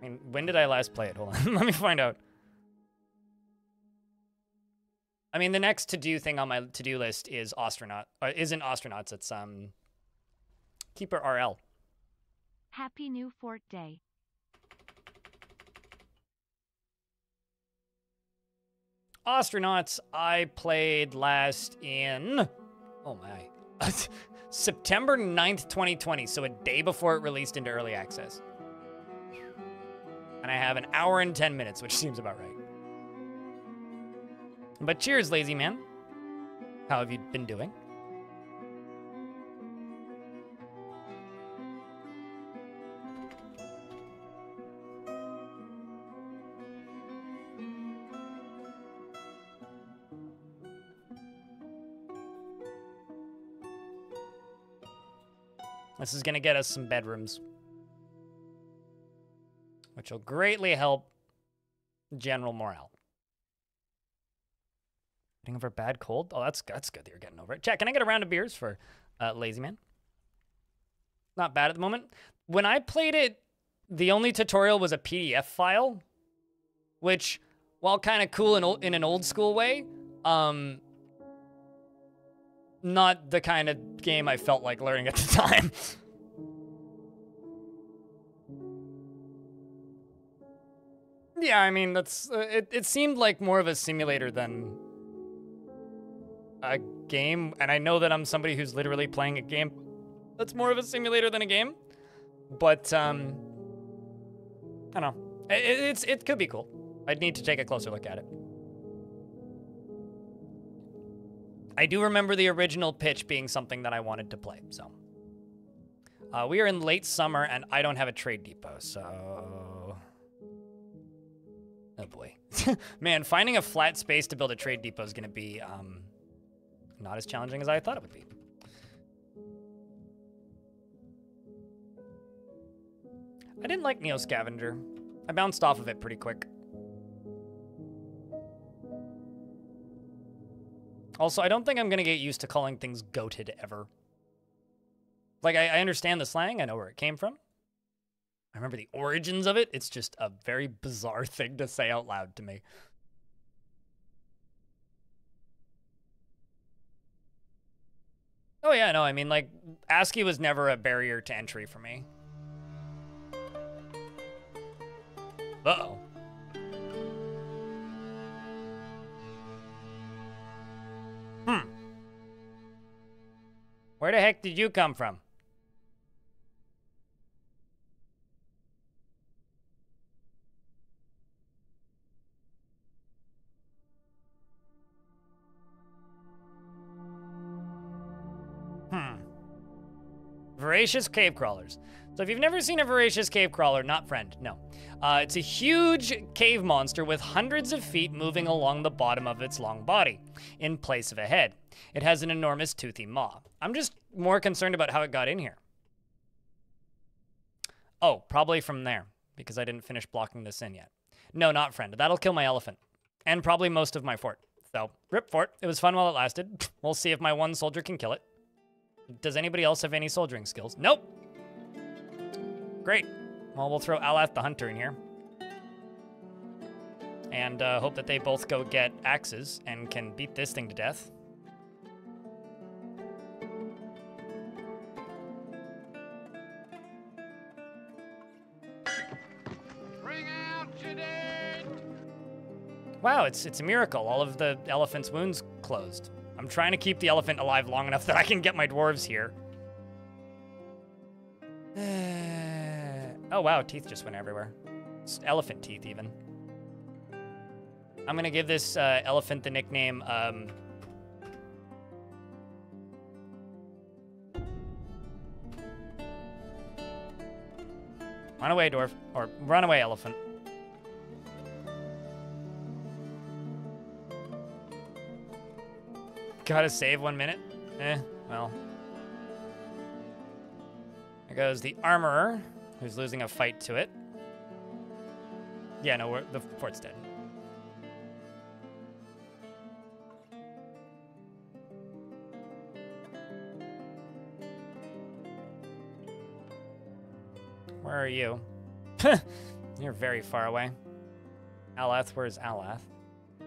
mean, when did I last play it? Hold on. Let me find out. I mean, the next to-do thing on my to-do list is isn't Astronauts, it's Keeper RL. Happy New Fort Day. Astronauts I played last in, oh my, September 9th, 2020, so a day before it released into early access. And I have an hour and 10 minutes, which seems about right. But cheers, lazy man. How have you been doing? This is going to get us some bedrooms, which will greatly help general morale. Getting over a bad cold? Oh, that's good that you're getting over it. Chat, can I get a round of beers for Lazy Man? Not bad at the moment. When I played it, the only tutorial was a PDF file, which, while kind of cool in an old school way, not the kind of game I felt like learning at the time. Yeah, I mean, that's it seemed like more of a simulator than... a game, and I know that I'm somebody who's literally playing a game that's more of a simulator than a game, but I don't know, it could be cool. I'd need to take a closer look at it. I do remember the original pitch being something that I wanted to play, so We are in late summer, and I don't have a trade depot, so... Oh, boy. Man, finding a flat space to build a trade depot is going to be not as challenging as I thought it would be. I didn't like Neo Scavenger. I bounced off of it pretty quick. Also, I don't think I'm going to get used to calling things goated ever. Like, I understand the slang. I know where it came from. I remember the origins of it. It's just a very bizarre thing to say out loud to me. Oh, yeah, no, I mean, like, ASCII was never a barrier to entry for me. Uh-oh. Hmm. Where the heck did you come from? Voracious cave crawlers. So if you've never seen a voracious cave crawler, not friend, no. It's a huge cave monster with hundreds of feet moving along the bottom of its long body in place of a head. It has an enormous toothy maw. I'm just more concerned about how it got in here. Oh, probably from there, because I didn't finish blocking this in yet. No, not friend. That'll kill my elephant. And probably most of my fort. So, rip fort. It was fun while it lasted. We'll see if my one soldier can kill it. Does anybody else have any soldiering skills? Nope. Great. Well, we'll throw Alath the Hunter in here. And hope that they both go get axes and can beat this thing to death. Bring out your dead! Wow, it's a miracle. All of the elephant's wounds closed. I'm trying to keep the elephant alive long enough that I can get my dwarves here. Oh, wow, teeth just went everywhere. It's elephant teeth, even. I'm going to give this elephant the nickname... Run away, dwarf. Or run away, elephant. Gotta save 1 minute? Eh, well. There goes the armorer, who's losing a fight to it. Yeah, no, the fort's dead. Where are you? You're very far away. Alath, where's Alath? At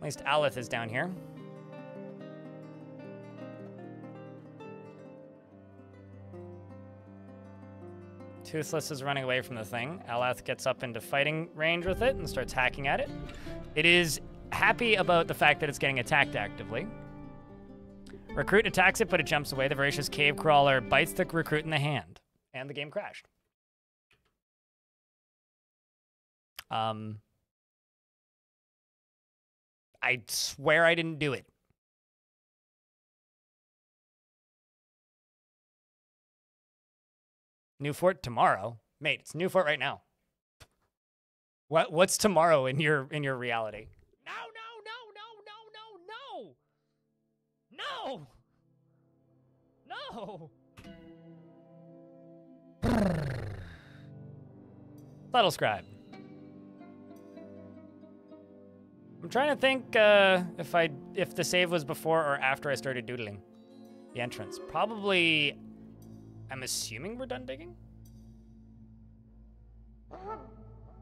least Alath is down here. Toothless is running away from the thing. Alath gets up into fighting range with it and starts hacking at it. It is happy about the fact that it's getting attacked actively. Recruit attacks it, but it jumps away. The voracious cave crawler bites the recruit in the hand. And the game crashed. I swear I didn't do it. New fort tomorrow? Mate, it's new fort right now. What's tomorrow in your reality? No, no, no, no, no, no, no. No. Subtlescribe. I'm trying to think if the save was before or after I started doodling the entrance. Probably I'm assuming we're done digging?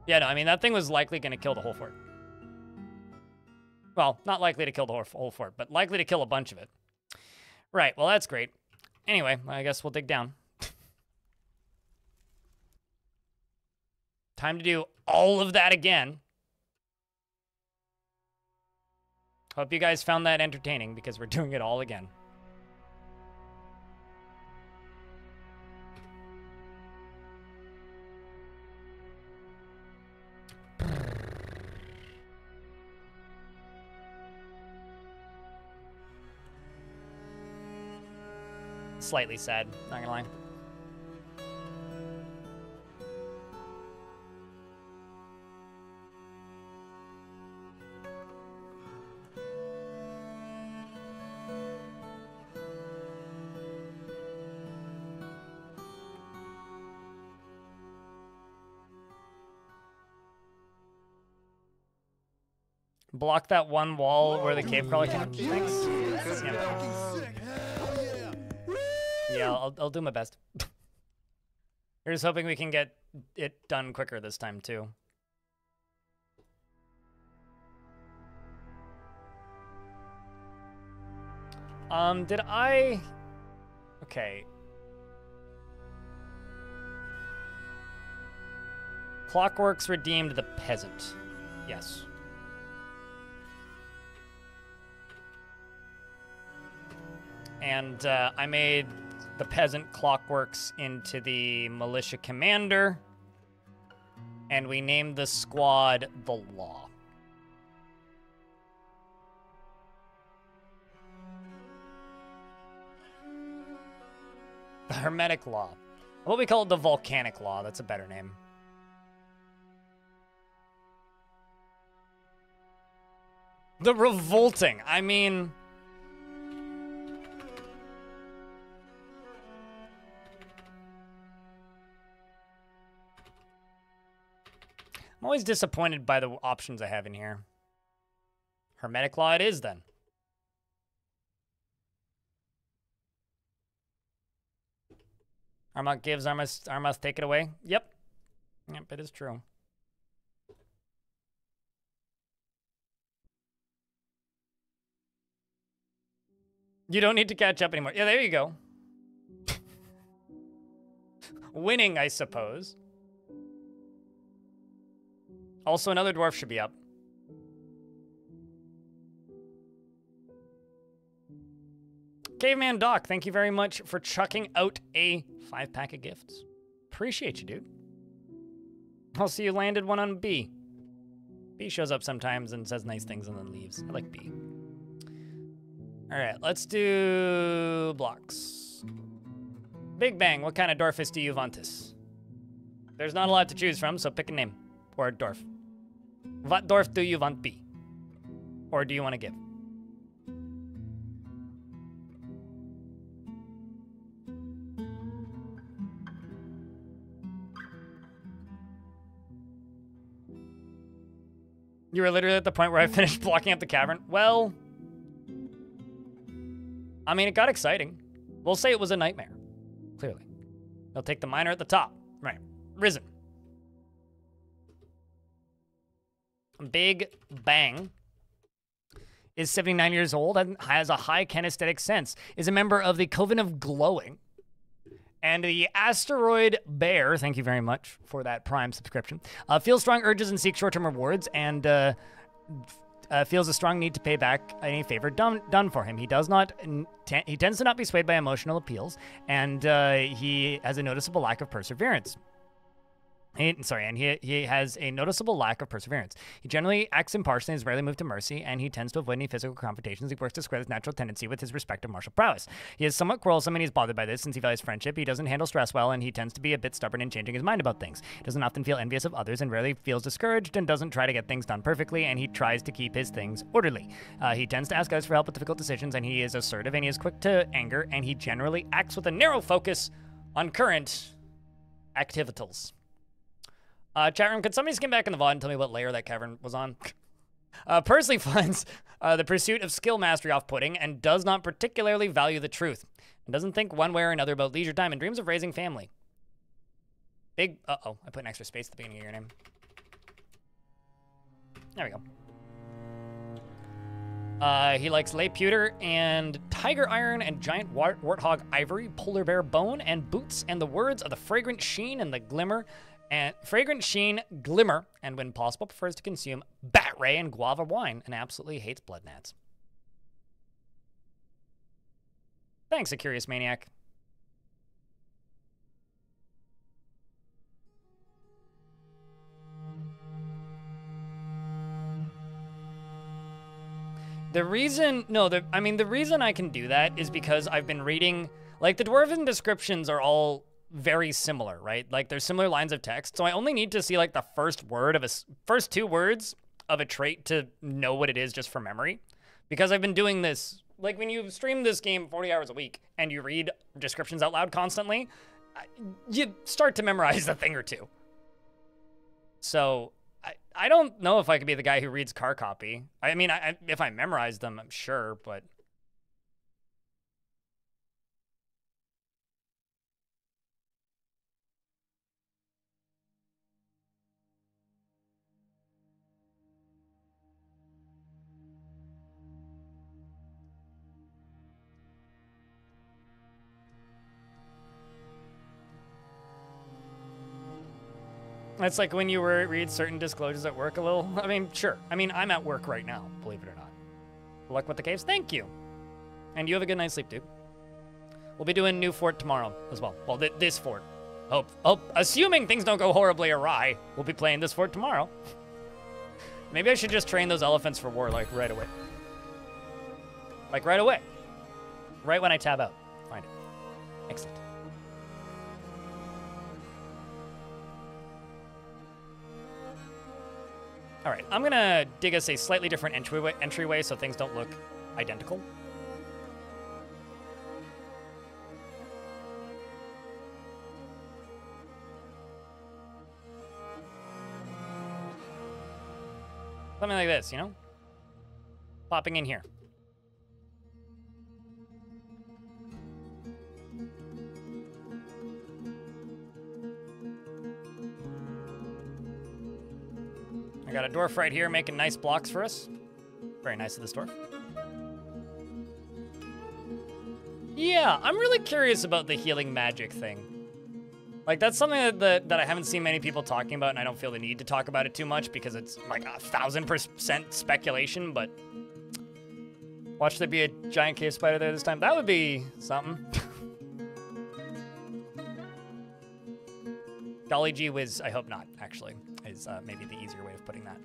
Yeah, no, I mean, that thing was likely going to kill the whole fort. Well, not likely to kill the whole fort, but likely to kill a bunch of it. Right, well, that's great. Anyway, I guess we'll dig down. Time to do all of that again. Hope you guys found that entertaining, because we're doing it all again. Slightly sad, not gonna lie. block that one wall where the cave crawler came. Thanks. Yeah, I'll do my best. We're just hoping we can get it done quicker this time too. Did I? Okay. Clockworks redeemed the peasant. Yes. And I made the peasant clockworks into the militia commander. And we named the squad the Law. The Hermetic Law. What we call it, the Volcanic Law. That's a better name. The Revolting. I mean, I'm always disappointed by the options I have in here. Hermetic Law it is, then. Armouth gives, Armouth take it away. Yep. Yep, it is true. You don't need to catch up anymore. Yeah, there you go. Winning, I suppose. Also, another dwarf should be up. Caveman Doc, thank you very much for chucking out a 5-pack of gifts. Appreciate you, dude. Also, you landed one on B. B shows up sometimes and says nice things and then leaves. I like B. All right, let's do blocks. Big Bang, what kind of dwarfist do you want us? There's not a lot to choose from, so pick a name or a dwarf. What dwarf do you want be? Or do you want to give? You were literally at the point where I finished blocking up the cavern. Well, I mean, it got exciting. We'll say it was a nightmare, clearly. They'll take the miner at the top. Right, Risen. Big Bang is 79 years old and has a high kinesthetic sense. Is a member of the Coven of Glowing. And the Asteroid Bear, thank you very much for that Prime subscription, feels strong urges and seeks short-term rewards, and feels a strong need to pay back any favor done for him. He does not. He tends to not be swayed by emotional appeals, and he has a noticeable lack of perseverance. He has a noticeable lack of perseverance. He generally acts impartially and is rarely moved to mercy, and he tends to avoid any physical confrontations. He works to square this natural tendency with his respective martial prowess. He is somewhat quarrelsome, and he's bothered by this since he values friendship. He doesn't handle stress well, and he tends to be a bit stubborn in changing his mind about things. He doesn't often feel envious of others and rarely feels discouraged and doesn't try to get things done perfectly, and he tries to keep his things orderly. He tends to ask others for help with difficult decisions, and he is assertive, and he is quick to anger, and he generally acts with a narrow focus on current activities. Chat room, could somebody skim back in the VOD and tell me what layer that cavern was on? Personally finds the pursuit of skill mastery off-putting and does not particularly value the truth and doesn't think one way or another about leisure time and dreams of raising family. Big, uh-oh, I put an extra space at the beginning of your name. There we go. He likes lay pewter and tiger iron and giant warthog ivory, polar bear bone and boots and the words of the fragrant sheen and the glimmer and fragrant sheen, glimmer, and when possible prefers to consume bat ray and guava wine and absolutely hates blood gnats. Thanks, a curious maniac. The reason, no, I mean, the reason I can do that is because I've been reading, like, the dwarven descriptions are all very similar, right? Like, there's similar lines of text, so I only need to see, like, the first 2 words of a trait to know what it is just from memory, because I've been doing this, like, when you stream this game 40 hours a week and you read descriptions out loud constantly, you start to memorize a thing or two. So I, I don't know if I could be the guy who reads car copy. I mean, if I memorized them, I'm sure, but... That's like when you read certain disclosures at work a little. I mean, sure. I mean, I'm at work right now, believe it or not. Good luck with the caves. Thank you. And you have a good night's sleep, dude. We'll be doing new fort tomorrow as well. Well, this fort. Hope. Assuming things don't go horribly awry, we'll be playing this fort tomorrow. Maybe I should just train those elephants for war, like, right away. Like, right away. Right when I tab out. Find it. Excellent. All right, I'm gonna dig us a slightly different entryway so things don't look identical. Something like this, you know? Popping in here. I got a dwarf right here making nice blocks for us. Very nice of this dwarf. Yeah, I'm really curious about the healing magic thing. Like, that's something that I haven't seen many people talking about, and I don't feel the need to talk about it too much because it's like 1,000% speculation, but... Watch there be a giant cave spider there this time. That would be something. Golly gee whiz, I hope not, actually. Is maybe the easier way of putting that.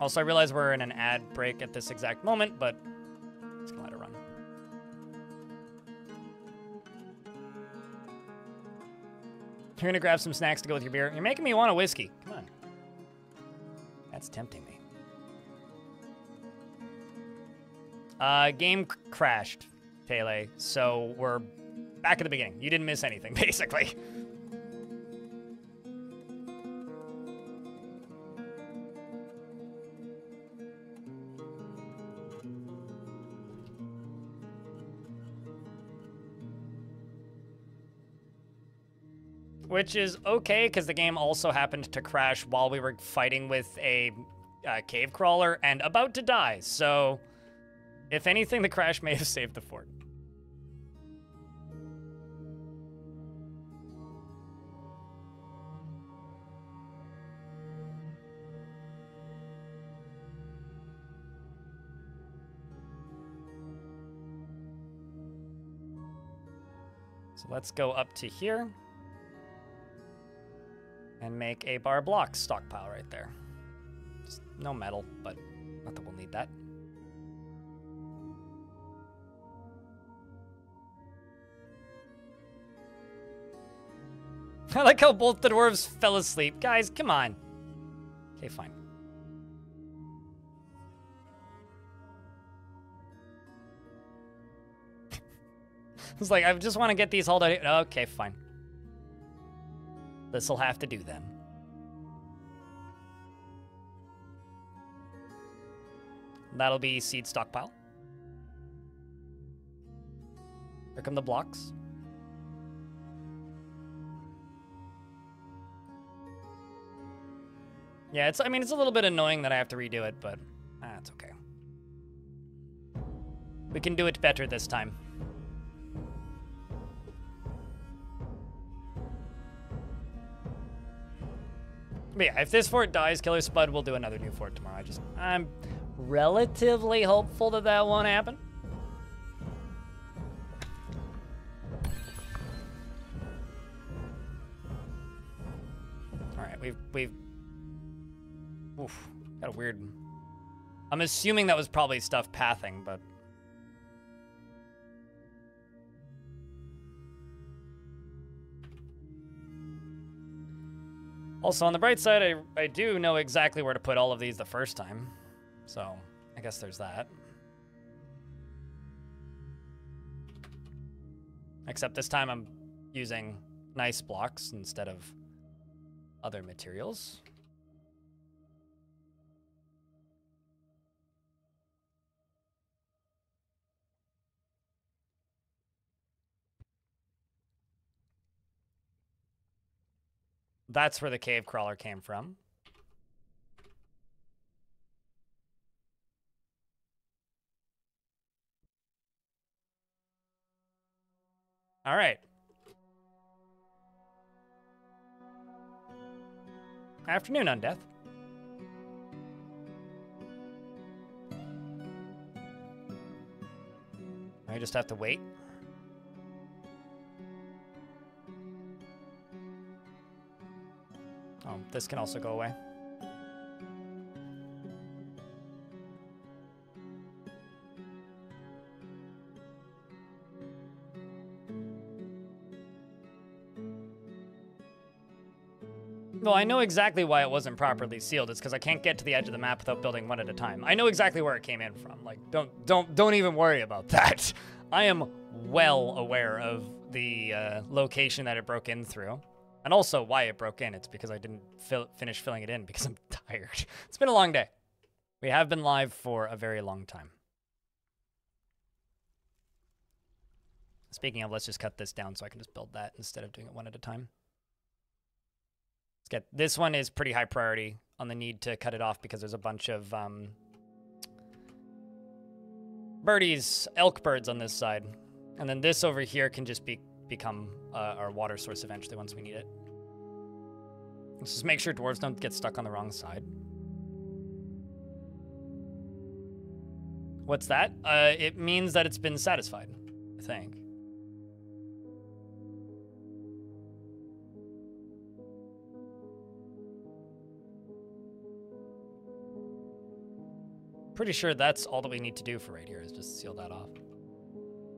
Also, I realize we're in an ad break at this exact moment, but let's let it run. You're gonna grab some snacks to go with your beer. You're making me want a whiskey. Come on. That's tempting me. Game crashed, Pele, so we're back at the beginning. You didn't miss anything, basically. Which is okay, because the game also happened to crash while we were fighting with a cave crawler and about to die, so... If anything, the crash may have saved the fort. So let's go up to here and make a bar block stockpile right there. Just no metal, but not that we'll need that. I like how both the dwarves fell asleep. Guys, come on. Okay, fine. It's like, I just want to get these hauled out here. Okay, fine. This'll have to do then. That'll be seed stockpile. Here come the blocks. Yeah, I mean, it's a little bit annoying that I have to redo it, but it's okay. We can do it better this time. But yeah, if this fort dies, Killer Spud will do another new fort tomorrow. I'm relatively hopeful that won't happen. All right, we've oof, got a weird... I'm assuming that was probably stuff pathing, but... Also, on the bright side, I do know exactly where to put all of these the first time. So, I guess there's that. Except this time I'm using nice blocks instead of other materials. That's where the cave crawler came from. All right. Afternoon, Undeath. I just have to wait. Oh, this can also go away. Well, I know exactly why it wasn't properly sealed. It's because I can't get to the edge of the map without building one at a time. I know exactly where it came in from. Like, don't even worry about that. I am well aware of the location that it broke in through, and also why it broke in. It's because I didn't finish filling it in because I'm tired. It's been a long day. We have been live for a very long time. Speaking of, let's just cut this down so I can just build that instead of doing it one at a time. Get this one is pretty high priority on the need to cut it off because there's a bunch of birdies, elk birds on this side, and then this over here can just become our water source eventually once we need it. Let's just make sure dwarves don't get stuck on the wrong side. What's that? It means that it's been satisfied, I think. Pretty sure that's all that we need to do for right here is just seal that off.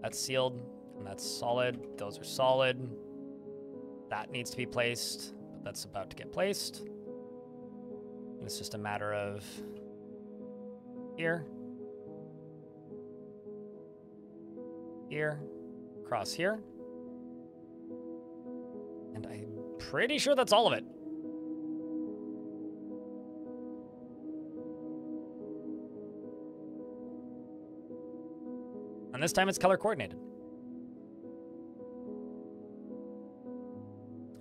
That's sealed, and that's solid. Those are solid. That needs to be placed, but that's about to get placed. And it's just a matter of here, here, across here. And I'm pretty sure that's all of it. And this time it's color coordinated.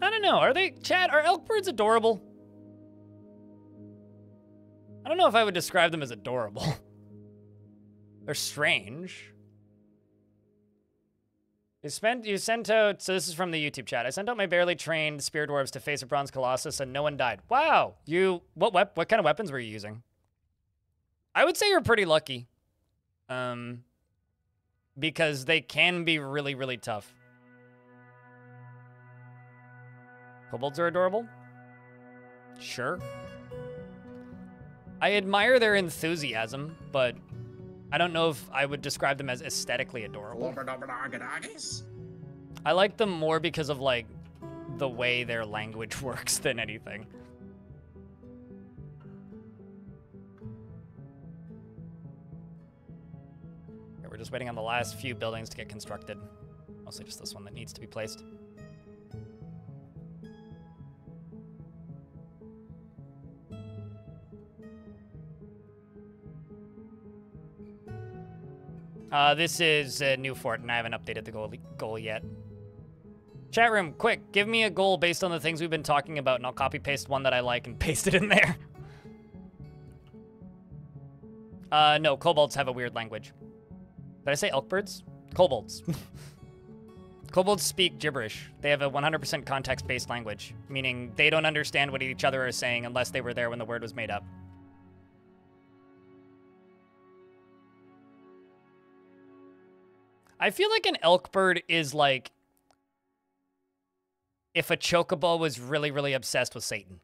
I don't know. Are they, Chad, are elk birds adorable? I don't know if I would describe them as adorable. They're strange. You sent out, so this is from the YouTube chat. I sent out my barely trained spear dwarves to face a bronze colossus and no one died. Wow. What kind of weapons were you using? I would say you're pretty lucky. Because they can be really, really tough. Kobolds are adorable? Sure. I admire their enthusiasm, but I don't know if I would describe them as aesthetically adorable. I like them more because of, like, the way their language works than anything. Just waiting on the last few buildings to get constructed. Mostly just this one that needs to be placed. This is a new fort, and I haven't updated the goal yet. Chat room, quick, give me a goal based on the things we've been talking about, and I'll copy-paste one that I like and paste it in there. No, kobolds have a weird language. Did I say elk birds? Kobolds. Kobolds speak gibberish. They have a 100% context-based language, meaning they don't understand what each other are saying unless they were there when the word was made up. I feel like an elk bird is like if a chocobo was really, really obsessed with Satan.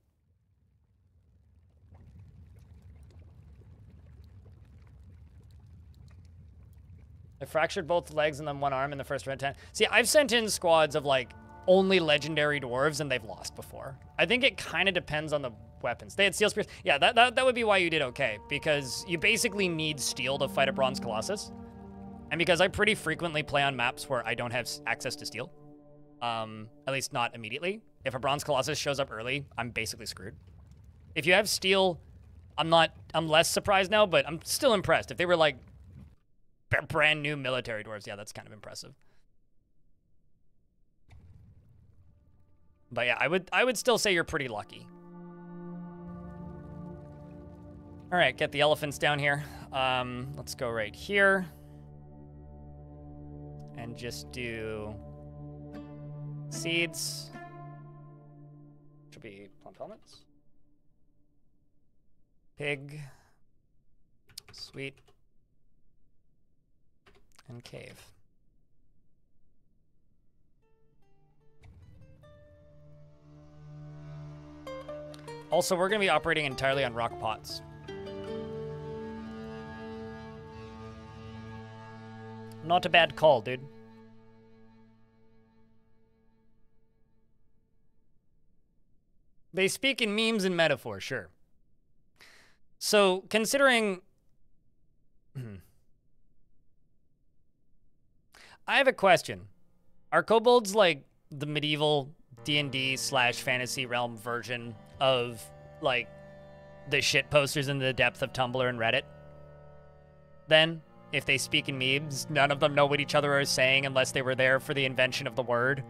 I fractured both legs and then one arm in the first round. See, I've sent in squads of, like, only legendary dwarves, and they've lost before. I think it kind of depends on the weapons. They had steel spears. Yeah, that would be why you did okay, because you basically need steel to fight a bronze colossus. And because I pretty frequently play on maps where I don't have access to steel, at least not immediately. If a Bronze Colossus shows up early, I'm basically screwed. If you have steel, I'm less surprised now, but I'm still impressed. If they were like brand new military dwarves, yeah, that's kind of impressive. But yeah, I would still say you're pretty lucky. All right, get the elephants down here. Let's go right here and just do seeds. Should be plump helmets. Pig. Sweet. And cave. Also, we're going to be operating entirely on rock pots. Not a bad call, dude. They speak in memes and metaphor, sure. So, considering... I have a question. Are kobolds like the medieval D&D / fantasy realm version of like the shit posters in the depth of Tumblr and Reddit? Then, if they speak in memes, none of them know what each other are saying unless they were there for the invention of the word.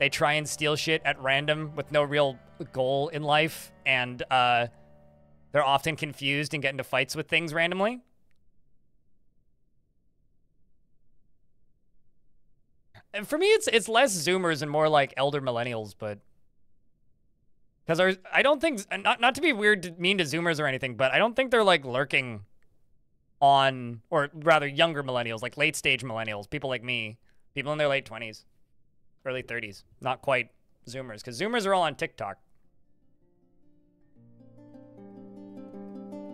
They try and steal shit at random with no real goal in life, and they're often confused and get into fights with things randomly. And for me, it's less Zoomers and more like elder millennials, but because I don't think not to be weird, mean to Zoomers or anything, but I don't think they're like lurking on, or rather younger millennials, like late stage millennials, people like me, people in their late 20s, early 30s, not quite Zoomers, because Zoomers are all on TikTok.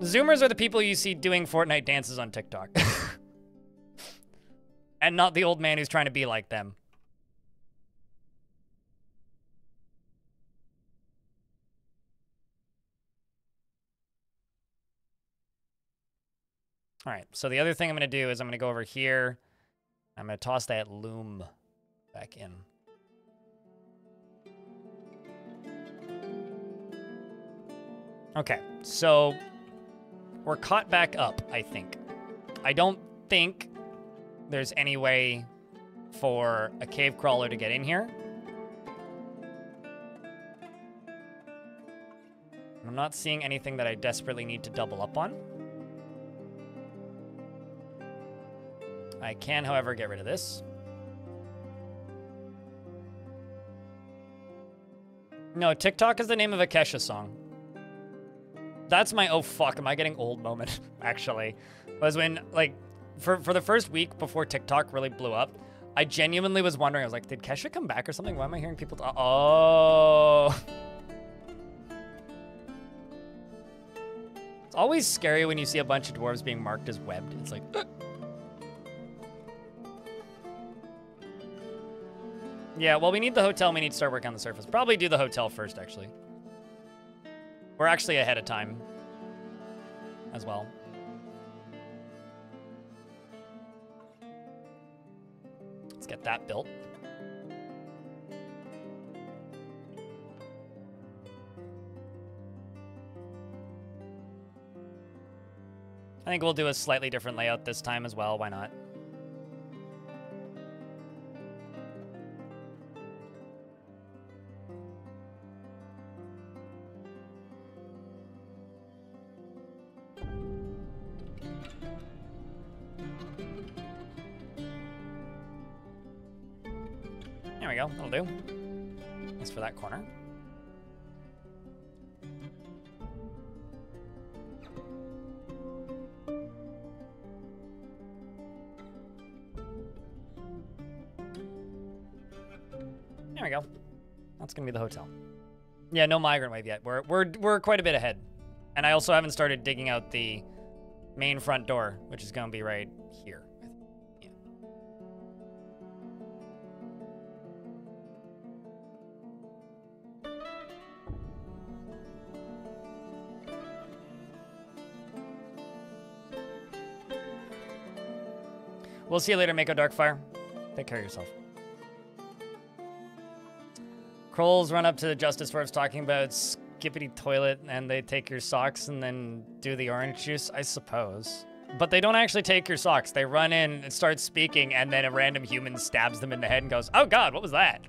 Zoomers are the people you see doing Fortnite dances on TikTok. And not the old man who's trying to be like them. All right, so the other thing I'm going to do is I'm going to go over here. I'm going to toss that loom back in. Okay, so we're caught back up, I think. I don't think there's any way for a cave crawler to get in here. I'm not seeing anything that I desperately need to double up on. I can, however, get rid of this. No, TikTok is the name of a Kesha song. That's my, oh fuck, am I getting old moment, actually. Was when, like, For the first week before TikTok really blew up, I genuinely was wondering, I was like, did Kesha come back or something? Why am I hearing people talk? Oh. It's always scary when you see a bunch of dwarves being marked as webbed. It's like, Yeah, well, we need the hotel. We need to start working on the surface. Probably do the hotel first, actually. We're actually ahead of time as well. Let's get that built. I think we'll do a slightly different layout this time as well. Why not? There we go, that'll do. That's for that corner. There we go. That's gonna be the hotel. Yeah, no migrant wave yet. We're quite a bit ahead. And I also haven't started digging out the main front door, which is gonna be right here. We'll see you later, Mako Darkfire. Take care of yourself. Krolls run up to the Justice Dwarves talking about skippity toilet, and they take your socks and then do the orange juice, I suppose. But they don't actually take your socks. They run in and start speaking, and then a random human stabs them in the head and goes, oh god, what was that?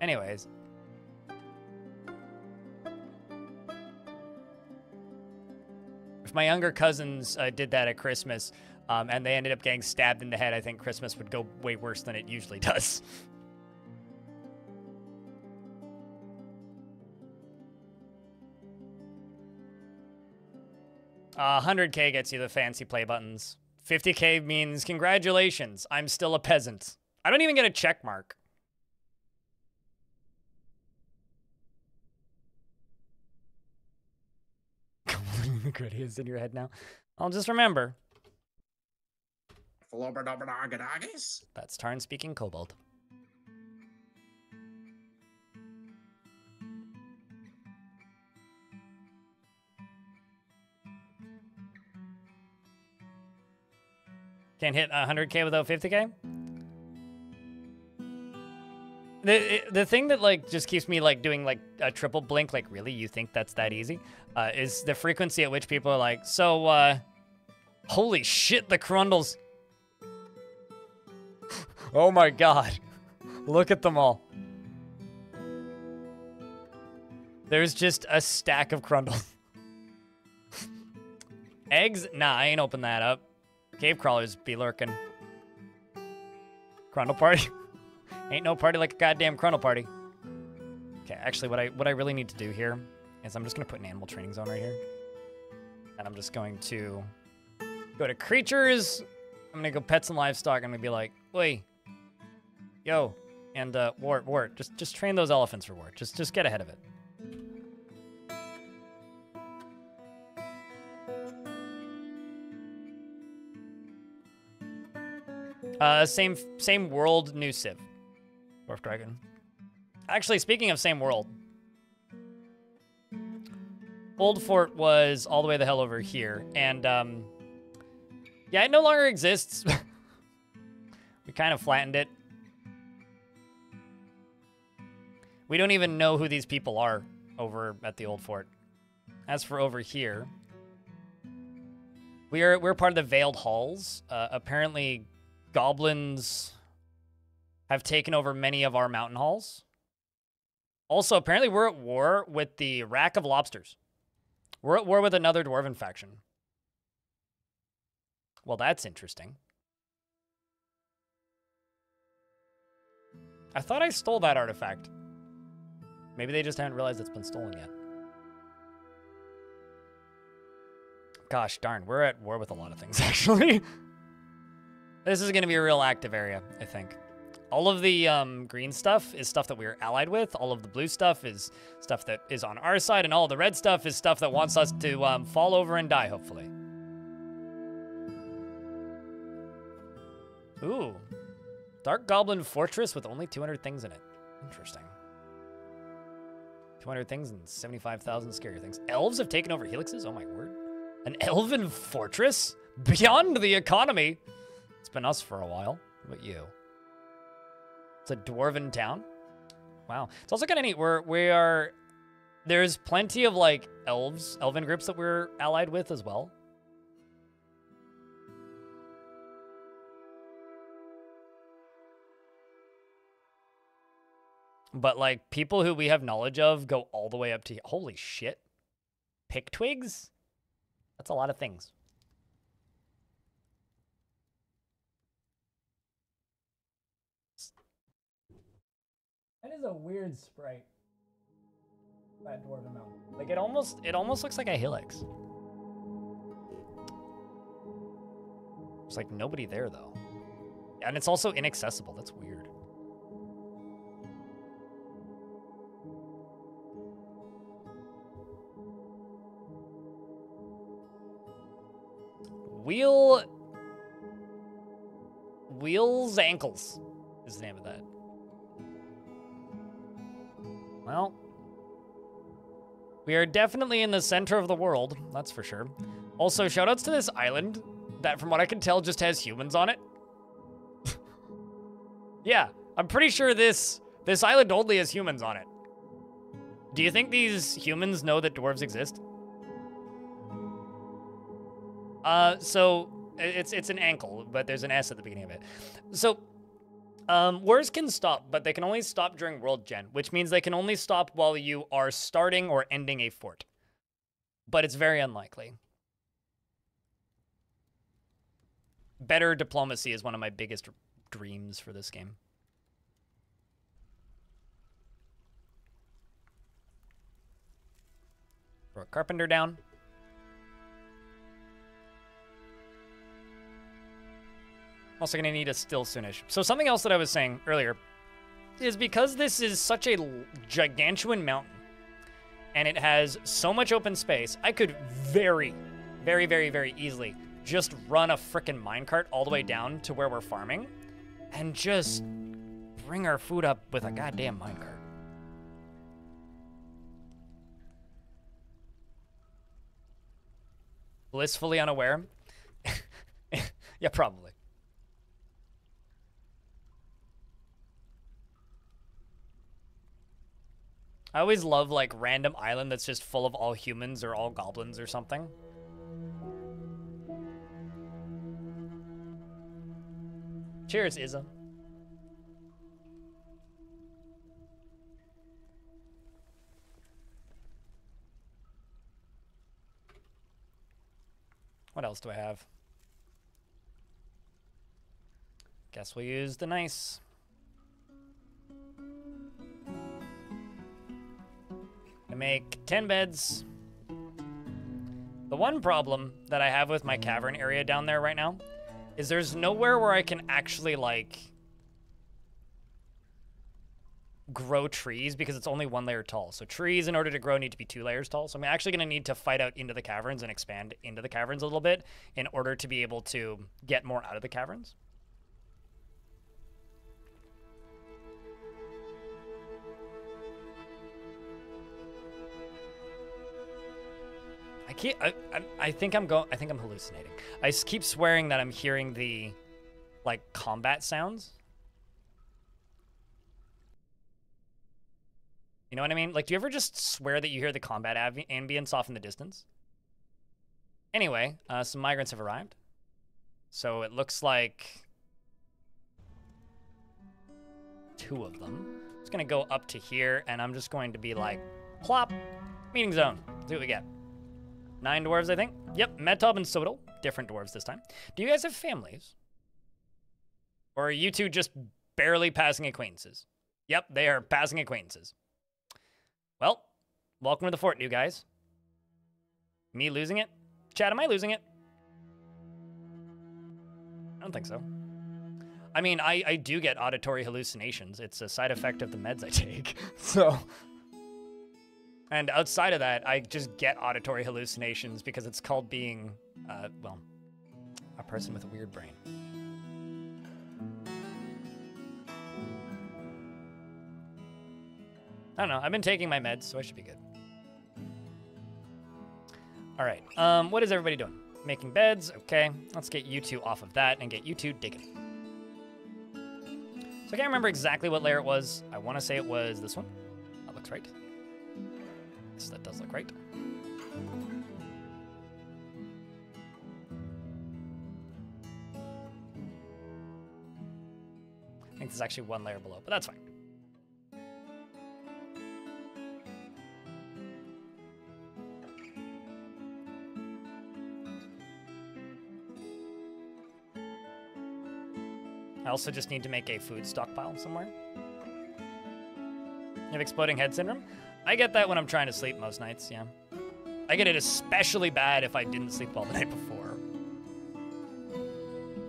Anyways. If my younger cousins did that at Christmas, and they ended up getting stabbed in the head, I think Christmas would go way worse than it usually does. $100K gets you the fancy play buttons. $50K means congratulations, I'm still a peasant. I don't even get a check mark. The gritty is in your head now. I'll just remember. That's Tarn speaking kobold. Can't hit 100K without 50K? The thing that, like, just keeps me, like, doing, like, a triple blink, like, really, you think that's that easy? Is the frequency at which people are like, so, holy shit, the Corundles. Oh my god. Look at them all. There's just a stack of Corundles. Eggs? Nah, I ain't open that up. Cave crawlers be lurking. Corundle party. Ain't no party like a goddamn Corundle party. Okay, actually, what I really need to do here is I'm just gonna put an animal training zone right here, and I'm just going to go to creatures. I'm gonna go pets and livestock. I'm gonna be like, oi, yo, and wart. Just train those elephants for wart. Just get ahead of it. Same world, new Civ. Dwarf Dragon. Actually, speaking of same world, Old Fort was all the way the hell over here, and yeah, it no longer exists. We kind of flattened it. We don't even know who these people are over at the Old Fort. As for over here, we're part of the Veiled Halls. Apparently, goblins have taken over many of our mountain halls. Also, apparently we're at war with the Rack of Lobsters. We're at war with another dwarven faction. Well, that's interesting. I thought I stole that artifact. Maybe they just haven't realized it's been stolen yet. Gosh darn, we're at war with a lot of things, actually. This is going to be a real active area, I think. All of the green stuff is stuff that we are allied with. All of the blue stuff is stuff that is on our side. And all the red stuff is stuff that wants us to fall over and die, hopefully. Ooh. Dark Goblin Fortress with only 200 things in it. Interesting. 200 things and 75,000 scarier things. Elves have taken over helixes? Oh my word. An elven fortress? Beyond the economy. It's been us for a while. What about you? It's a dwarven town. Wow. It's also kind of neat. We are. There's plenty of like elves, elven groups that we're allied with as well. But like people who we have knowledge of go all the way up to. Holy shit. Pick twigs? That's a lot of things. That is a weird sprite. That dwarven mountain. Like it almost looks like a helix. There's like nobody there though. And it's also inaccessible. That's weird. Wheel's Ankles is the name of that. Well, we are definitely in the center of the world, that's for sure. Also, shoutouts to this island that, from what I can tell, just has humans on it. Yeah, I'm pretty sure this island only has humans on it. Do you think these humans know that dwarves exist? So it's an ankle, but there's an S at the beginning of it. So wars can stop, but they can only stop during World Gen, which means they can only stop while you are starting or ending a fort. But it's very unlikely. Better diplomacy is one of my biggest dreams for this game. Throw a carpenter down. Also gonna need a still soonish. So something else that I was saying earlier is because this is such a gigantuan mountain and it has so much open space, I could very, very easily just run a frickin' minecart all the way down to where we're farming and just bring our food up with a goddamn minecart. Blissfully unaware? Yeah, probably. I always love, like, random island that's just full of all humans or all goblins or something. Cheers, Izza. What else do I have? Guess we'll use the nice. I make 10 beds. The one problem that I have with my cavern area down there right now is there's nowhere where I can actually, like, grow trees because it's only one layer tall. So trees, in order to grow, need to be 2 layers tall. So I'm actually going to need to fight out into the caverns and expand into the caverns a little bit in order to be able to get more out of the caverns. I keep, I think I'm hallucinating. I keep swearing that I'm hearing the, like, combat sounds. You know what I mean? Like, do you ever just swear that you hear the combat ambience off in the distance? Anyway, some migrants have arrived. So it looks like 2 of them. I'm just gonna go up to here, and I'm just going to be like, plop, meeting zone. See what we get. 9 dwarves, I think. Yep, Metob and Sodal. Different dwarves this time. Do you guys have families? Or are you two just barely passing acquaintances? Yep, they are passing acquaintances. Well, welcome to the fort, you guys. Me losing it? Chat, am I losing it? I don't think so. I mean, I do get auditory hallucinations. It's a side effect of the meds I take, so... And outside of that, I just get auditory hallucinations because it's called being, well, a person with a weird brain. I don't know. I've been taking my meds, so I should be good. All right. What is everybody doing? Making beds. Okay. Let's get you two off of that and get you two digging. So I can't remember exactly what layer it was. I want to say it was this one. That looks right. That does look right. I think there's actually one layer below, but that's fine. I also just need to make a food stockpile somewhere. You have exploding head syndrome? I get that when I'm trying to sleep most nights, yeah. I get it especially bad if I didn't sleep well the night before.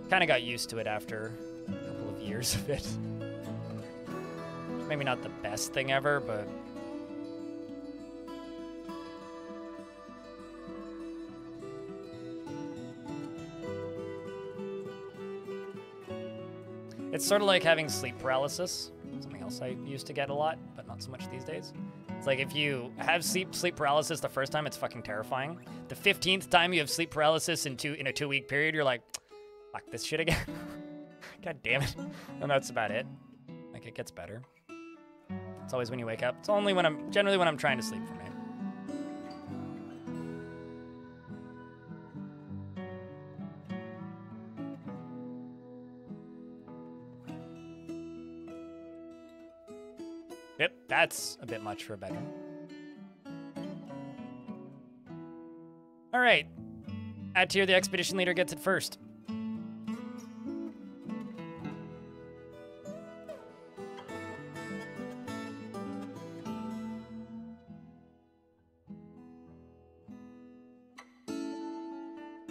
Kind of got used to it after a couple of years of it. Maybe not the best thing ever, but... It's sort of like having sleep paralysis. Something else I used to get a lot, but not so much these days. It's like if you have sleep paralysis the first time, it's fucking terrifying. The 15th time you have sleep paralysis in a 2-week period, you're like, fuck this shit again. God damn it. And that's about it. Like, it gets better. It's always when you wake up. It's only when I'm, generally when I'm trying to sleep for me. Yep, that's a bit much for a bedroom. All right. At tier, the expedition leader gets it first.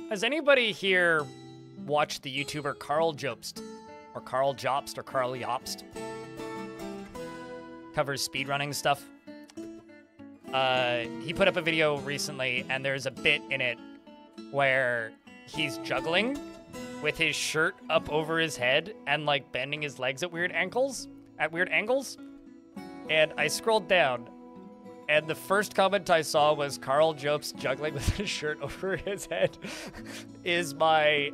Has anybody here watched the YouTuber Carl Jobst? Or Carl Jobst or Carl Jobst? Covers speedrunning stuff. He put up a video recently, and there's a bit in it where he's juggling with his shirt up over his head and like bending his legs at weird angles. And I scrolled down, and the first comment I saw was Carl Jobst juggling with his shirt over his head is my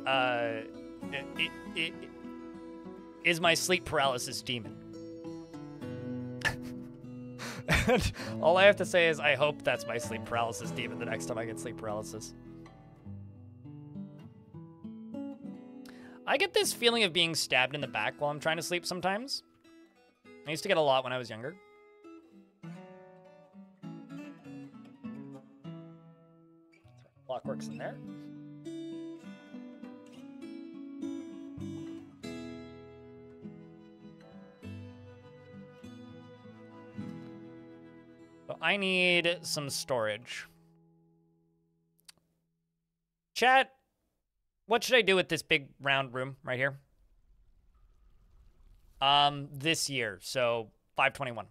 sleep paralysis demon. And all I have to say is I hope that's my sleep paralysis demon the next time I get sleep paralysis. I get this feeling of being stabbed in the back while I'm trying to sleep sometimes. I used to get a lot when I was younger. Clockwork's in there. So I need some storage. Chat. What should I do with this big round room right here? This year, so 521.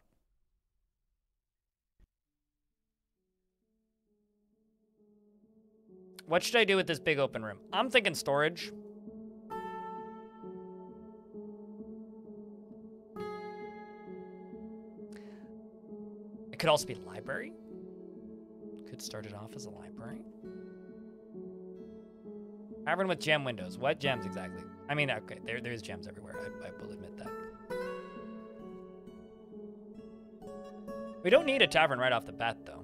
What should I do with this big open room? I'm thinking storage. It could also be a library. Could start it off as a library. Tavern with gem windows. What gems exactly? I mean, okay, there's gems everywhere. I will admit that. We don't need a tavern right off the bat, though.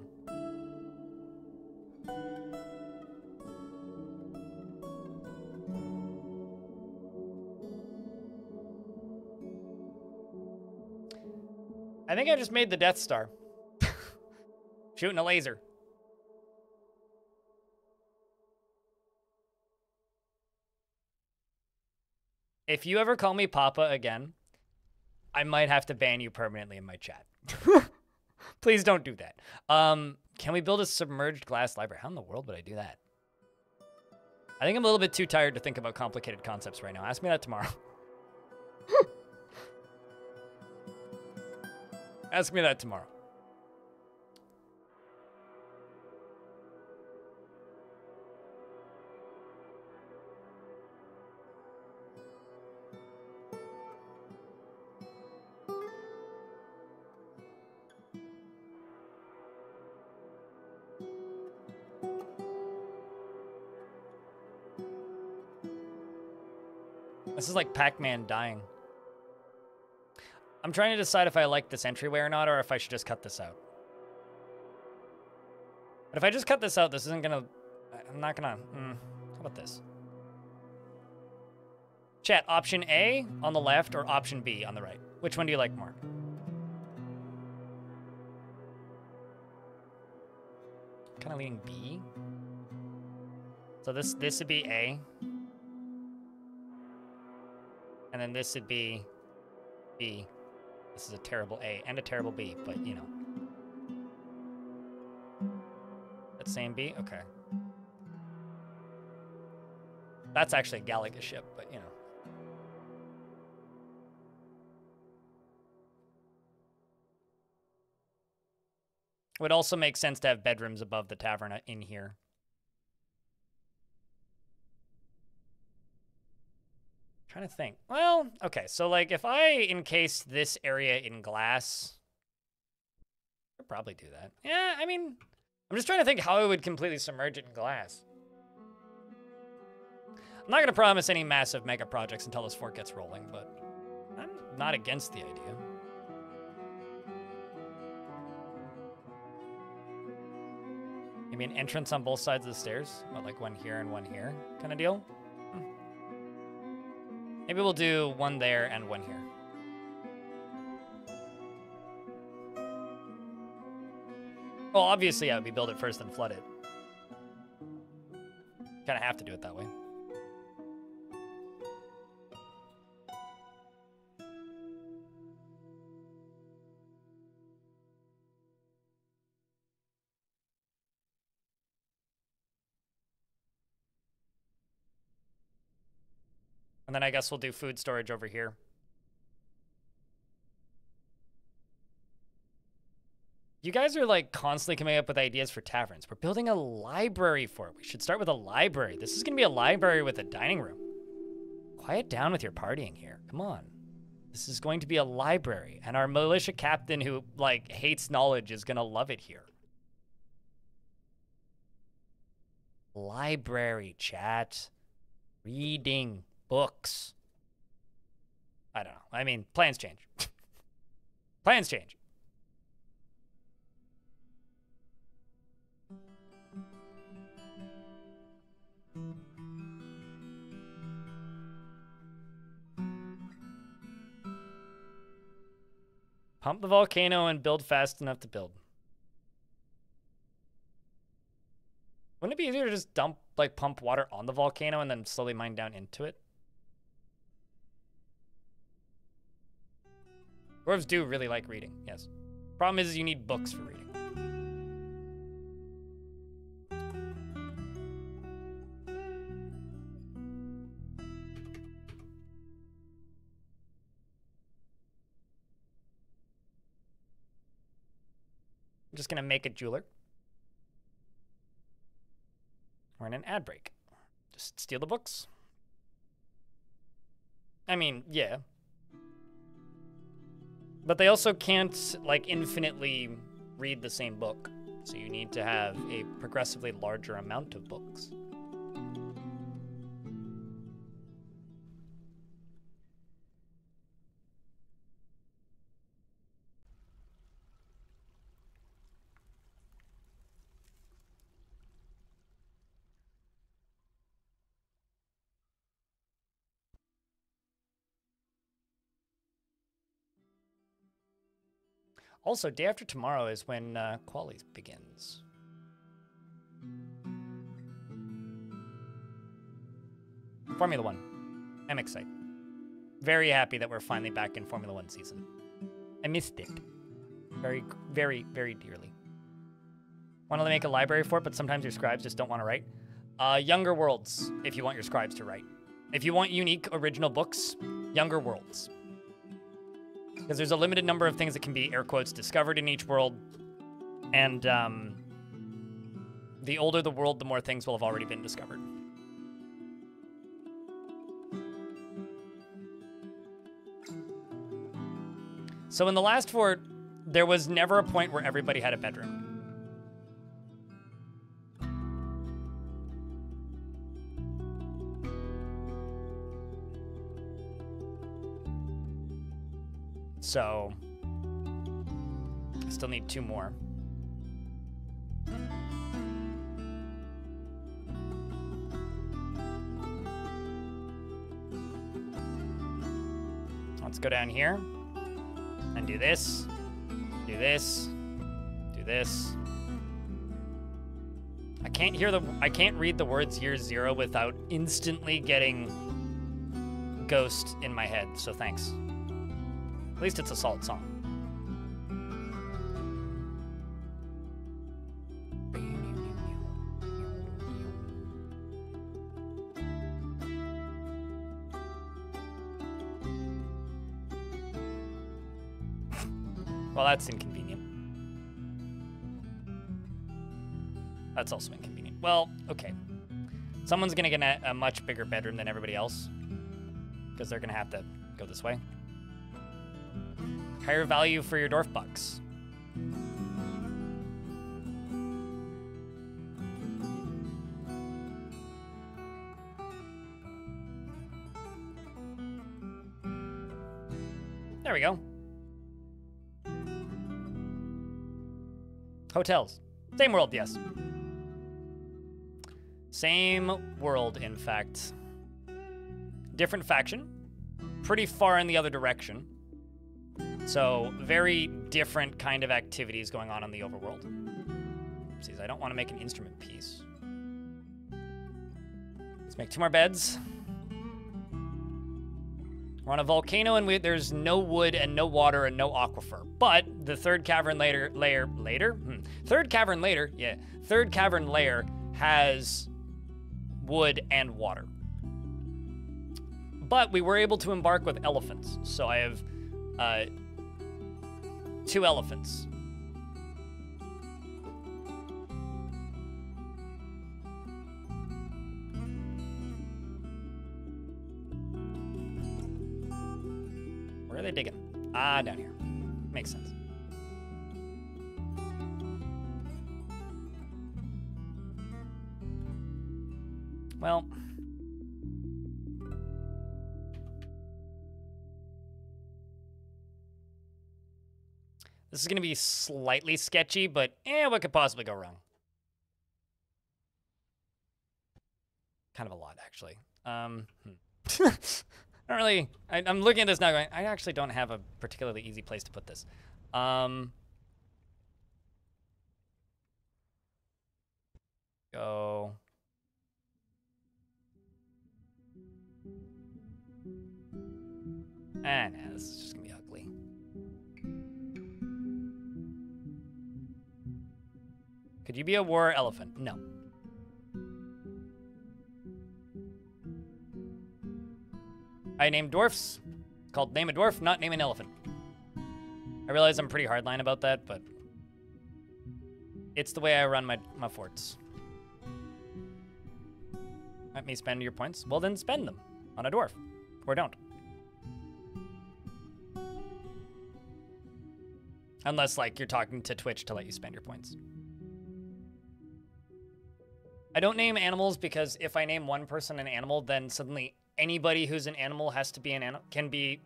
I think I just made the Death Star. Shooting a laser. If you ever call me Papa again, I might have to ban you permanently in my chat. Please don't do that. Can we build a submerged glass library? How in the world would I do that? I think I'm a little bit too tired to think about complicated concepts right now. Ask me that tomorrow. Ask me that tomorrow. This is like Pac-Man dying. I'm trying to decide if I like this entryway or not, or if I should just cut this out. But if I just cut this out, this isn't gonna... I'm not gonna... how about this? Chat, option A on the left or option B on the right? Which one do you like more? Kind of leaning B. So this would be A. And then this would be B. This is a terrible A and a terrible B, but you know. That same B? Okay. That's actually a Galaga ship, but you know. It would also make sense to have bedrooms above the tavern in here. Trying to think. Well, okay, so like if I encase this area in glass, I'd probably do that. Yeah, I mean, I'm just trying to think how I would completely submerge it in glass. I'm not going to promise any massive mega projects until this fort gets rolling, but I'm not against the idea. You mean entrance on both sides of the stairs? What, like one here and one here kind of deal? Maybe we'll do one there and one here. Well, obviously, yeah, we build it first and flood it. Kind of have to do it that way. And then I guess we'll do food storage over here. You guys are like constantly coming up with ideas for taverns. We're building a library for it. We should start with a library. This is gonna be a library with a dining room. Quiet down with your partying here, come on. This is going to be a library, and our militia captain who like hates knowledge is gonna love it here. Library, chat, reading. Books. I don't know. I mean, plans change. Plans change. Pump the volcano and build fast enough to build. Wouldn't it be easier to just dump, like, pump water on the volcano and then slowly mine down into it? Dwarves do really like reading, yes. Problem is you need books for reading. I'm just gonna make a jeweler. We're in an ad break. Just steal the books. I mean, yeah. But they also can't, like, infinitely read the same book. So you need to have a progressively larger amount of books. Also, day after tomorrow is when Quali begins. Formula 1. I'm excited. Very happy that we're finally back in Formula 1 season. I missed it. Very, very, very dearly. Want to make a library for it, but sometimes your scribes just don't want to write. Younger Worlds, if you want your scribes to write. If you want unique, original books, Younger Worlds. Because there's a limited number of things that can be, air quotes, discovered in each world. And the older the world, the more things will have already been discovered. So in the last fort, there was never a point where everybody had a bedroom. So, I still need two more. Let's go down here and do this, do this, do this. I can't read the words year zero without instantly getting Ghost in my head, so thanks. At least it's a solid song. Well, that's inconvenient. That's also inconvenient. Well, okay. Someone's gonna get a much bigger bedroom than everybody else because they're gonna have to go this way. Higher value for your dwarf bucks. There we go. Hotels. Same world, yes. Same world, in fact. Different faction. Pretty far in the other direction. So, very different kind of activities going on in the overworld. Oopsies, I don't want to make an instrument piece. Let's make two more beds. We're on a volcano and there's no wood and no water and no aquifer. But the third cavern layer has wood and water. But we were able to embark with elephants. So I have 2 elephants. Where are they digging? Ah, down here. Makes sense. Well. This is going to be slightly sketchy, but what could possibly go wrong? Kind of a lot, actually. I'm looking at this now going, I actually don't have a particularly easy place to put this. Go. Nah, this is just going to be ugly. Could you be a war elephant? No. I named dwarfs. It's called Name a Dwarf, not Name an Elephant. I realize I'm pretty hardline about that, but it's the way I run my forts. Let me spend your points. Well, then spend them on a dwarf. Or don't. Unless, like, you're talking to Twitch to let you spend your points. I don't name animals because if I name one person an animal, then suddenly anybody who's an animal has to be an animal.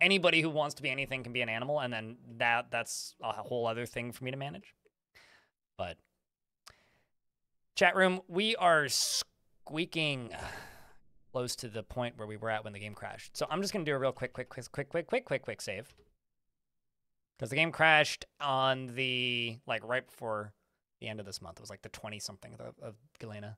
Anybody who wants to be anything can be an animal, and then that's a whole other thing for me to manage. But chat room, we are squeaking close to the point where we were at when the game crashed. So I'm just gonna do a real quick save because the game crashed on the right before the end of this month. It was like the 20-something of Galena.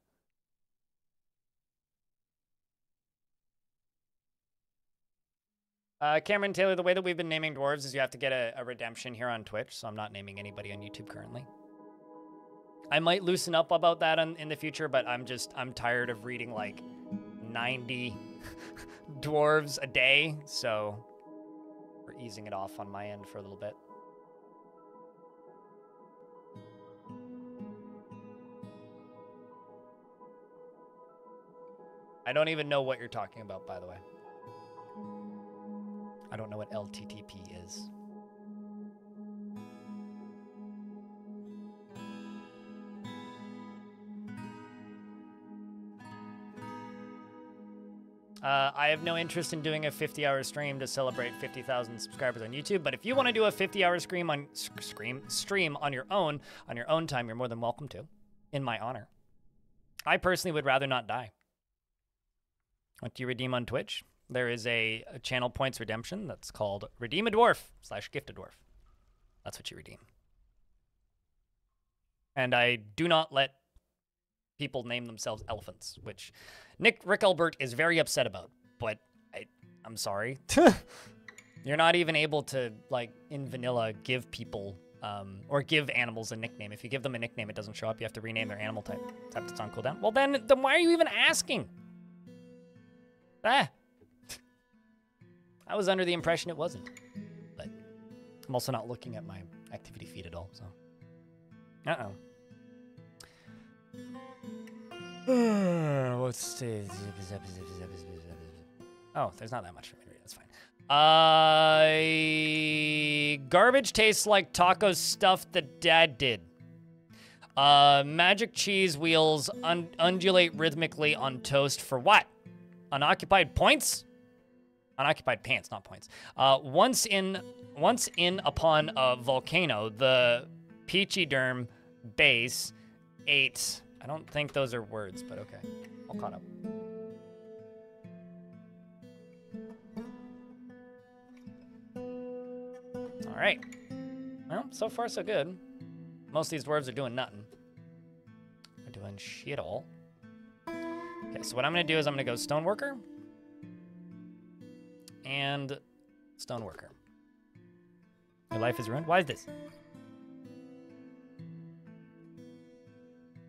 Cameron Taylor, the way that we've been naming dwarves is you have to get a redemption here on Twitch, so I'm not naming anybody on YouTube currently. I might loosen up about that in the future, but I'm tired of reading like 90 dwarves a day, so we're easing it off on my end for a little bit. I don't even know what you're talking about, by the way. I don't know what LTTP is. I have no interest in doing a 50-hour stream to celebrate 50,000 subscribers on YouTube, but if you want to do a 50-hour stream on your own time, you're more than welcome to, in my honor. I personally would rather not die. What do you redeem on Twitch? There is a channel points redemption that's called Redeem a Dwarf /Gift a Dwarf. That's what you redeem. And I do not let people name themselves elephants, which Nick Rickelbert is very upset about. But I'm sorry. You're not even able to, like, in vanilla, give people or give animals a nickname. If you give them a nickname, it doesn't show up. You have to rename their animal type. Except it's on cooldown. Well, then why are you even asking? Ah. I was under the impression it wasn't, but I'm also not looking at my activity feed at all, so. Uh-oh. Let's see. Oh, there's not that much for me to read. That's fine. Garbage tastes like taco stuff that Dad did. Magic cheese wheels undulate rhythmically on toast for what? Unoccupied points? Unoccupied pants, not points. Once in upon a volcano, the Peachyderm base ate. I don't think those are words, but okay. All caught up. All right. Well, so far so good. Most of these dwarves are doing nothing. They're doing shit all. Okay, so what I'm gonna do is I'm gonna go Stoneworker and Stoneworker. Your life is ruined? Why is this?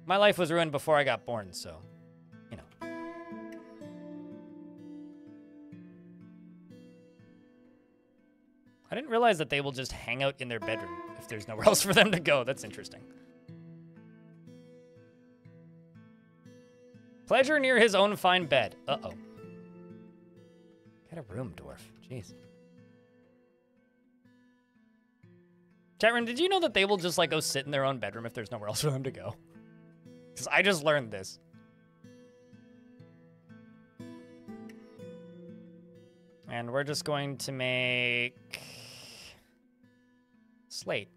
My life was ruined before I got born, so, you know. I didn't realize that they will just hang out in their bedroom if there's nowhere else for them to go. That's interesting. Pleasure near his own fine bed. Uh-oh. Get a room, dwarf. Jeez. Chatroom, did you know that they will just, like, go sit in their own bedroom if there's nowhere else for them to go? Because I just learned this. And we're just going to make slate.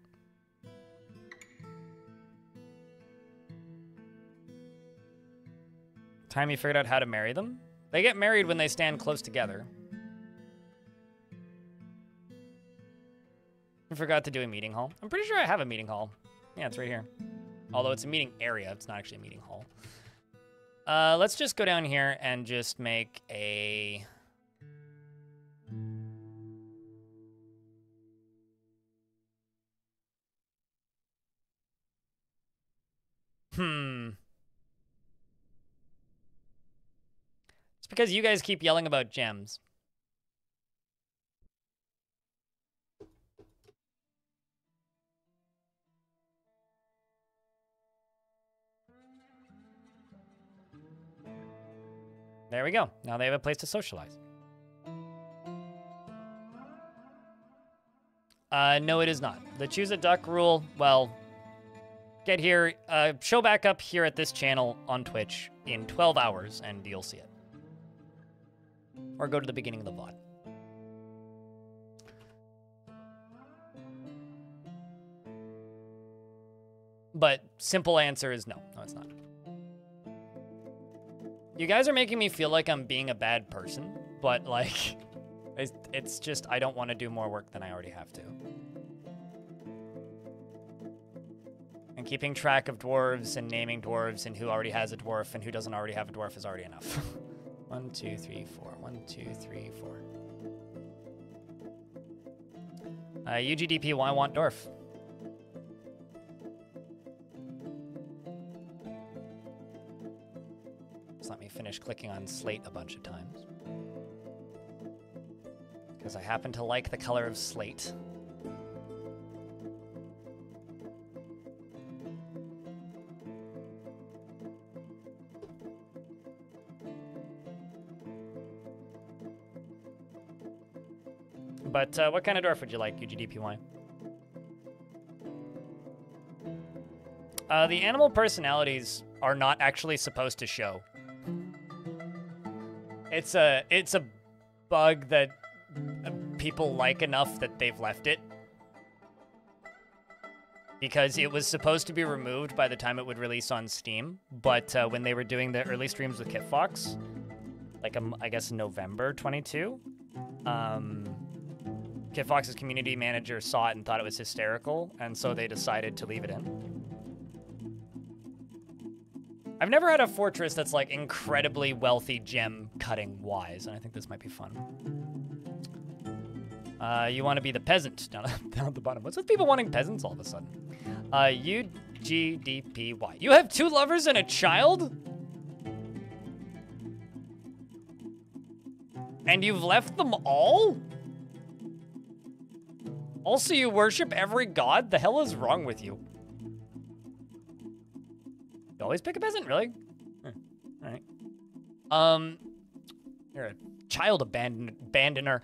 Time you figured out how to marry them? They get married when they stand close together. I forgot to do a meeting hall. I'm pretty sure I have a meeting hall. Yeah, it's right here. Although it's a meeting area, it's not actually a meeting hall. Let's just go down here and just make a... It's because you guys keep yelling about gems. There we go. Now they have a place to socialize. No, it is not. The choose a duck rule, well, get here, show back up here at this channel on Twitch in 12 hours and you'll see it. Or go to the beginning of the VOD. But simple answer is no. No, it's not. You guys are making me feel like I'm being a bad person, but, like, it's just I don't want to do more work than I already have to. And keeping track of dwarves and naming dwarves and who already has a dwarf and who doesn't already have a dwarf is already enough. 1, 2, 3, 4. 1, 2, 3, 4. UGDP, why want dwarf? Let me finish clicking on slate a bunch of times. Because I happen to like the color of slate. But what kind of dwarf would you like, UGDPY? The animal personalities are not actually supposed to show. It's a bug that people like enough that they've left it. Because it was supposed to be removed by the time it would release on Steam, but when they were doing the early streams with kitfox, like I guess November 22, kitfox's community manager saw it and thought it was hysterical, and so they decided to leave it in. I've never had a fortress that's, like, incredibly wealthy gem-cutting-wise, and I think this might be fun. You want to be the peasant down at the bottom. What's with people wanting peasants all of a sudden? UGDPY. You have 2 lovers and a child? And you've left them all? Also, you worship every god? The hell is wrong with you? You always pick a peasant, really? Huh. All right. You're a child abandoner.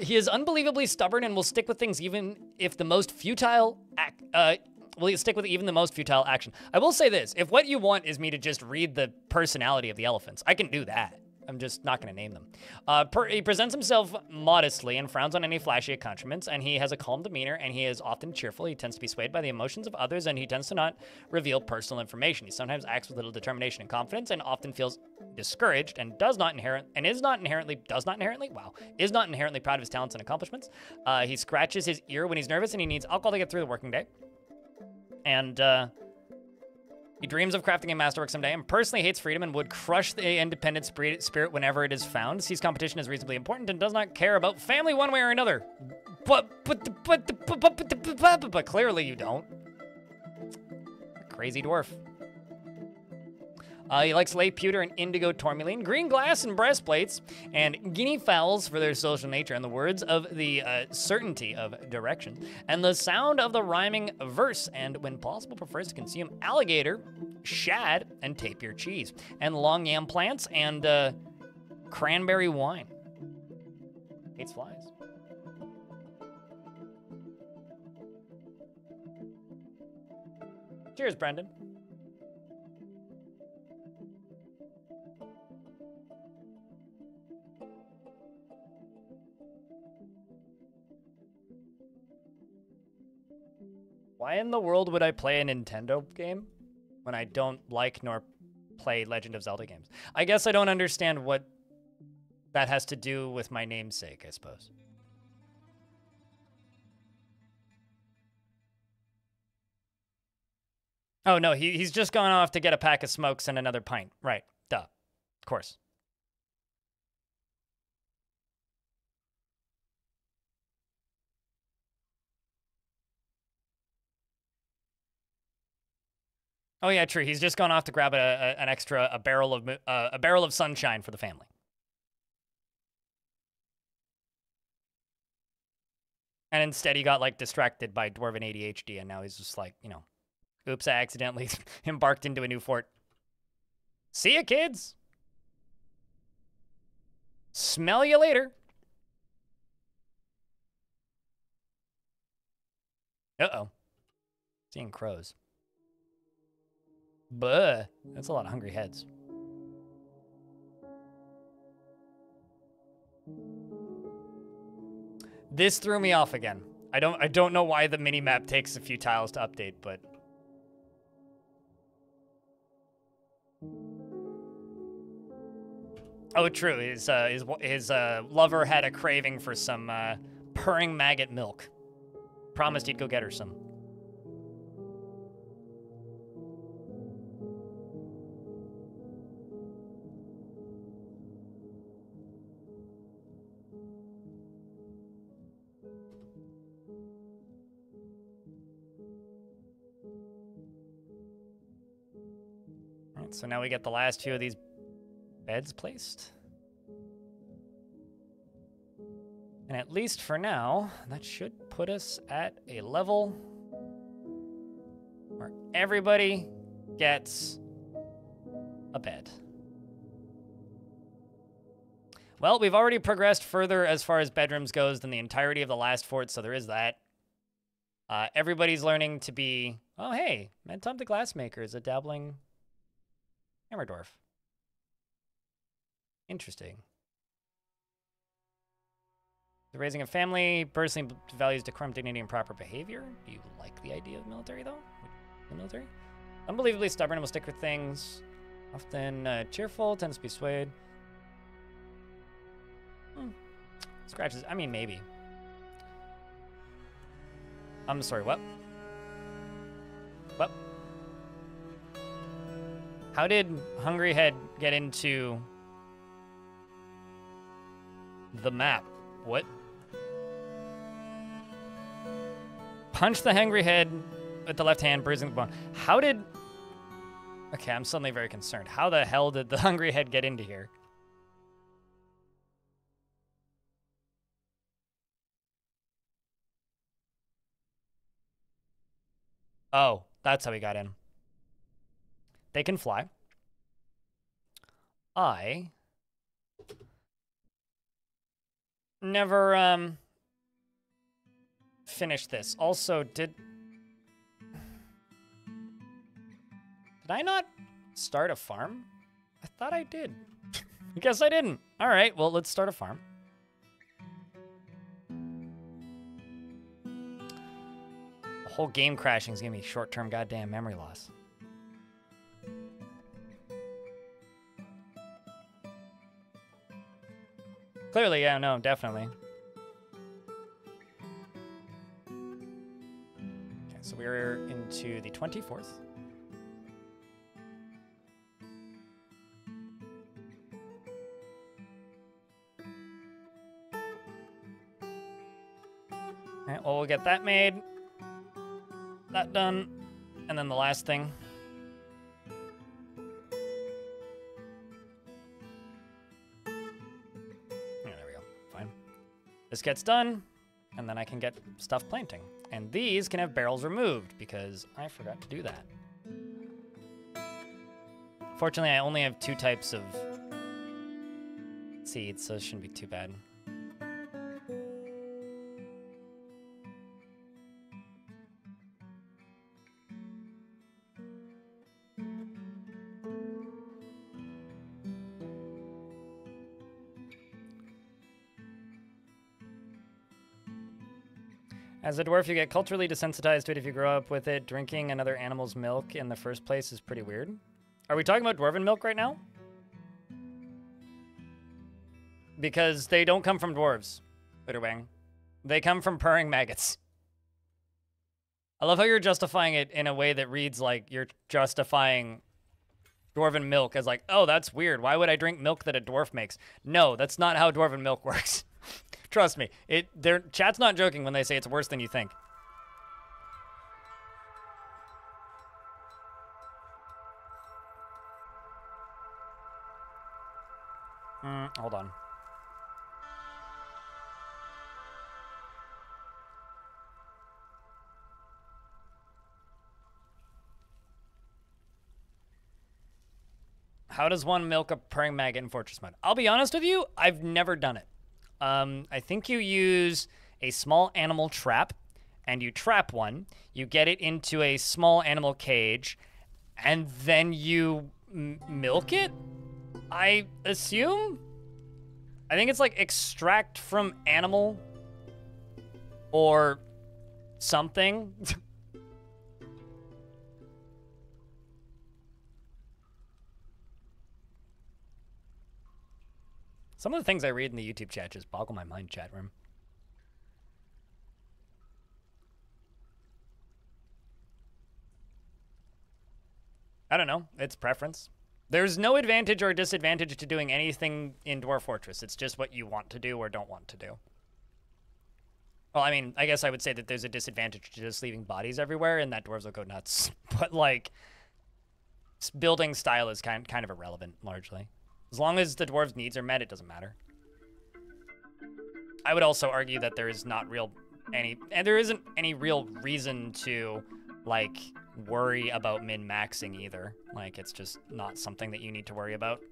He is unbelievably stubborn and will stick with things even if the most futile action. I will say this, if what you want is me to just read the personality of the elephants, I can do that. I'm just not going to name them. He presents himself modestly and frowns on any flashy accoutrements, and he has a calm demeanor, and he is often cheerful. He tends to be swayed by the emotions of others, and he tends to not reveal personal information. He sometimes acts with little determination and confidence, and often feels discouraged, and is not inherently proud of his talents and accomplishments. He scratches his ear when he's nervous, and he needs alcohol to get through the working day. And he dreams of crafting a masterwork someday and personally hates freedom and would crush the independent spirit whenever it is found. Sees competition as reasonably important and does not care about family one way or another. But clearly you don't. Crazy dwarf. He likes lay pewter and indigo tourmaline, green glass and breastplates, and guinea fowls for their social nature, and the words of the certainty of direction, and the sound of the rhyming verse, and when possible prefers to consume alligator, shad, and tapir cheese, and long yam plants, and cranberry wine. Hates flies. Cheers, Brendan. Why in the world would I play a Nintendo game when I don't like nor play Legend of Zelda games? I guess I don't understand what that has to do with my namesake, I suppose. Oh, no, he's just gone off to get a pack of smokes and another pint. Right, duh, of course. Oh yeah, true. He's just gone off to grab a barrel of sunshine for the family. And instead, he got like distracted by dwarven ADHD, and now he's just like, you know, oops, I accidentally embarked into a new fort. See ya, kids. Smell ya later. Uh-oh. Seeing crows. Buh, that's a lot of hungry heads. This threw me off again. I don't know why the minimap takes a few tiles to update, but oh, true. His lover had a craving for some purring maggot milk. Promised he'd go get her some. So now we get the last few of these beds placed. And at least for now, that should put us at a level where everybody gets a bed. Well, we've already progressed further as far as bedrooms goes than the entirety of the last fort, so there is that. Everybody's learning to be, oh, hey, Mentom the Glassmaker is a dabbling hammer dwarf. Interesting. The raising of family, personally values decorum, dignity, and proper behavior. Do you like the idea of military, though? The military? Unbelievably stubborn and will stick with things. Often cheerful, tends to be swayed. Scratches, I mean, maybe. I'm sorry, what? What? How did Hungry Head get into the map? What? Punch the Hungry Head with the left hand, bruising the bone. How did... Okay, I'm suddenly very concerned. How the hell did the Hungry Head get into here? Oh, that's how he got in. They can fly. I never finished this. Also, did I not start a farm? I thought I did. I guess I didn't. All right, well, let's start a farm. The whole game crashing is gonna be short-term goddamn memory loss. Clearly, yeah, no, definitely. Okay, so we're into the 24th. Alright, well, we'll get that made, that done, and then the last thing. This gets done, and then I can get stuff planting. And these can have barrels removed, because I forgot to do that. Fortunately, I only have two types of seeds, so it shouldn't be too bad. As a dwarf, you get culturally desensitized to it if you grow up with it. Drinking another animal's milk in the first place is pretty weird. Are we talking about dwarven milk right now? Because they don't come from dwarves, Bitterwang. They come from purring maggots. I love how you're justifying it in a way that reads like you're justifying dwarven milk as like, oh, that's weird. Why would I drink milk that a dwarf makes? No, that's not how dwarven milk works. Trust me, their chat's not joking when they say it's worse than you think. Hold on. How does one milk a purring maggot in Fortress Mode? I'll be honest with you, I've never done it. I think you use a small animal trap, and you trap one. You get it into a small animal cage, and then you milk it, I assume? I think it's like extract from animal or something. Some of the things I read in the YouTube chat just boggle my mind, chat room. I don't know. It's preference. There's no advantage or disadvantage to doing anything in Dwarf Fortress. It's just what you want to do or don't want to do. Well, I mean, I guess I would say that there's a disadvantage to just leaving bodies everywhere and that dwarves will go nuts. But, like, building style is kind of irrelevant, largely. As long as the dwarves' needs are met, it doesn't matter. I would also argue that there is not real any, and there isn't any real reason to, like, worry about min-maxing either. Like, it's just not something that you need to worry about.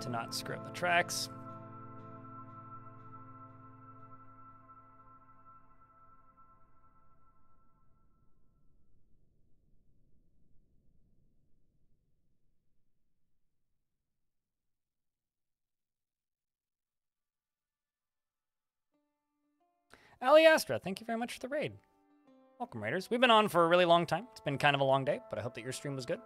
To not screw up the tracks. Aliastra, thank you very much for the raid. Welcome, raiders. We've been on for a really long time. It's been kind of a long day, but I hope that your stream was good.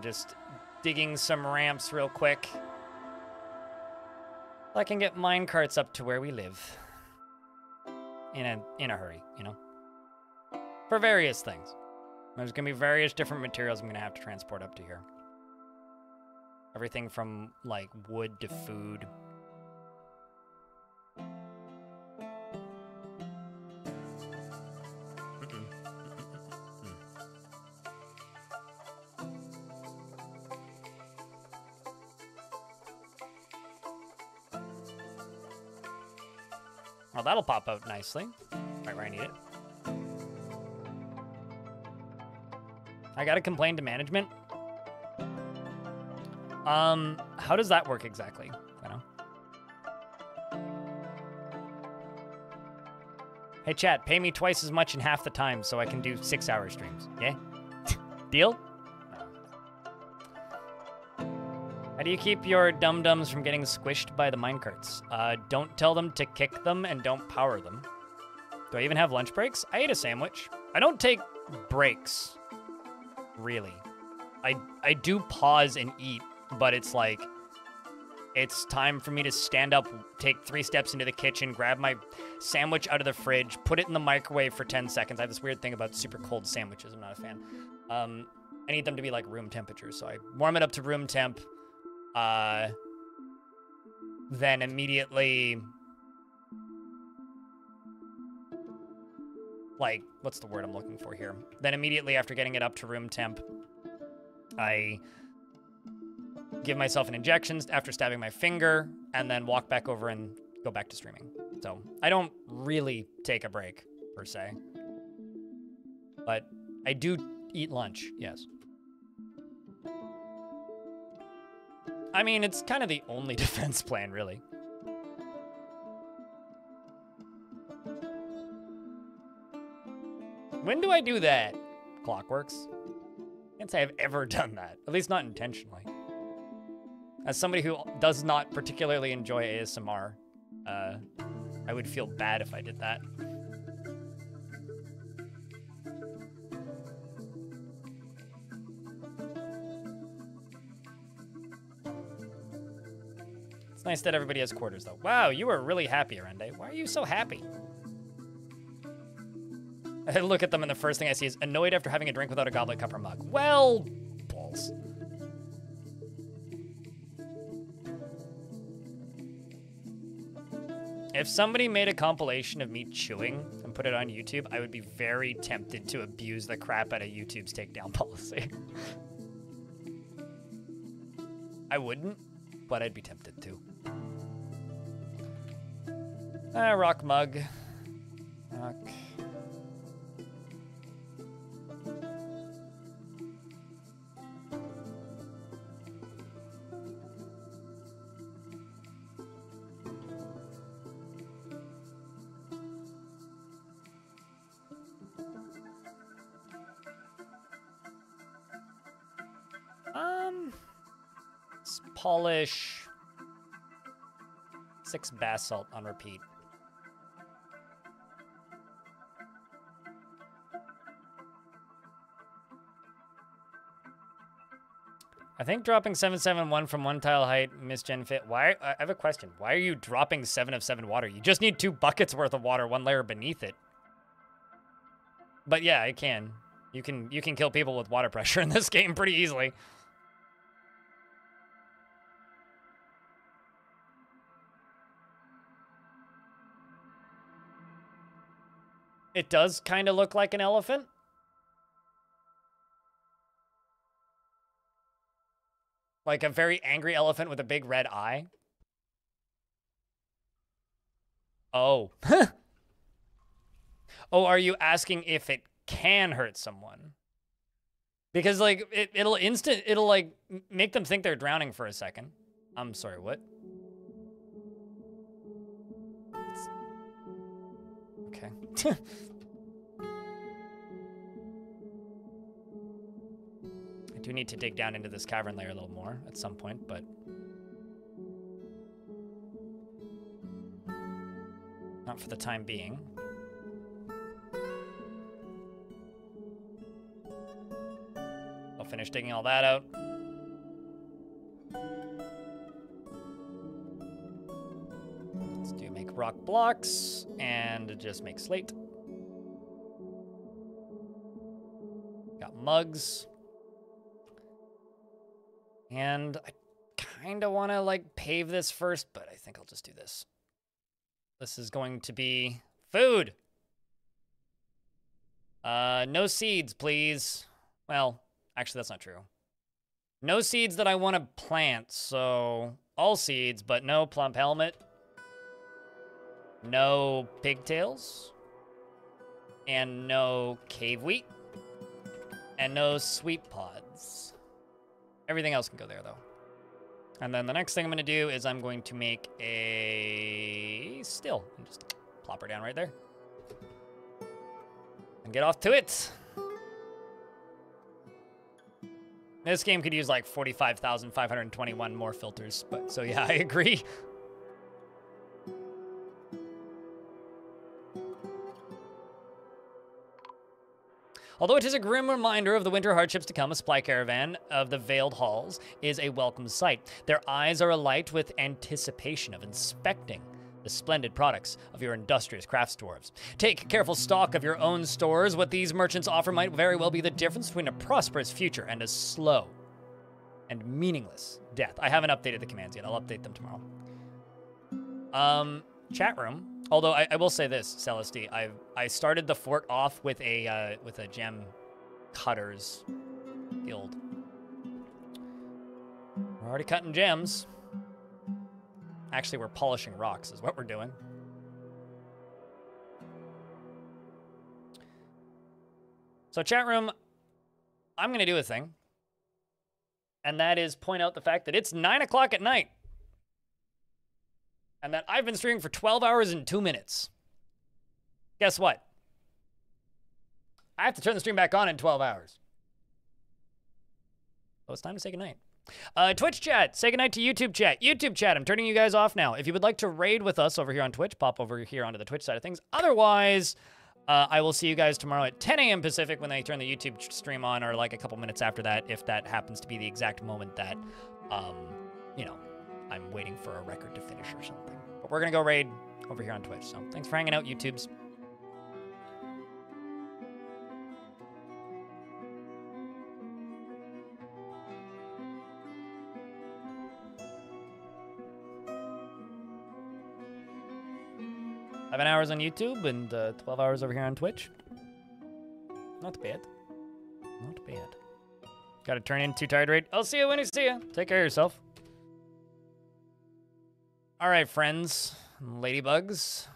Just digging some ramps real quick. I can get mine carts up to where we live. In a hurry, you know? For various things. There's gonna be various different materials I'm gonna have to transport up to here. Everything from, like, wood to food. Well, that'll pop out nicely. Right where I need it. I gotta complain to management. How does that work exactly? I don't know. Hey chat, pay me twice as much in half the time so I can do 6-hour streams. Yeah? Deal? How do you keep your dum-dums from getting squished by the minecarts? Don't tell them to kick them and don't power them. Do I even have lunch breaks? I ate a sandwich. I don't take breaks. Really. I do pause and eat, but it's like, it's time for me to stand up, take 3 steps into the kitchen, grab my sandwich out of the fridge, put it in the microwave for 10 seconds. I have this weird thing about super cold sandwiches. I'm not a fan. I need them to be like room temperature, so I warm it up to room temp, then immediately, like, what's the word I'm looking for here? Then immediately after getting it up to room temp, I give myself an injection after stabbing my finger, and then walk back over and go back to streaming. So I don't really take a break, per se. But I do eat lunch, yes. I mean, it's kind of the only defense plan, really. When do I do that? Clockworks. Can't say I've ever done that. At least not intentionally. As somebody who does not particularly enjoy ASMR, I would feel bad if I did that. Nice that everybody has quarters, though. Wow, you are really happy, Arendi. Why are you so happy? I look at them, and the first thing I see is annoyed after having a drink without a goblet, cup, or mug. Well, balls. If somebody made a compilation of me chewing and put it on YouTube, I would be very tempted to abuse the crap out of YouTube's takedown policy. I wouldn't, but I'd be tempted to. Rock mug. Rock. Let's polish 6 basalt on repeat. I think dropping 771 from 1 tile height, Miss Jen Fit. Why? I have a question. Why are you dropping 7 of 7 water? You just need 2 buckets worth of water, 1 layer beneath it. But yeah, I can. You can kill people with water pressure in this game pretty easily. It does kind of look like an elephant. Like a very angry elephant with a big red eye. Oh. Oh, are you asking if it can hurt someone? Because, like, it'll like, make them think they're drowning for a second. I'm sorry, what? Okay. I do need to dig down into this cavern layer a little more at some point, but not for the time being. I'll finish digging all that out. Let's do make rock blocks and just make slate. Got mugs. And I kind of want to, like, pave this first, but I think I'll just do this. This is going to be food. No seeds, please. Well, actually, that's not true. No seeds that I want to plant, so all seeds, but no plump helmet. No pigtails. And no cave wheat. And no sweet pods. Everything else can go there, though. And then the next thing I'm going to do is I'm going to make a still. And just plop her down right there. And get off to it. This game could use like 45,521 more filters, but so yeah, I agree. Although it is a grim reminder of the winter hardships to come, a supply caravan of the Veiled Halls is a welcome sight. Their eyes are alight with anticipation of inspecting the splendid products of your industrious crafts dwarves. Take careful stock of your own stores. What these merchants offer might very well be the difference between a prosperous future and a slow and meaningless death. I haven't updated the commands yet. I'll update them tomorrow. Chat room. Although I will say this, Celesty, I started the fort off with a gem cutters guild. We're already cutting gems. Actually, we're polishing rocks is what we're doing. So chat room, I'm gonna do a thing. And that is point out the fact that it's 9 o'clock at night. And that I've been streaming for 12 hours and 2 minutes. Guess what? I have to turn the stream back on in 12 hours. So it's time to say goodnight. Twitch chat, say goodnight to YouTube chat. YouTube chat, I'm turning you guys off now. If you would like to raid with us over here on Twitch, pop over here onto the Twitch side of things. Otherwise, I will see you guys tomorrow at 10 a.m. Pacific when they turn the YouTube stream on, or like a couple minutes after that, if that happens to be the exact moment that, you know, I'm waiting for a record to finish or something. But we're going to go raid over here on Twitch. So thanks for hanging out, YouTubes. I've 7 hours on YouTube and 12 hours over here on Twitch. Not bad. Not bad. Got to turn in Too Tired Raid. I'll see you when I see you. Take care of yourself. All right, friends, ladybugs.